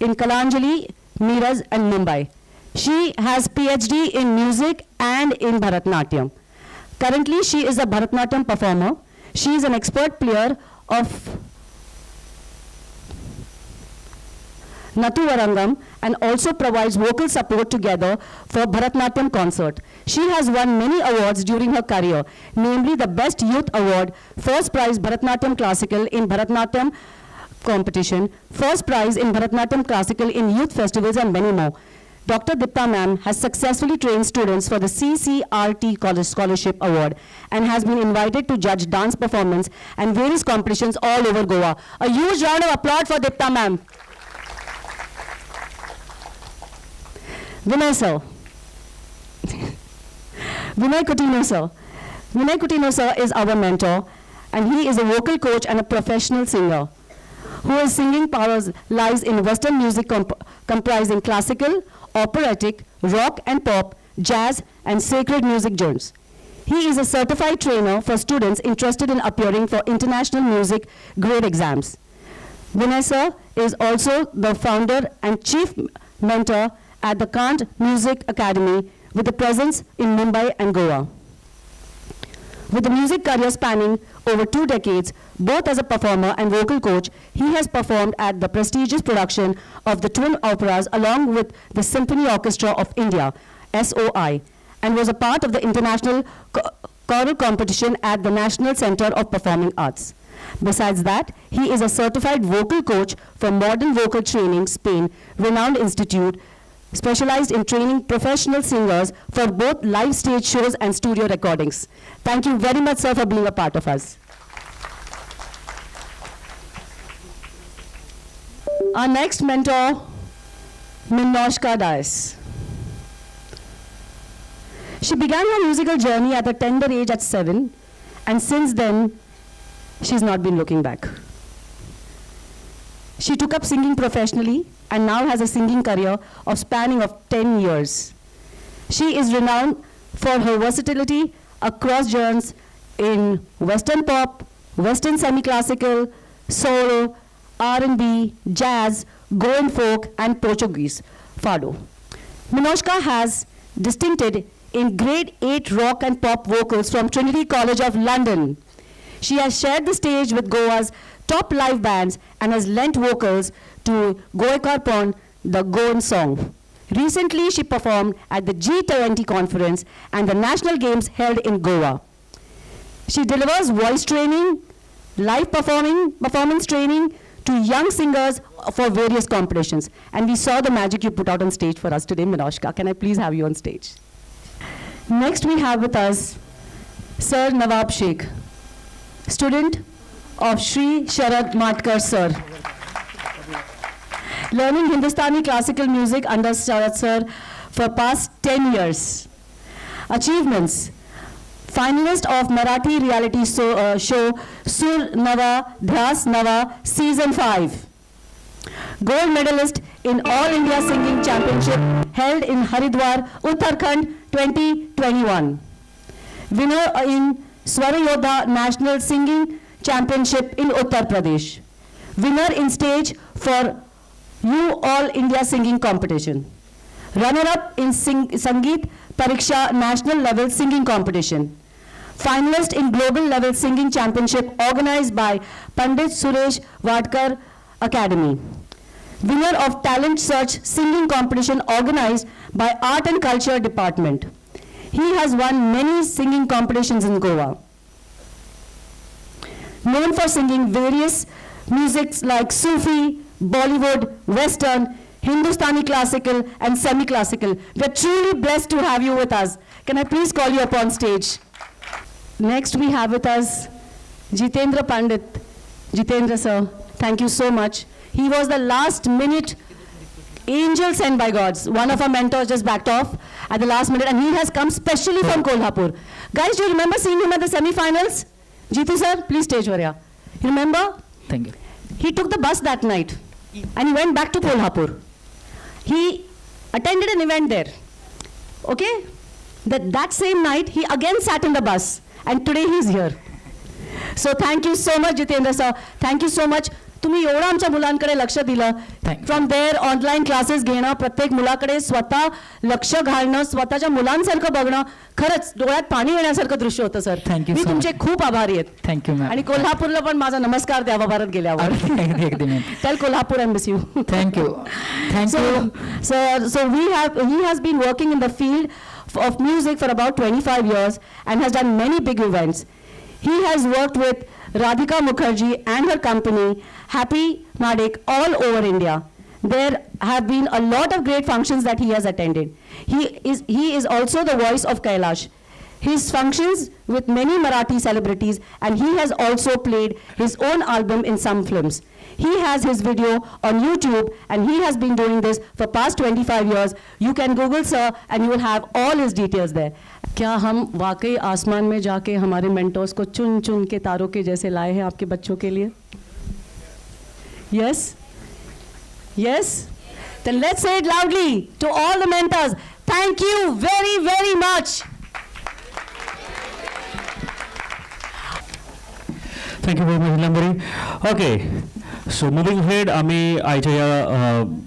in Kalanjali, Miraz, and Mumbai. She has PhD in music and in Bharatnatyam. Currently, she is a Bharatnatyam performer. She is an expert player of Nathu Varangam and also provides vocal support together for Bharatnatyam concert. She has won many awards during her career, namely the Best Youth Award, First Prize Bharatnatyam Classical in Bharatnatyam competition, First Prize in Bharatnatyam Classical in youth festivals, and many more. Doctor Dipta ma'am has successfully trained students for the C C R T College Scholarship Award and has been invited to judge dance performance and various competitions all over Goa. A huge round of applause for Dipta ma'am. Vinay sir. Vinay Coutinho sir. Vinay Coutinho sir is our mentor, and he is a vocal coach and a professional singer whose singing powers lies in Western music comp comprising classical, operatic, rock and pop, jazz, and sacred music genres. He is a certified trainer for students interested in appearing for international music grade exams. Vinay sir is also the founder and chief mentor at the Kant Music Academy with a presence in Mumbai and Goa. With a music career spanning over two decades, both as a performer and vocal coach, he has performed at the prestigious production of the Twin Operas along with the Symphony Orchestra of India, S O I, and was a part of the International Choral Competition at the National Center of Performing Arts. Besides that, he is a certified vocal coach for Modern Vocal Training Spain, renowned institute, specialized in training professional singers for both live stage shows and studio recordings. Thank you very much, sir, for being a part of us. Our next mentor, Minoshka Dias. She began her musical journey at a tender age at seven, and since then, she's not been looking back. She took up singing professionally and now has a singing career of spanning of ten years. She is renowned for her versatility across genres in Western pop, Western semi-classical, soul, R and B, jazz, Goan folk, and Portuguese fado. Minoshka has distincted in grade eight rock and pop vocals from Trinity College of London. She has shared the stage with Goa's top live bands and has lent vocals to Goekarpon, the Goan song. Recently, she performed at the G twenty conference and the national games held in Goa. She delivers voice training, live performing, performance training to young singers for various competitions. And we saw the magic you put out on stage for us today, Minoshka. Can I please have you on stage? Next we have with us Sir Nawab Sheikh, student of Shri Sharad Matkar Sir. Learning Hindustani classical music under Sharad Sir for past ten years. Achievements. Finalist of Marathi reality so, uh, show Sur Nava Dhas Nava Season five. Gold medalist in All India Singing Championship held in Haridwar, Uttarakhand twenty twenty-one. Winner in Swara Yodha National Singing Championship in Uttar Pradesh. Winner in stage for U All India Singing Competition. Runner-up in sing Sangeet Pariksha National Level Singing Competition. Finalist in Global Level Singing Championship organized by Pandit Suresh Wadkar Academy. Winner of Talent Search Singing Competition organized by Art and Culture Department. He has won many singing competitions in Goa. Known for singing various musics like Sufi, Bollywood, Western, Hindustani classical and semi-classical. We're truly blessed to have you with us. Can I please call you up on stage? Next we have with us Jitendra Pandit. Jitendra sir, thank you so much. He was the last minute angel sent by gods. One of our mentors just backed off at the last minute and he has come specially from Kolhapur. Guys, do you remember seeing him at the semi-finals? Jitu sir, please stage warrior. You remember? Thank you. He took the bus that night and he went back to Kolhapur. He attended an event there, okay? That, that same night, he again sat in the bus, and today he's here. So thank you so much, Jitendra sir. Thank you so much. तुम्ही एवढा आमच्या मुलांकडे लक्ष दिलं. From there online classes घेणं, प्रत्येक मुलाकडे स्वतः लक्ष घालणं, स्वतःच्या मुलांसारखं बघणं, खरंच डोळ्यात पाणी येण्यासारखं दृश्य होतं सर. मी तुमचे खूप आभारी आहेत. Thank you ma'am. आणि कोल्हापूरला पण माझा नमस्कार द्यावा भारत गेल्यावर. Tell Kolhapur I miss you. Thank you. Thank you. So so we have he has been working in the field of music for about twenty-five years and has done many big events. He has worked with Radhika Mukherjee and her company, Happy Madek, all over India. There have been a lot of great functions that he has attended. He is, he is also the voice of Kailash. His functions with many Marathi celebrities, and he has also played his own album in some films. He has his video on YouTube, and he has been doing this for past twenty-five years. You can Google sir, and you will have all his details there. क्या हम वाकई आसमान में जाके हमारे mentors को चुन चुन के तारों के जैसे लाए हैं आपके बच्चों के लिए? Yes, yes. Then let's say it loudly to all the mentors. Thank you very, very much. Thank you very much, Nilambari. Okay, so moving ahead, आमी आइज़ाया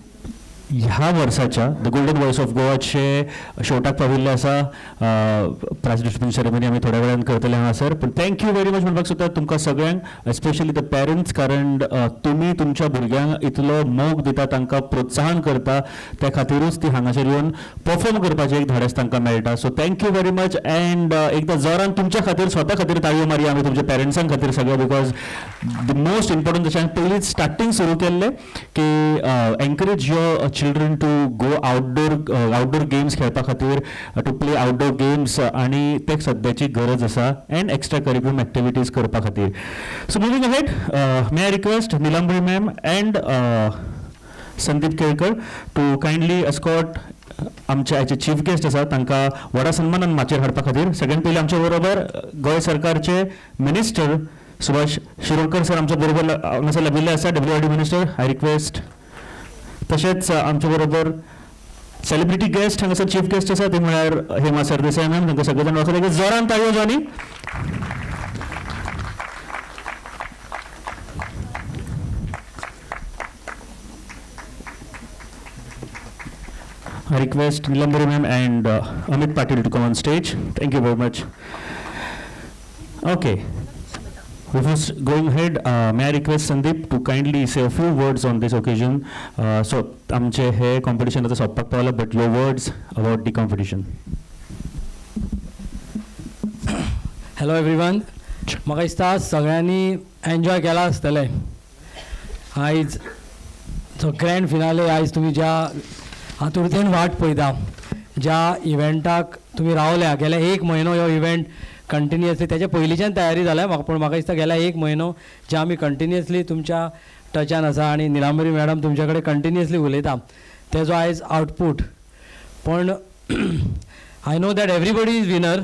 ह्या वर्षाच्या द गोल्डन व्हॉइस ऑफ गोवाचे शोटाक पाविल्ले आसा प्रायज डिस्ट्रिब्युशन सेरेमनी आमी थोड्या वेळान करतले हां सर. पण थँक्यू व्हेरी मच म्हणपाक सोदता तुमकां सगळ्यांक एस्पेशली द पेरंट्स, कारण तुमी तुमच्या भुरग्यांक इतलो मोग दिता, तांकां प्रोत्साहन करता, त्या खातीरूच ती हांगासर येवन परफॉर्म करपाचें एक धाडस तांकां मेळटा. So thank you very much. And एकदां जोरान तुमच्या खातीर, स्वता खातीर ताळयो मारया आमी, तुमच्या पेरंट्सां खातीर सगळ्या, बिकॉज द मोस्ट इम्पॉर्टंट जशें हांवें पयलींच स्टार्टींग सुरू केल्लें की encourage your children to go outdoor uh, outdoor games खेळपा खातीर, uh, to play outdoor games, आणि तेक सध्याची गरज आसा, and extra curriculum activities करपा खातीर. So moving ahead, uh, may I request Nilambari ma'am and uh, Sandeep Kerkar to kindly escort आमचे आयचे चीफ गेस्ट आसा तांकां व्हडा सन्मानान माचेर हाडपा खातीर सगळ्यान पयलीं आमचे बरोबर गोंय सरकारचे मिनिस्टर सुभाष शिरोडकर सर आमच्या बरोबर हांगासर लाभिल्ले आसा, डब्ल्यूआरडी मिनिस्टर. आय रिक्वेस्ट तशेंच आमच्या बरोबर सेलिब्रिटी गेस्ट हांगासर चीफ गेस्ट आसा ते म्हळ्यार हेमा सरदेसाय मॅम, तांकां सगळे जाण वाचले की जोरान ताळयो जानी. I request Nilambari ma'am and uh, Amit Patil to come on stage. Thank you very much. Okay. First, going ahead, uh, may I request Sandeep to kindly say a few words on this occasion. Uh, so, amche hai competition at the Sopak Tawala, but your words about the competition. Hello everyone. Maka istas sagrani enjoy kela astale. Aaj so grand finale aaj tumi ja आतुरतेन वाट पळयता ज्या इव्हेंटाक तुम्ही रावल्या गेल्या एक म्हयनो हो event continuously त्याच्या पयलींच्यान तयारी जाला म्हाका पण म्हाका दिसता गेल्या एक म्हयनो जे आमी कंटिन्युअसली तुमच्या टचान आसा आनी निलांबरी मॅडम तुमच्या कडेन कंटिन्युअसली उलयता तेजो आयज आउटपूट पण I know that everybody is winner.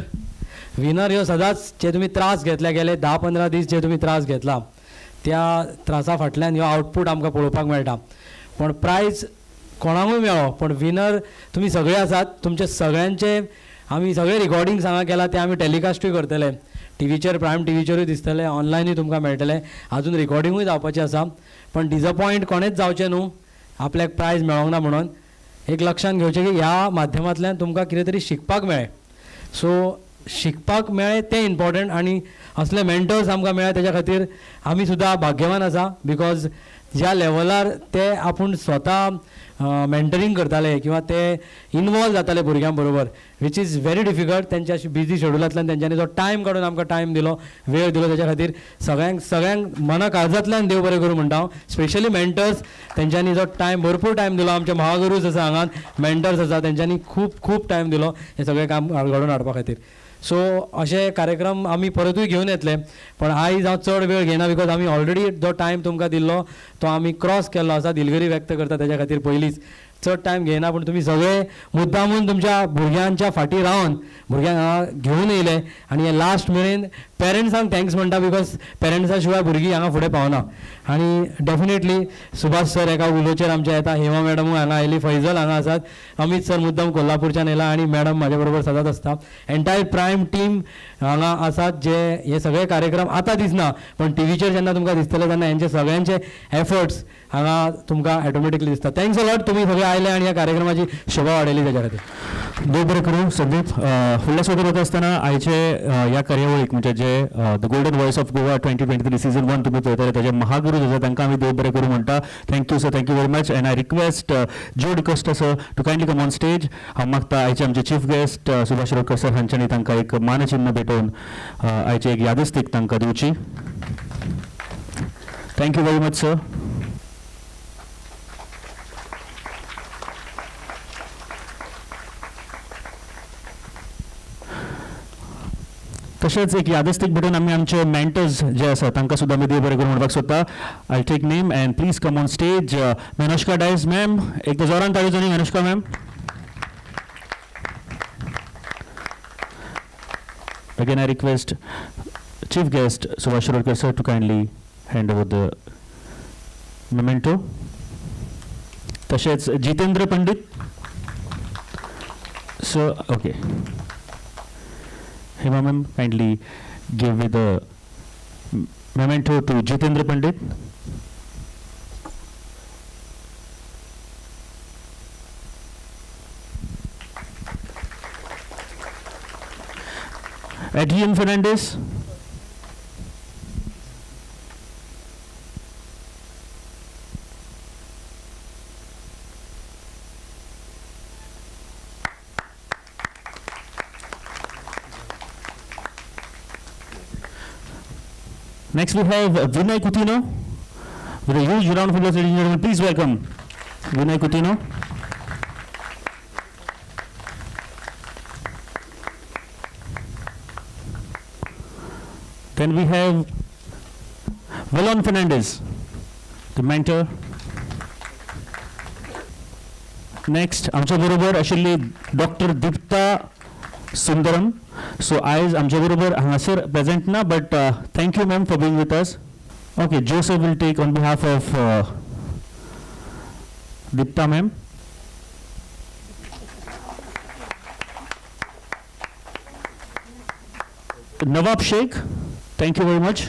Winner ह्यो सदांच जे तुम्ही त्रास घेतल्या गेले धा पंदरा दीस जे तुम्ही त्रास घेतला त्या त्रासा फाटल्यान ह्यो आउटपूट आमकां पळोवपाक मेळटा पण प्रायज कोणाकूय मेळो पण विनर तुम्ही सगळे आसात. तुमचे सगळ्यांचे आम्ही सगळे रिकॉर्डिंग्स हांगा केला ते आम्ही टेलिकास्टूय करतले टीव्हीचेर प्रायम टीव्हीचेरूय दिसतले ऑनलायनूय तुमकां मेळटले अजून रिकॉर्डिंगूय जावपाचें आसा पण डिसअपॉयंट कोणेच जावचें न्हू आपल्याक प्रायज मेळोंक ना म्हणून एक लक्षान घेवचें की ह्या माध्यमांतल्यान तुमकां कितें तरी शिकपाक मेळ्ळें सो शिकपाक मेळ्ळें तें इम्पॉर्टंट आनी असले मेंटर्स आमकां मेळ्ळे तेच्या खातीर आमी सुद्दां भाग्यवान आसा बिकॉज ज्या लेवलार ते आपूण स्वता मेंटरिंग करताले किंवा ते इन्वॉल्व जाताले भुरग्यां बरोबर विच इज व्हेरी डिफिकल्ट त्यांच्या अशी बिझी शेड्युलांतल्यान त्यांच्यानी जो टायम काडून आमकां टायम दिलो वेळ दिलो त्याच्या खातीर सगळ्यांक सगळ्यांक मना काळजांतल्यान देव बरें करूं म्हणटा हांव. स्पेशली मेंटर्स त्यांच्यानी जो टायम भरपूर टायम दिलो आमचे महागुरूज आसा हांगा मेंटर्स आसा त्यांच्यानी खूब खूब टायम दिलो हे सगळें काम घडोवन हाडपा खातीर सो असे कार्यक्रम आम्ही परतूय घेऊन येतले पण आयज हांव चड वेळ घेना बिकॉज आम्ही ऑलरेडी जो टायम तुमकां दिल्लो तो आम्ही क्रॉस केल्लो आसा. दिलगिरी व्यक्त करता त्याच्या खातीर पयलींच चड टायम घेना पण तुम्ही सगळे मुद्दामून तुमच्या भुरग्यांच्या फाटी रावन भुरग्यांक हांगा घेऊन येयले आनी हे लास्ट मेरेन पेरंट्सांक थँक्स म्हणटा बिकॉज पेरंट्सा शिवाय भुरगीं हांगा फुडें पावना आनी डेफिनेटली सुभाष सर एका उलोचेर आमच्या येता हेमा मॅडमूय हांगा आयली फैजल हांगा आसात अमित सर मुद्दाम कोल्हापूरच्यान येयला आनी मॅडम म्हाज्या बरोबर सदांच आसता एन्टायर प्रायम टीम हांगा आसात जे हे सगळे कार्यक्रम आतां दिसना पण टीव्हीचेर जेन्ना तुमकां दिसतले तेन्ना हेंचे सगळ्यांचे एफर्ट्स हांगा तुमकां ऑटोमॅटिकली दिसता. थँक्स अ लॉट तुम्ही सगळे आयले आनी ह्या कार्यक्रमाची शोभा वाडयली तेच्या खातीर. देव बरें करूं. संदीप फुडल्या सोबत येता आसतना आयचे ह्या कार्यावळीक म्हणजे the golden voice of Goa twenty twenty three season one तुम्ही पळयताले त्याचे महागुरू जे तांकां आमी देव बरें करूं म्हणटा. Thank you sir. Thank you very much and I request Joe D'Costa sir to kindly come on stage. हांव मागता आयचे आमचे chief guest Subhash Shirodkar sir हांच्यानी तांकां एक मानचिन्ह भेटोवन आयचे एक यादस्तीक तांकां दिवची. Thank you very much sir. तशेंच एक यादस्तीक भेटून आमी आमचे मेंटर्स जे आसा तांकां सुद्दां आमी देव बरें करूं म्हणपाक सोदता. I take name and please come on stage Minoshka Dias ma'am. एकदा जोरान ताळयो जानी Minoshka ma'am. Again I request chief guest Subhash Shirodkar sir to kindly hand over the memento. तशेंच Jitendra Pandit sir okay Hema ma'am kindly give me the memento to Jitendra Pandit. Adrian Fernandez. Next we have Vinay Coutinho with a huge round of applause, ladies and gentlemen. Please welcome Vinay Coutinho. Then we have Valan Fernandez, the mentor. Next, आमच्या बरोबर आशिल्ली doctor Dipta Sundaram. सो आयज आमच्या बरोबर हांगासर present ना, but thank you ma'am for being with us. Okay, Joseph will take on behalf of Dipta ma'am. Nawab Sheikh, thank you very much.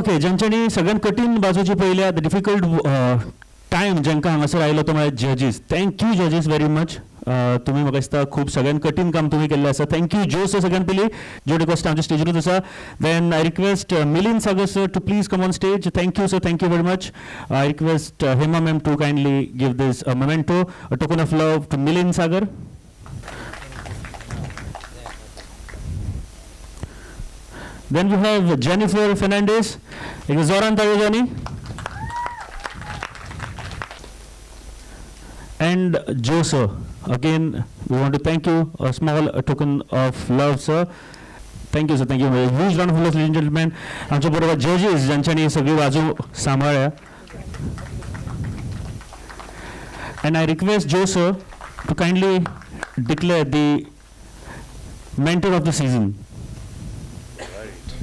Okay, janchani sagan katin bazuchi pahilya, the difficult uh, time janka hangasar ailo to my judges. Thank you judges very much. तुम्ही म्हाका दिसता खूब सगळ्यान कठीण काम तुम्ही केल्लें आसा. थँक यू जो सर सगळ्यान पयलीं जो डकॉस्टा आमच्या स्टेजीरूच आसा. Then I request Milind Sagar sir to please come on stage. Thank you sir, thank you very much. I request Hema ma'am to kindly give this a memento, a token of love to Milind Sagar. Then we have Jennifer Fernandes, Zoran Parijani, and Joe sir. Again, we want to thank you. A small a token of love, sir. Thank you, sir. Thank you. A huge round of applause, ladies and gentlemen. I'm so proud of our judges. Janchani Sagri Vaju Samara. And I request Joe sir to kindly declare the mentor of the season. Right.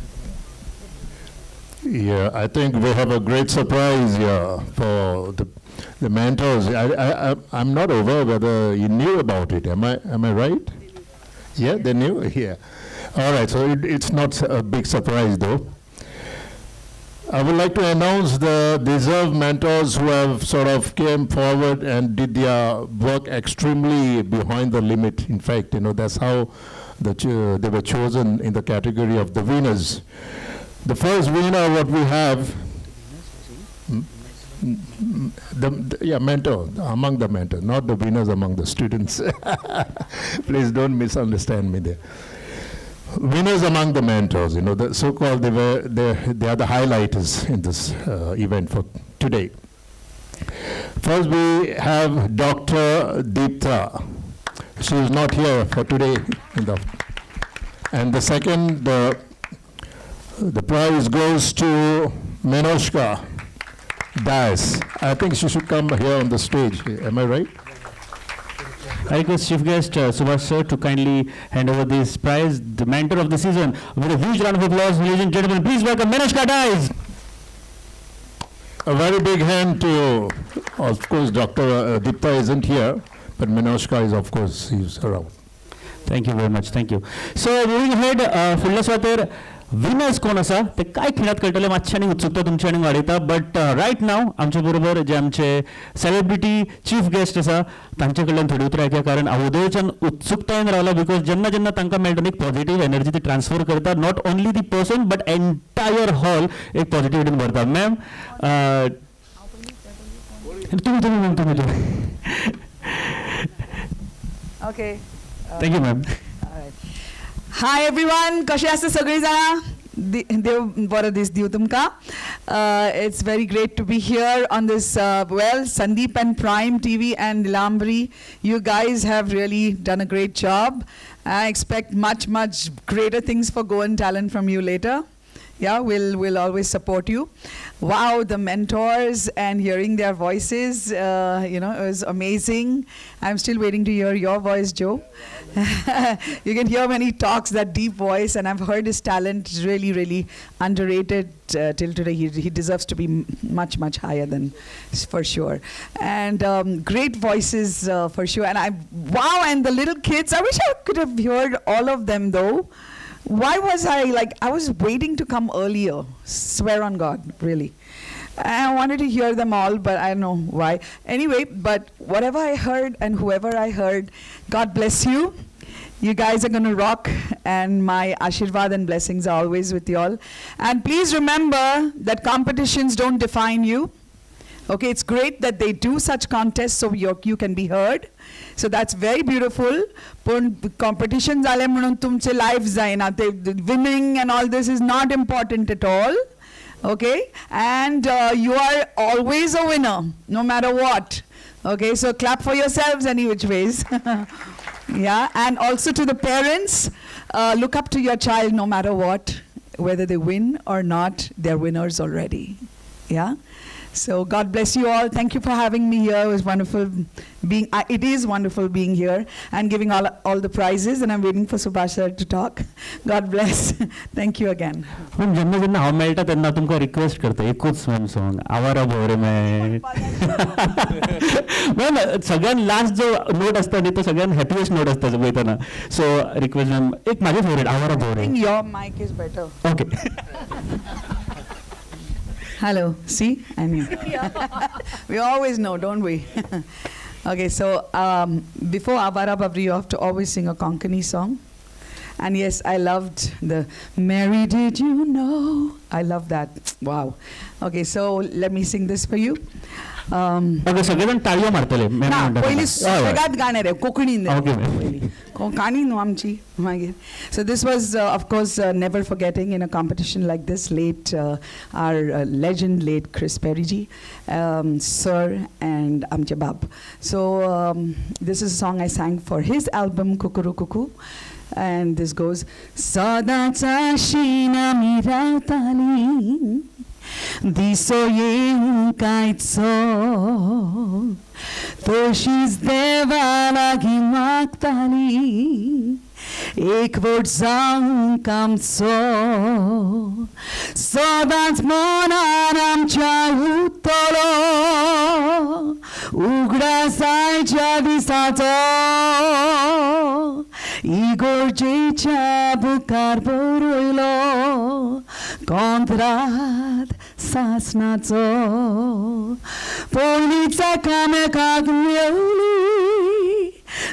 Yeah, I think we have a great surprise here for the. The mentors. I, I, I, I'm not aware whether you knew about it. Am I, am I right? Yeah, they knew? Yeah. All right, so it, it's not a big surprise, though. I would like to announce the deserved mentors who have sort of came forward and did their work extremely behind the limit. In fact, you know, that's how the cho they were chosen in the category of the winners. The first winner, what we have, hmm? The, the, yeah, mentor, among the mentors, not the winners among the students. Please don't misunderstand me there. Winners among the mentors, you know, the so-called, they were, they, they are the highlighters in this uh, event for today. First we have Doctor Dipta. She is not here for today. In the, and the second, the, the prize goes to Minoshka Dias. I think she should come here on the stage. Am I right? I request Chief Guest uh, Subhash sir to kindly hand over this prize, the mentor of the season. With a huge round of applause, ladies and gentlemen, please welcome Minoshka Dias. A very big hand to, of course, Doctor Uh, Dipta isn't here, but Minoshka is, of course, he's around. Thank you very much. Thank you. So moving ahead, uh, Fulla Swater. Winners कोण आसा ते काय खिणात कळटले मातशें आनी उत्सुकता तुमची आनी वाडयता. बट रायट नाव आमचे बरोबर जे आमचे सेलिब्रिटी चीफ गेस्ट आसा तांचे कडल्यान थोडी उतरां आयकया, कारण अवधोच्यान उत्सुकतायेन रावला. बिकॉज जेन्ना जेन्ना तांकां मेळटा न्ही एक पॉझिटिव्ह एनर्जी ती ट्रान्सफर करता, not only the person but entire hall एक पॉझिटिव्हिटीन भरता. मॅम तुमी तुमी मॅम तुमी okay, thank you ma'am. Hi everyone, कशें आसा सगळीं जाणां? देव बरो दीस दिवं तुमकां. It's very great to be here on this well Sandeep and prime TV and Nilambari. You guys have really done a great job. I expect much much greater things for Goan talent from you later. Yeah, we'll we'll always support you. Wow, the mentors and hearing their voices, uh, you know, it was amazing. I'm still waiting to hear your voice, Joe. You can hear when he talks, that deep voice, and I've heard his talent really, really underrated uh, till today. He he deserves to be much, much higher than for sure. And um, great voices uh, for sure. And I wow, and the little kids. I wish I could have heard all of them though. Why was I like, I was waiting to come earlier, swear on God, really. I wanted to hear them all, but I don't know why. Anyway, but whatever I heard and whoever I heard, God bless you. You guys are going to rock, and my ashirvad and blessings are always with you all. And please remember that competitions don't define you. Okay, it's great that they do such contests so you, you can be heard. So that's very beautiful. Competition zale manu tumche life zaina. Winning and all this is not important at all. Okay, and uh, you are always a winner, no matter what. Okay, so clap for yourselves any which ways. Yeah, and also to the parents, uh, look up to your child no matter what. Whether they win or not, they're winners already. Yeah? So God bless you all. Thank you for having me here. It was wonderful being, uh, it is wonderful being here and giving all, all the prizes, and I'm waiting for Subhash sir to talk. God bless. Thank you again. Ma'am, jenna jenna how melta tenna tumko request karta ekuch ma'am song avara bore mein. Ma'am, sagan last jo note asta ni to sagan happiest note asta jo boitana. So request ma'am ek maje favorite avara bore. I think your mic is better. Okay. Hello. See, I'm here. We always know, don't we? Okay, so um, before Avara Bhavri, you have to always sing a Konkani song. And yes, I loved the Mary, did you know? I love that. Wow. Okay, so let me sing this for you. Um, okay, so given Taliya Martale. Nah, Koili Sugat Gane Re, Kokani Ne. Okay, ma'am. Konkani No Amchi. So this was, uh, of course, uh, never forgetting in a competition like this, late, uh, our uh, legend, late Chris Perigi, um, Sir, and Amcha Bab. So um, this is a song I sang for his album, Kukuru Kuku. And this goes, Sada cha shina mira tali, diso ye kaitso, toshis devala gimak tali, ek word sang kamso, Sadat monaram cha utolo, ugra sai cha disato, Igor Jecha Bukar Borulo Kontrad Sasnato Polnica Kamekak Mioli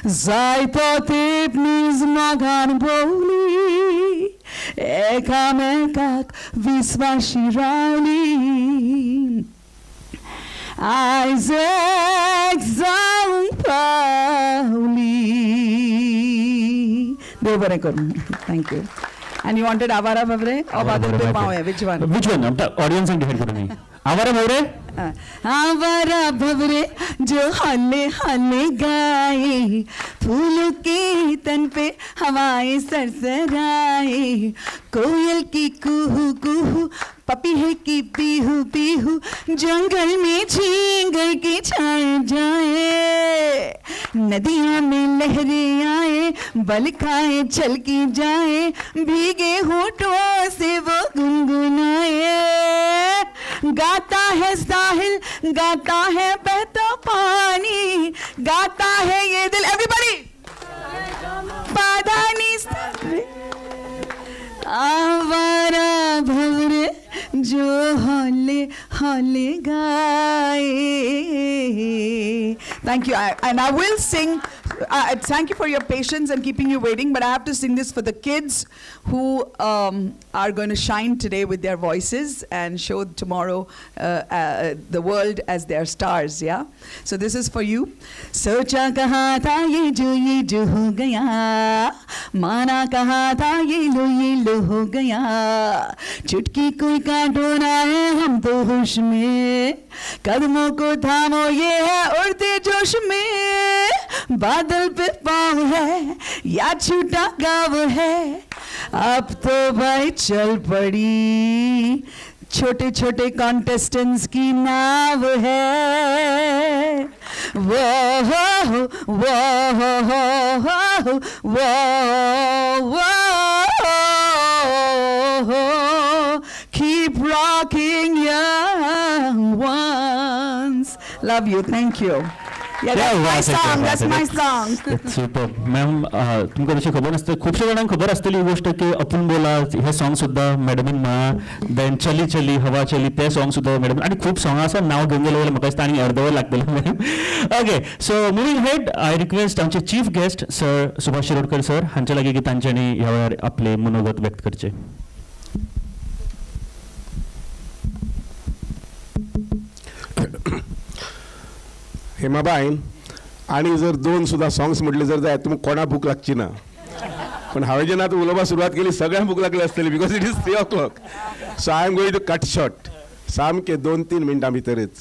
Zaipotip Nizmagan Boli Ekamekak Visvashirali Isaac Zampali. Thank you. And you wanted Avara Bhavre or Badur Pe Paave? Which one? Which one? Audience and different for me. Avara Bhavre? Avara Bhavre, jo hale hale gaaye, phoolon ke tan pe hawaye sarsaraye, koyal ki kuhu kuhu. पपी है कि पीहू पीहू जंगल में झींगे के छाए जाए नदियाँ में लहरें आए बल खाए छलकी जाए भीगे होठों से वो गुनगुनाए गाता है साहिल गाता है बहता पानी गाता है ये दिल एवरीबॉडी पादानी आवारा भवरे जो हले हले गाए. Thank you, I, and I will sing. Uh, thank you for your patience and keeping you waiting, but I have to sing this for the kids who um, are going to shine today with their voices and show tomorrow uh, uh, the world as their stars, yeah? So this is for you. Socha kaha tha ye jo ye jo ho gaya, mana kaha tha ye lo ye lo ho gaya, chutki koi ka dona hai hum to hosh mein, kadmon ko thamo ye hai urte josh mein, बादल पे पाँव है या छूटा गाँव है अब तो भाई चल पड़ी छोटे छोटे कॉन्टेस्टेंट्स की नाव है वो हो वो हो हो वो वो keep rocking young ones. Love you. Thank you. Yeah, that's my song, that's my song. That's super. Ma'am, you know, you know, you know, song Sudha, Madam Ma, then Chali Chali, Hava Chali, Te song Sudha, Madam, and खूप songs are now Gangal level, Makastani, Erdo, Lakdal. Okay, so moving ahead, I request our chief guest, Sir Subhash Shirodkar, Sir, Hanchalagi Gitanjani, Yavar, Aple, Munogat, Vekt Karche. हेमाबाईन आणि जर दोन सुद्धा songs म्हटले जर जाय तुम कोणा भूक लागची ना पण हावे जेना तू उलोबा सुरुवात केली सगळ्यांना भूक लागली असतेली because it is three o'clock so I am going to cut short सामके दोन तीन मिनटां भितरच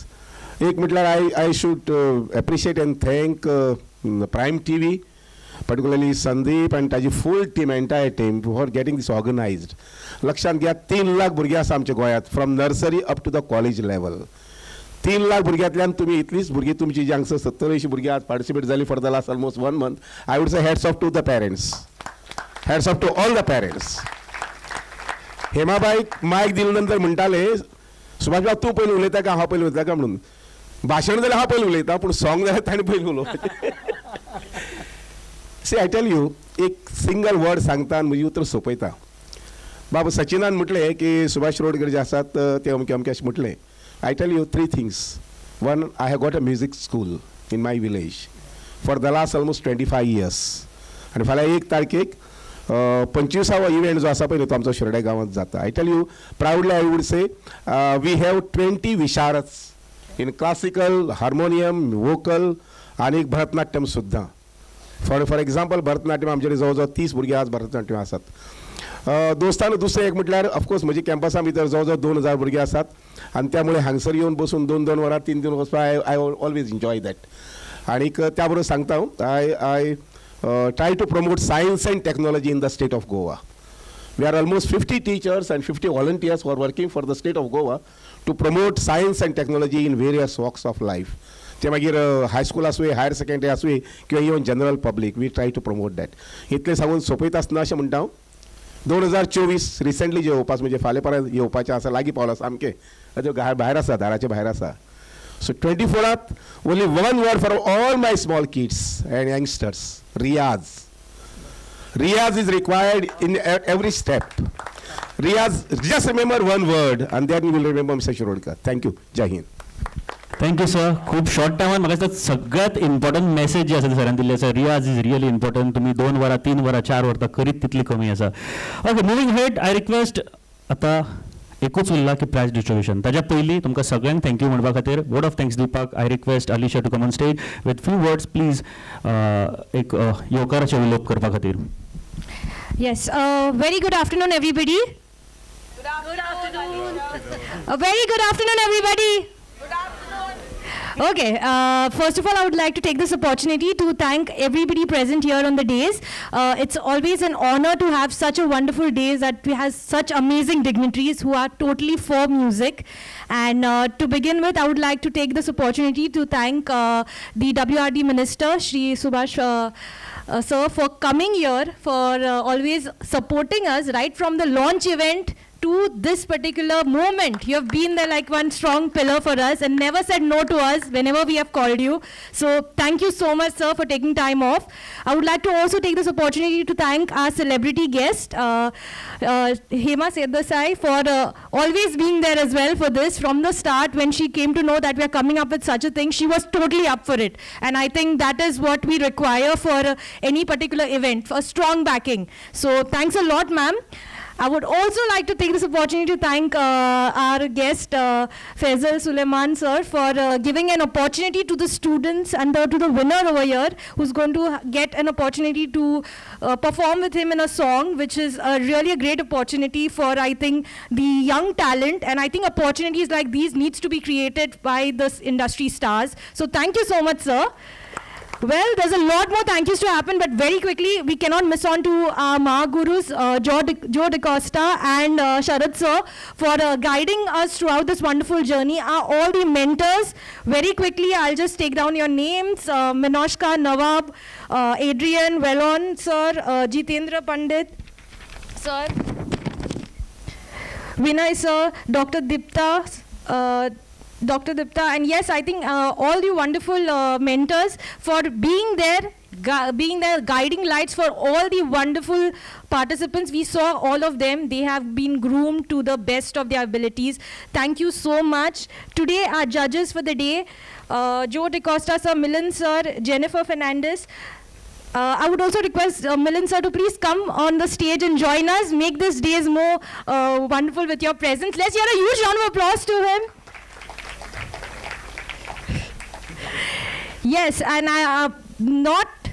एक मिटला I I should uh, appreciate and thank uh, Prime T V, particularly Sandeep and Taji full team, entire team for getting this organized. Lakshan gaya तीन lakh burgya samche goyat from nursery up to the college level. तीन lakh burgyatlan tumi itlis burgi tumchi jangsa सत्तर ऐंशी burgya participate zali for the last almost one month. I would say hats off to the parents. Hats off to all the parents. Hema bhai mic dilanantar म्हणाले सुभाष बाबा तू पहिले उलयता का हा पहिले उलयता का म्हणून भाषण झालं हा पहिले उलयता पण सॉन्ग झालं त्याने पहिले बोललो. सी आय टेल यू एक सिंगल वर्ड सांगता आणि मी उत्तर सोपयता. बाबा सचिनान म्हटले की सुभाष शिरोडकर जे असतात ते अमके अमकेश म्हटले. I tell you three things. One, I have got a music school in my village for the last almost twenty five years. आणि फाल्यां एक तारखेक पंचवीसावा इव्हेंट जो असा पहिले तो आमचा शिरडे गावात जाता. I tell you proudly I would say we have twenty Visharads in classical harmonium vocal आणि भरतनाट्यम सुद्धा. फॉर फॉर एग्जाम्पल भरतनाट्यम आमचे जवळजवळ तीस भुरगे आज भरतनाट्यम असतात. दोस्तान दुसरे एक म्हटल्यार ऑफकोर्स म्हजे कॅम्पसा भितर जवळजवळ दोन हजार भुरगे असतात आणि त्यामुळे हांगसर येऊन बसून दोन दोन वरां तीन तीन वचपाक I I always enjoy that. आणि त्याबरोबर सांगता हांव आय आय Uh, try to promote science and technology in the state of Goa. We are almost fifty teachers and fifty volunteers who are working for the state of Goa to promote science and technology in various walks of life. Te magir high school aswe, higher secondary aswe, kiwa even general public, we try to promote that. Itle sagun sopayta asna ashe mundao. दोन हजार चोवीस recently je upas mje fale para ye upacha asa lagi paola samke. Ajo gahar bahira sa darache bahira sa. So twenty-fourth, only one word for all my small kids and youngsters. Riyaz. Riyaz is required in every step. Riyaz, just remember one word and then you will remember Mister Shirodkar. Thank you. Jai Hind. Thank you, sir. खूप short टायमान म्हाका सगळ्यात important message जे आसा ते सरान दिल्ले आसा. रियाज is really important. तुम्ही दोन वरां तीन वरां चार वरां करीत तितली कमी आसा. Okay, moving ahead I request आतां एकूच उरला की प्रायज डिस्ट्रिब्यूशन. ताज्या पयलीं तुमकां सगळ्यांक थँक्यू म्हणपा खातीर वर्ड ऑफ थँक्स दिवपाक I request Alisha to come on stage with few words please एक येवकाराचें उलोवप करपा खातीर. Yes, very good afternoon everybody. Very good afternoon everybody. Okay, uh, first of all, I would like to take this opportunity to thank everybody present here on the days. Uh, it's always an honor to have such a wonderful days that we have such amazing dignitaries who are totally for music. And uh, to begin with, I would like to take this opportunity to thank uh, the W R D Minister, Shri Subhash uh, uh, Sir, for coming here, for uh, always supporting us right from the launch event to this particular moment. You have been there like one strong pillar for us and never said no to us whenever we have called you. So thank you so much, sir, for taking time off. I would like to also take this opportunity to thank our celebrity guest, uh, uh, Hema Sedasai, for uh, always being there as well for this. From the start, when she came to know that we are coming up with such a thing, she was totally up for it. And I think that is what we require for uh, any particular event, for strong backing. So thanks a lot, ma'am. I would also like to take this opportunity to thank uh, our guest, uh, Faisal Suleiman, sir, for uh, giving an opportunity to the students and the, to the winner over here, who's going to get an opportunity to uh, perform with him in a song, which is uh, really a great opportunity for, I think, the young talent. And I think opportunities like these needs to be created by this industry stars. So thank you so much, sir. Well, there's a lot more thank yous to happen, but very quickly, we cannot miss on to our Ma Gurus, uh, Joe DaCosta and uh, Sharad sir, for uh, guiding us throughout this wonderful journey. Are all the mentors. Very quickly, I'll just take down your names. Uh, Minoshka, Nawab, uh, Adrian, Valan sir, uh, Jitendra Pandit sir, Vinay sir, Doctor Dipta, uh, Doctor Dipta, and yes, I think uh, all the wonderful uh, mentors for being there, being there, guiding lights for all the wonderful participants. We saw all of them. They have been groomed to the best of their abilities. Thank you so much. Today, our judges for the day, uh, Joe DaCosta sir, Milind sir, Jennifer Fernandez. Uh, I would also request uh, Milind sir to please come on the stage and join us. Make these days more uh, wonderful with your presence. Let's hear a huge round of applause to him. Yes, and I uh, not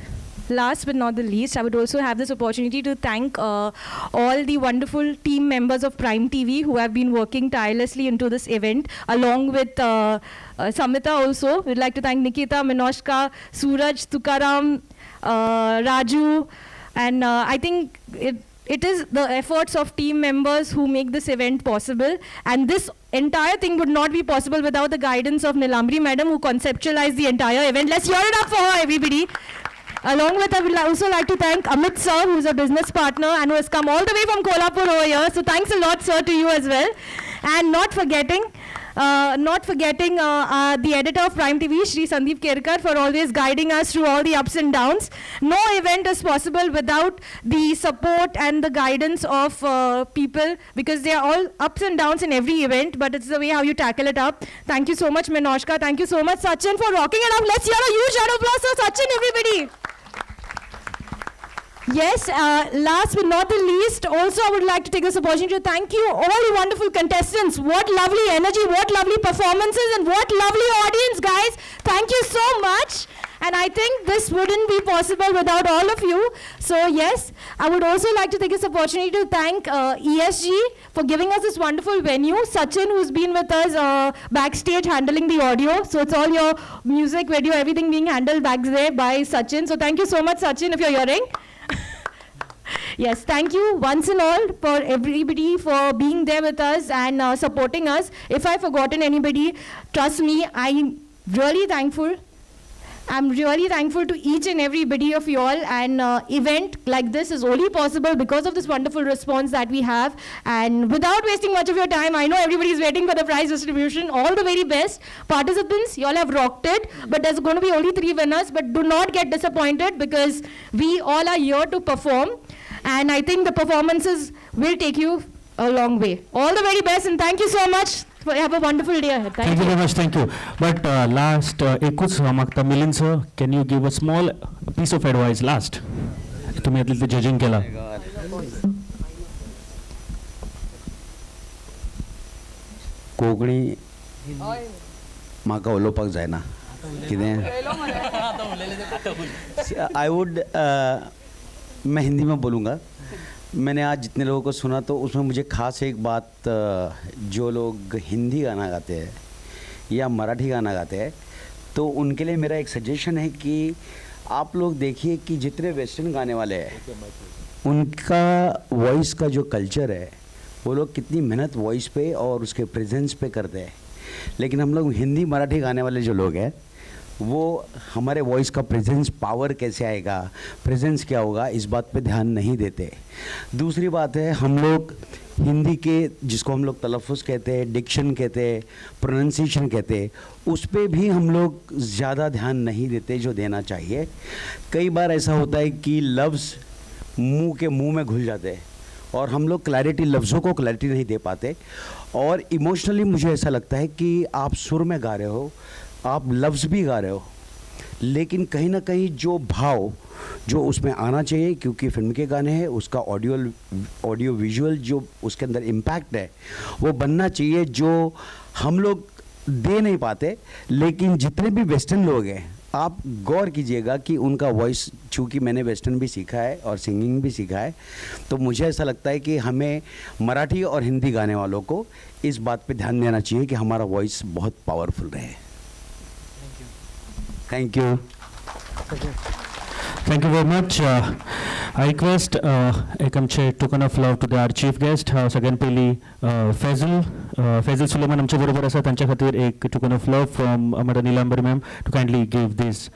Last but not the least, I would also have this opportunity to thank uh, all the wonderful team members of Prime T V who have been working tirelessly into this event, along with uh, uh, Samita also. We'd like to thank Nikita, Minoshka, Suraj, Tukaram, uh, Raju, and uh, I think it, it is the efforts of team members who make this event possible, and this entire thing would not be possible without the guidance of Nilambari Madam, who conceptualized the entire event. Let's hear it up for her, everybody. Along with, I would also like to thank Amit sir, who's a business partner and who has come all the way from Kolhapur over here. So thanks a lot, sir, to you as well. And not forgetting, uh, not forgetting uh, uh, the editor of Prime T V, Shri Sandeep Kerkar, for always guiding us through all the ups and downs. No event is possible without the support and the guidance of uh, people, because they are all ups and downs in every event, but it's the way how you tackle it up. Thank you so much, Minoshka. Thank you so much, Sachin, for rocking it up. Let's hear a huge round of applause for Sachin, everybody. Yes, uh, last but not the least, also I would like to take this opportunity to thank you, all the wonderful contestants. What lovely energy, what lovely performances, and what lovely audience, guys. Thank you so much. And I think this wouldn't be possible without all of you. So yes, I would also like to take this opportunity to thank uh, E S G for giving us this wonderful venue. Sachin, who's been with us uh, backstage handling the audio. So it's all your music, video, everything being handled back there by Sachin. So thank you so much, Sachin, if you're hearing. Yes, thank you once and all for everybody for being there with us and uh, supporting us. If I've forgotten anybody, trust me, I'm really thankful. I'm really thankful to each and everybody of you all, and uh, event like this is only possible because of this wonderful response that we have. And without wasting much of your time, I know everybody's waiting for the prize distribution. All the very best. Participants, you all have rocked it, but there's going to be only three winners, but do not get disappointed because we all are here to perform. And I think the performances will take you a long way. All the very best, and thank you so much. Have a wonderful day ahead. Thank, thank you very much. Thank you. But uh, last, uh, Milind sir, can you give a small piece of advice last? To me, at least the judging kela. Kogni, maka olopak jaina. I would. Uh, मैं हिंदी में बोलूँगा. मैंने आज जितने लोगों को सुना तो उसमें मुझे खास एक बात, जो लोग हिंदी गाना गाते हैं या मराठी गाना गाते हैं तो उनके लिए मेरा एक सजेशन है कि आप लोग देखिए कि जितने वेस्टर्न गाने वाले हैं उनका वॉइस का जो कल्चर है वो लोग कितनी मेहनत वॉइस पे और उसके प्रेजेंस पे करते हैं, लेकिन हम लोग हिंदी मराठी गाने वाले जो लोग हैं वो हमारे वॉइस का प्रेजेंस पावर कैसे आएगा, प्रेजेंस क्या होगा, इस बात पे ध्यान नहीं देते. दूसरी बात है, हम लोग हिंदी के जिसको हम लोग तलफ़ुज़ कहते हैं, डिक्शन कहते हैं, प्रोनंसिएशन कहते हैं, उस पे भी हम लोग ज़्यादा ध्यान नहीं देते जो देना चाहिए. कई बार ऐसा होता है कि लफ्ज़ मुँह के मुँह में घुल जाते हैं और हम लोग क्लैरिटी, लफ्ज़ों को क्लैरिटी नहीं दे पाते. और इमोशनली मुझे ऐसा लगता है कि आप सुर में गा रहे हो, आप लफ्ज़ भी गा रहे हो, लेकिन कहीं ना कहीं जो भाव जो उसमें आना चाहिए, क्योंकि फिल्म के गाने हैं, उसका ऑडियो ऑडियो विजुअल जो उसके अंदर इम्पैक्ट है वो बनना चाहिए, जो हम लोग दे नहीं पाते. लेकिन जितने भी वेस्टर्न लोग हैं आप गौर कीजिएगा कि उनका वॉइस, चूँकि मैंने वेस्टर्न भी सीखा है और सिंगिंग भी सीखा है, तो मुझे ऐसा लगता है कि हमें मराठी और हिंदी गाने वालों को इस बात पर ध्यान देना चाहिए कि हमारा वॉइस बहुत पावरफुल रहे. Thank you. Thank you. Thank you very much. Uh, I request uh, a token of love to the, our chief guest. Uh, again, Pili uh, Faisal, uh, Faisal Suleiman, amcha borobar asa tancha khatir ek token of love from Amara Nilambari ma'am to kindly give this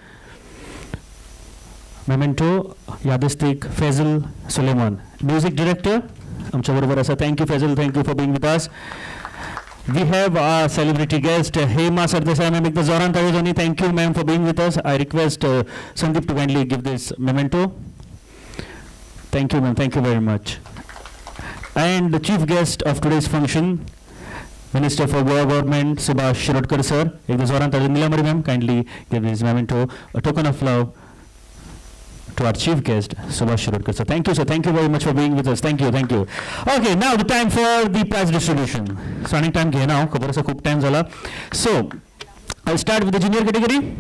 memento yadastik Faisal Suleiman, music director. Amcha borobar asa. Thank you, Faisal. Thank you for being with us. We have our celebrity guest, Hema Sardesai, ma'am, with the Zoran Parizani. Thank you, ma'am, for being with us. I request uh, Sandeep to kindly give this memento. Thank you, ma'am. Thank you very much. And the chief guest of today's function, Minister for Goa Government, Subhash Shirodkar, sir. If the Zoran Parizani, ma'am, kindly give this memento, a token of love to our chief guest, Subhash Shirodkar, sir. Thank you, sir. Thank you very much for being with us. Thank you, thank you. Okay, now the time for the prize distribution. Starting time, now, time. So, I'll start with the junior category.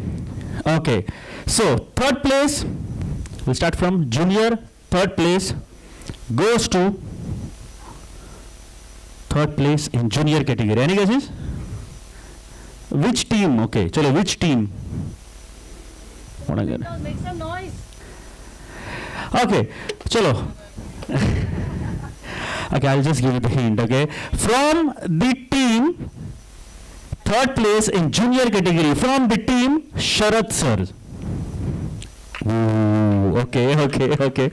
Okay, so third place, We'll start from junior. Third place goes to third place in junior category. Any guesses? Which team? Okay, chalo, which team? What again? No, make some noise. Okay, chalo. Okay, I'll just give it a hint. Okay, from the team, third place in junior category, from the team Sharad sir. Ooh, okay, okay, okay,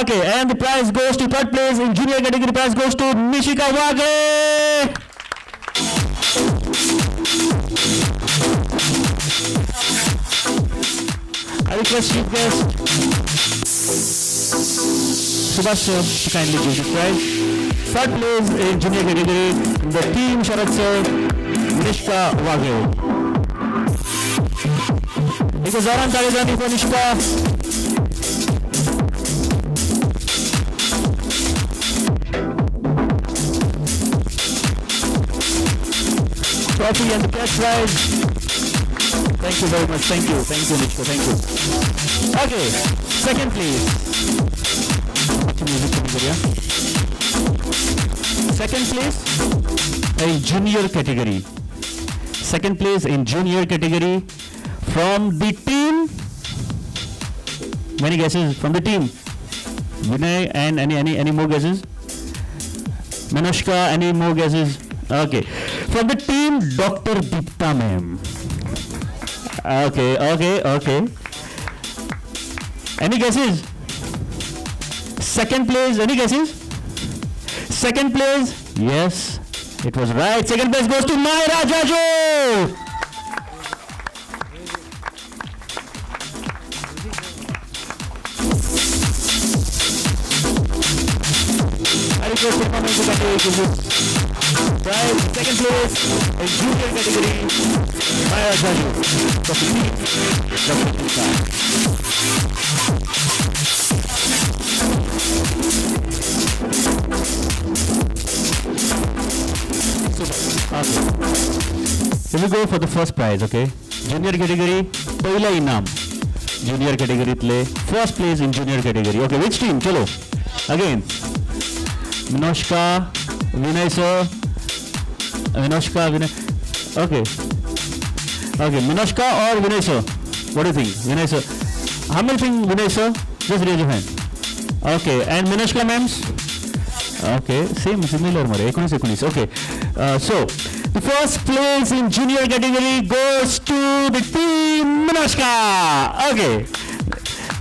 okay. And the prize goes to third place in junior category. Prize goes to Nishka Vagle. I request you guys, Subhash sir, to kindly give this prize. Third place in junior category, the team Sharad sir, Nishka Vagle. It's a Zoran Parizani for Nishka. Trophy and the cash prize. Thank you very much. Thank you. Thank you, Nishka. Thank you. Okay. Second, please. Second place in junior category. Second place in junior category. From the team, many guesses from the team. Vinay, and any any any more guesses? Minoshka, any more guesses? Okay, from the team, Doctor Dipta ma'am. Okay, okay, okay. Any guesses? Second place, any guesses? Second place, yes, it was right. Second place goes to Myra Jajo. Right, second place in junior category, Myra Jajo. Super. Let me go for the first prize, okay? Junior category, Pehla Inam. Junior category play, first place in junior category. Okay, which team? Chalo. Again. Minoshka, Vinay sir, Minoshka, Vinay, okay, okay, Minoshka or Vinay sir, what do you think, Vinay sir, how many think Vinay sir, just raise your hand, okay, and Minoshka ma'ams, okay, same, similar, okay, uh, so, the first place in junior category goes to the team Minoshka, okay,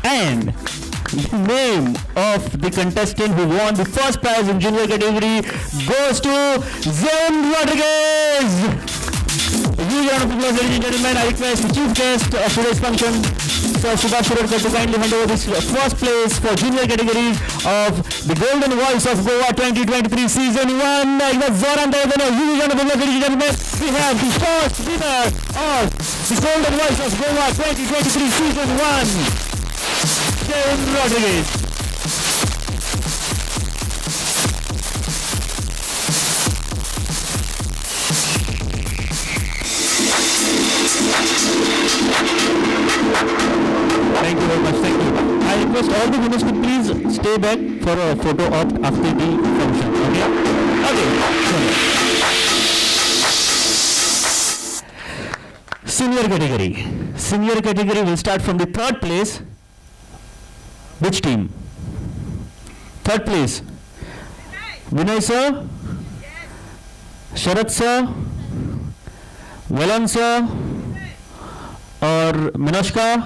and the name of the contestant who won the first prize in junior category goes to Zane Rodriguez. A huge round of applause, ladies and gentlemen. I request the chief guest of today's function, Sir Subhash Shirodkar, to kindly hand over this first place for junior category of the Golden Voice of Goa twenty twenty-three Season one. I request Zoran Parizani. A huge round of applause, ladies and gentlemen. We have the first winner of the Golden Voice of Goa twenty twenty-three Season one. Zane Rodriguez. Thank you very much, thank you. I request all the winners to please stay back for a photo op after the function. Okay? Okay. Sorry. Senior category. Senior category will start from the third place. Which team? Third place. Vinay sir? Yes. Sharad sir? Valan sir? Or Minoshka?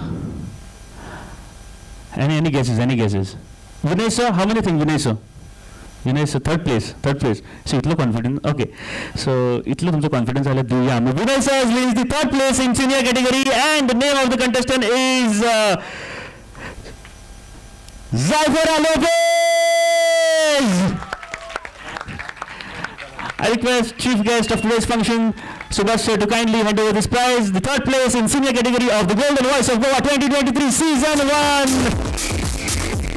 Any any guesses? Any guesses? Vinay sir? How many things Vinay sir? Vinay sir, third place. Third place. So itlo confidence. Okay. So itlo tumse confidence aale diya. Vinay sir is the third place in senior category, and the name of the contestant is Uh, Zephora Lopez! I request chief guest of today's function, Subhash sir, to kindly hand over this prize. The third place in senior category of the Golden Voice of Goa twenty twenty-three Season one,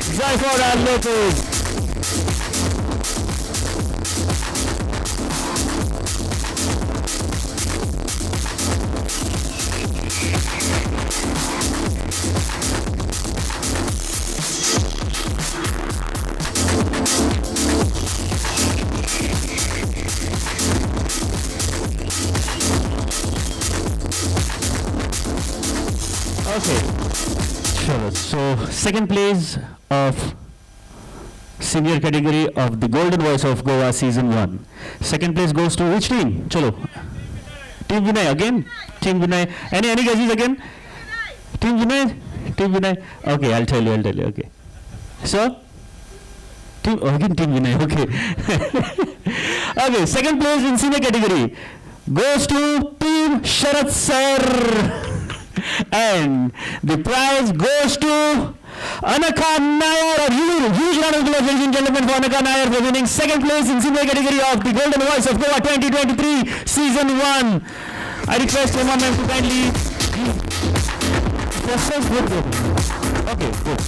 Zephora Lopez. Okay. Sure. So second place of senior category of the Golden Voice of Goa season one. Second place goes to which team? Chalo. Team Vinay again. Team Vinay. Any any guesses again? Team Vinay. Team Vinay. Okay, I'll tell you. I'll tell you. Okay. So. Team oh, again. Team Vinay. Okay. Okay. Second place in senior category goes to Team Sharad Sir. And the prize goes to Anakha Nair. A huge round of applause, ladies and gentlemen, for Anakha Nair for winning second place in senior category of the Golden Voice of Goa twenty twenty-three Season one. I request Emma ma'am to kindly. Okay, good.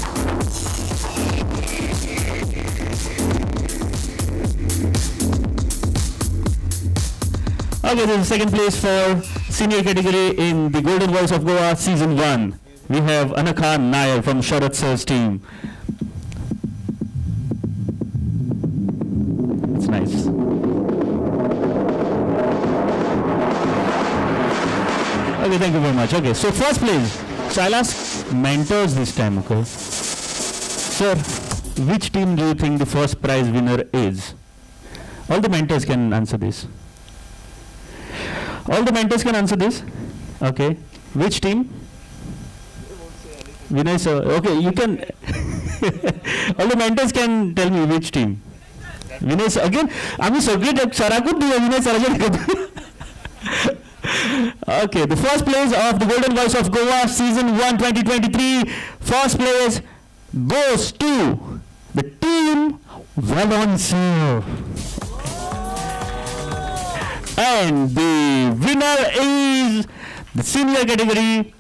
Okay, this is second place for senior category in the Golden Voice of Goa Season one. We have Anakha Nair from Sharad Sir's team. It's nice. Okay, thank you very much. Okay, so first place. So I'll ask mentors this time, okay? Sir, which team do you think the first prize winner is? All the mentors can answer this. All the mentors can answer this. Okay. Which team? Vinay sir. Okay, you can. All the mentors can tell me which team. Vinay sir. Again, I mean, so great. Sir, I could do Vinay sir. Okay, the first place of the Golden Voice of Goa Season one twenty twenty-three. First place goes to the team Valan sir. And the winner is the senior category.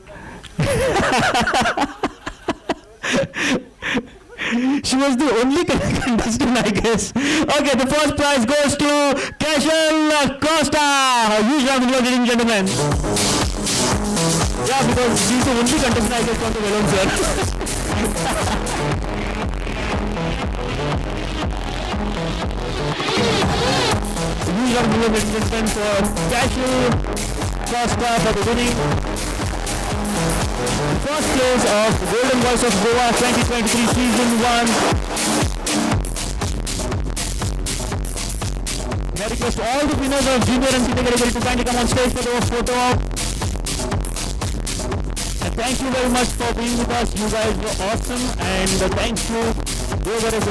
She was the only contestant, I guess. Okay, the first prize goes to Keshal Costa. A huge round of applause, ladies and gentlemen. Yeah, because she's the only contestant, I guess, from the Valan sir. Huge round of applause for Keshal Costa for the winning first place of Golden Voice of Goa twenty twenty-three Season one. I request all the winners of Junior and Senior category to kindly come on stage for the photo op. And thank you very much for being with us. You guys were awesome, and thank you. Go wherever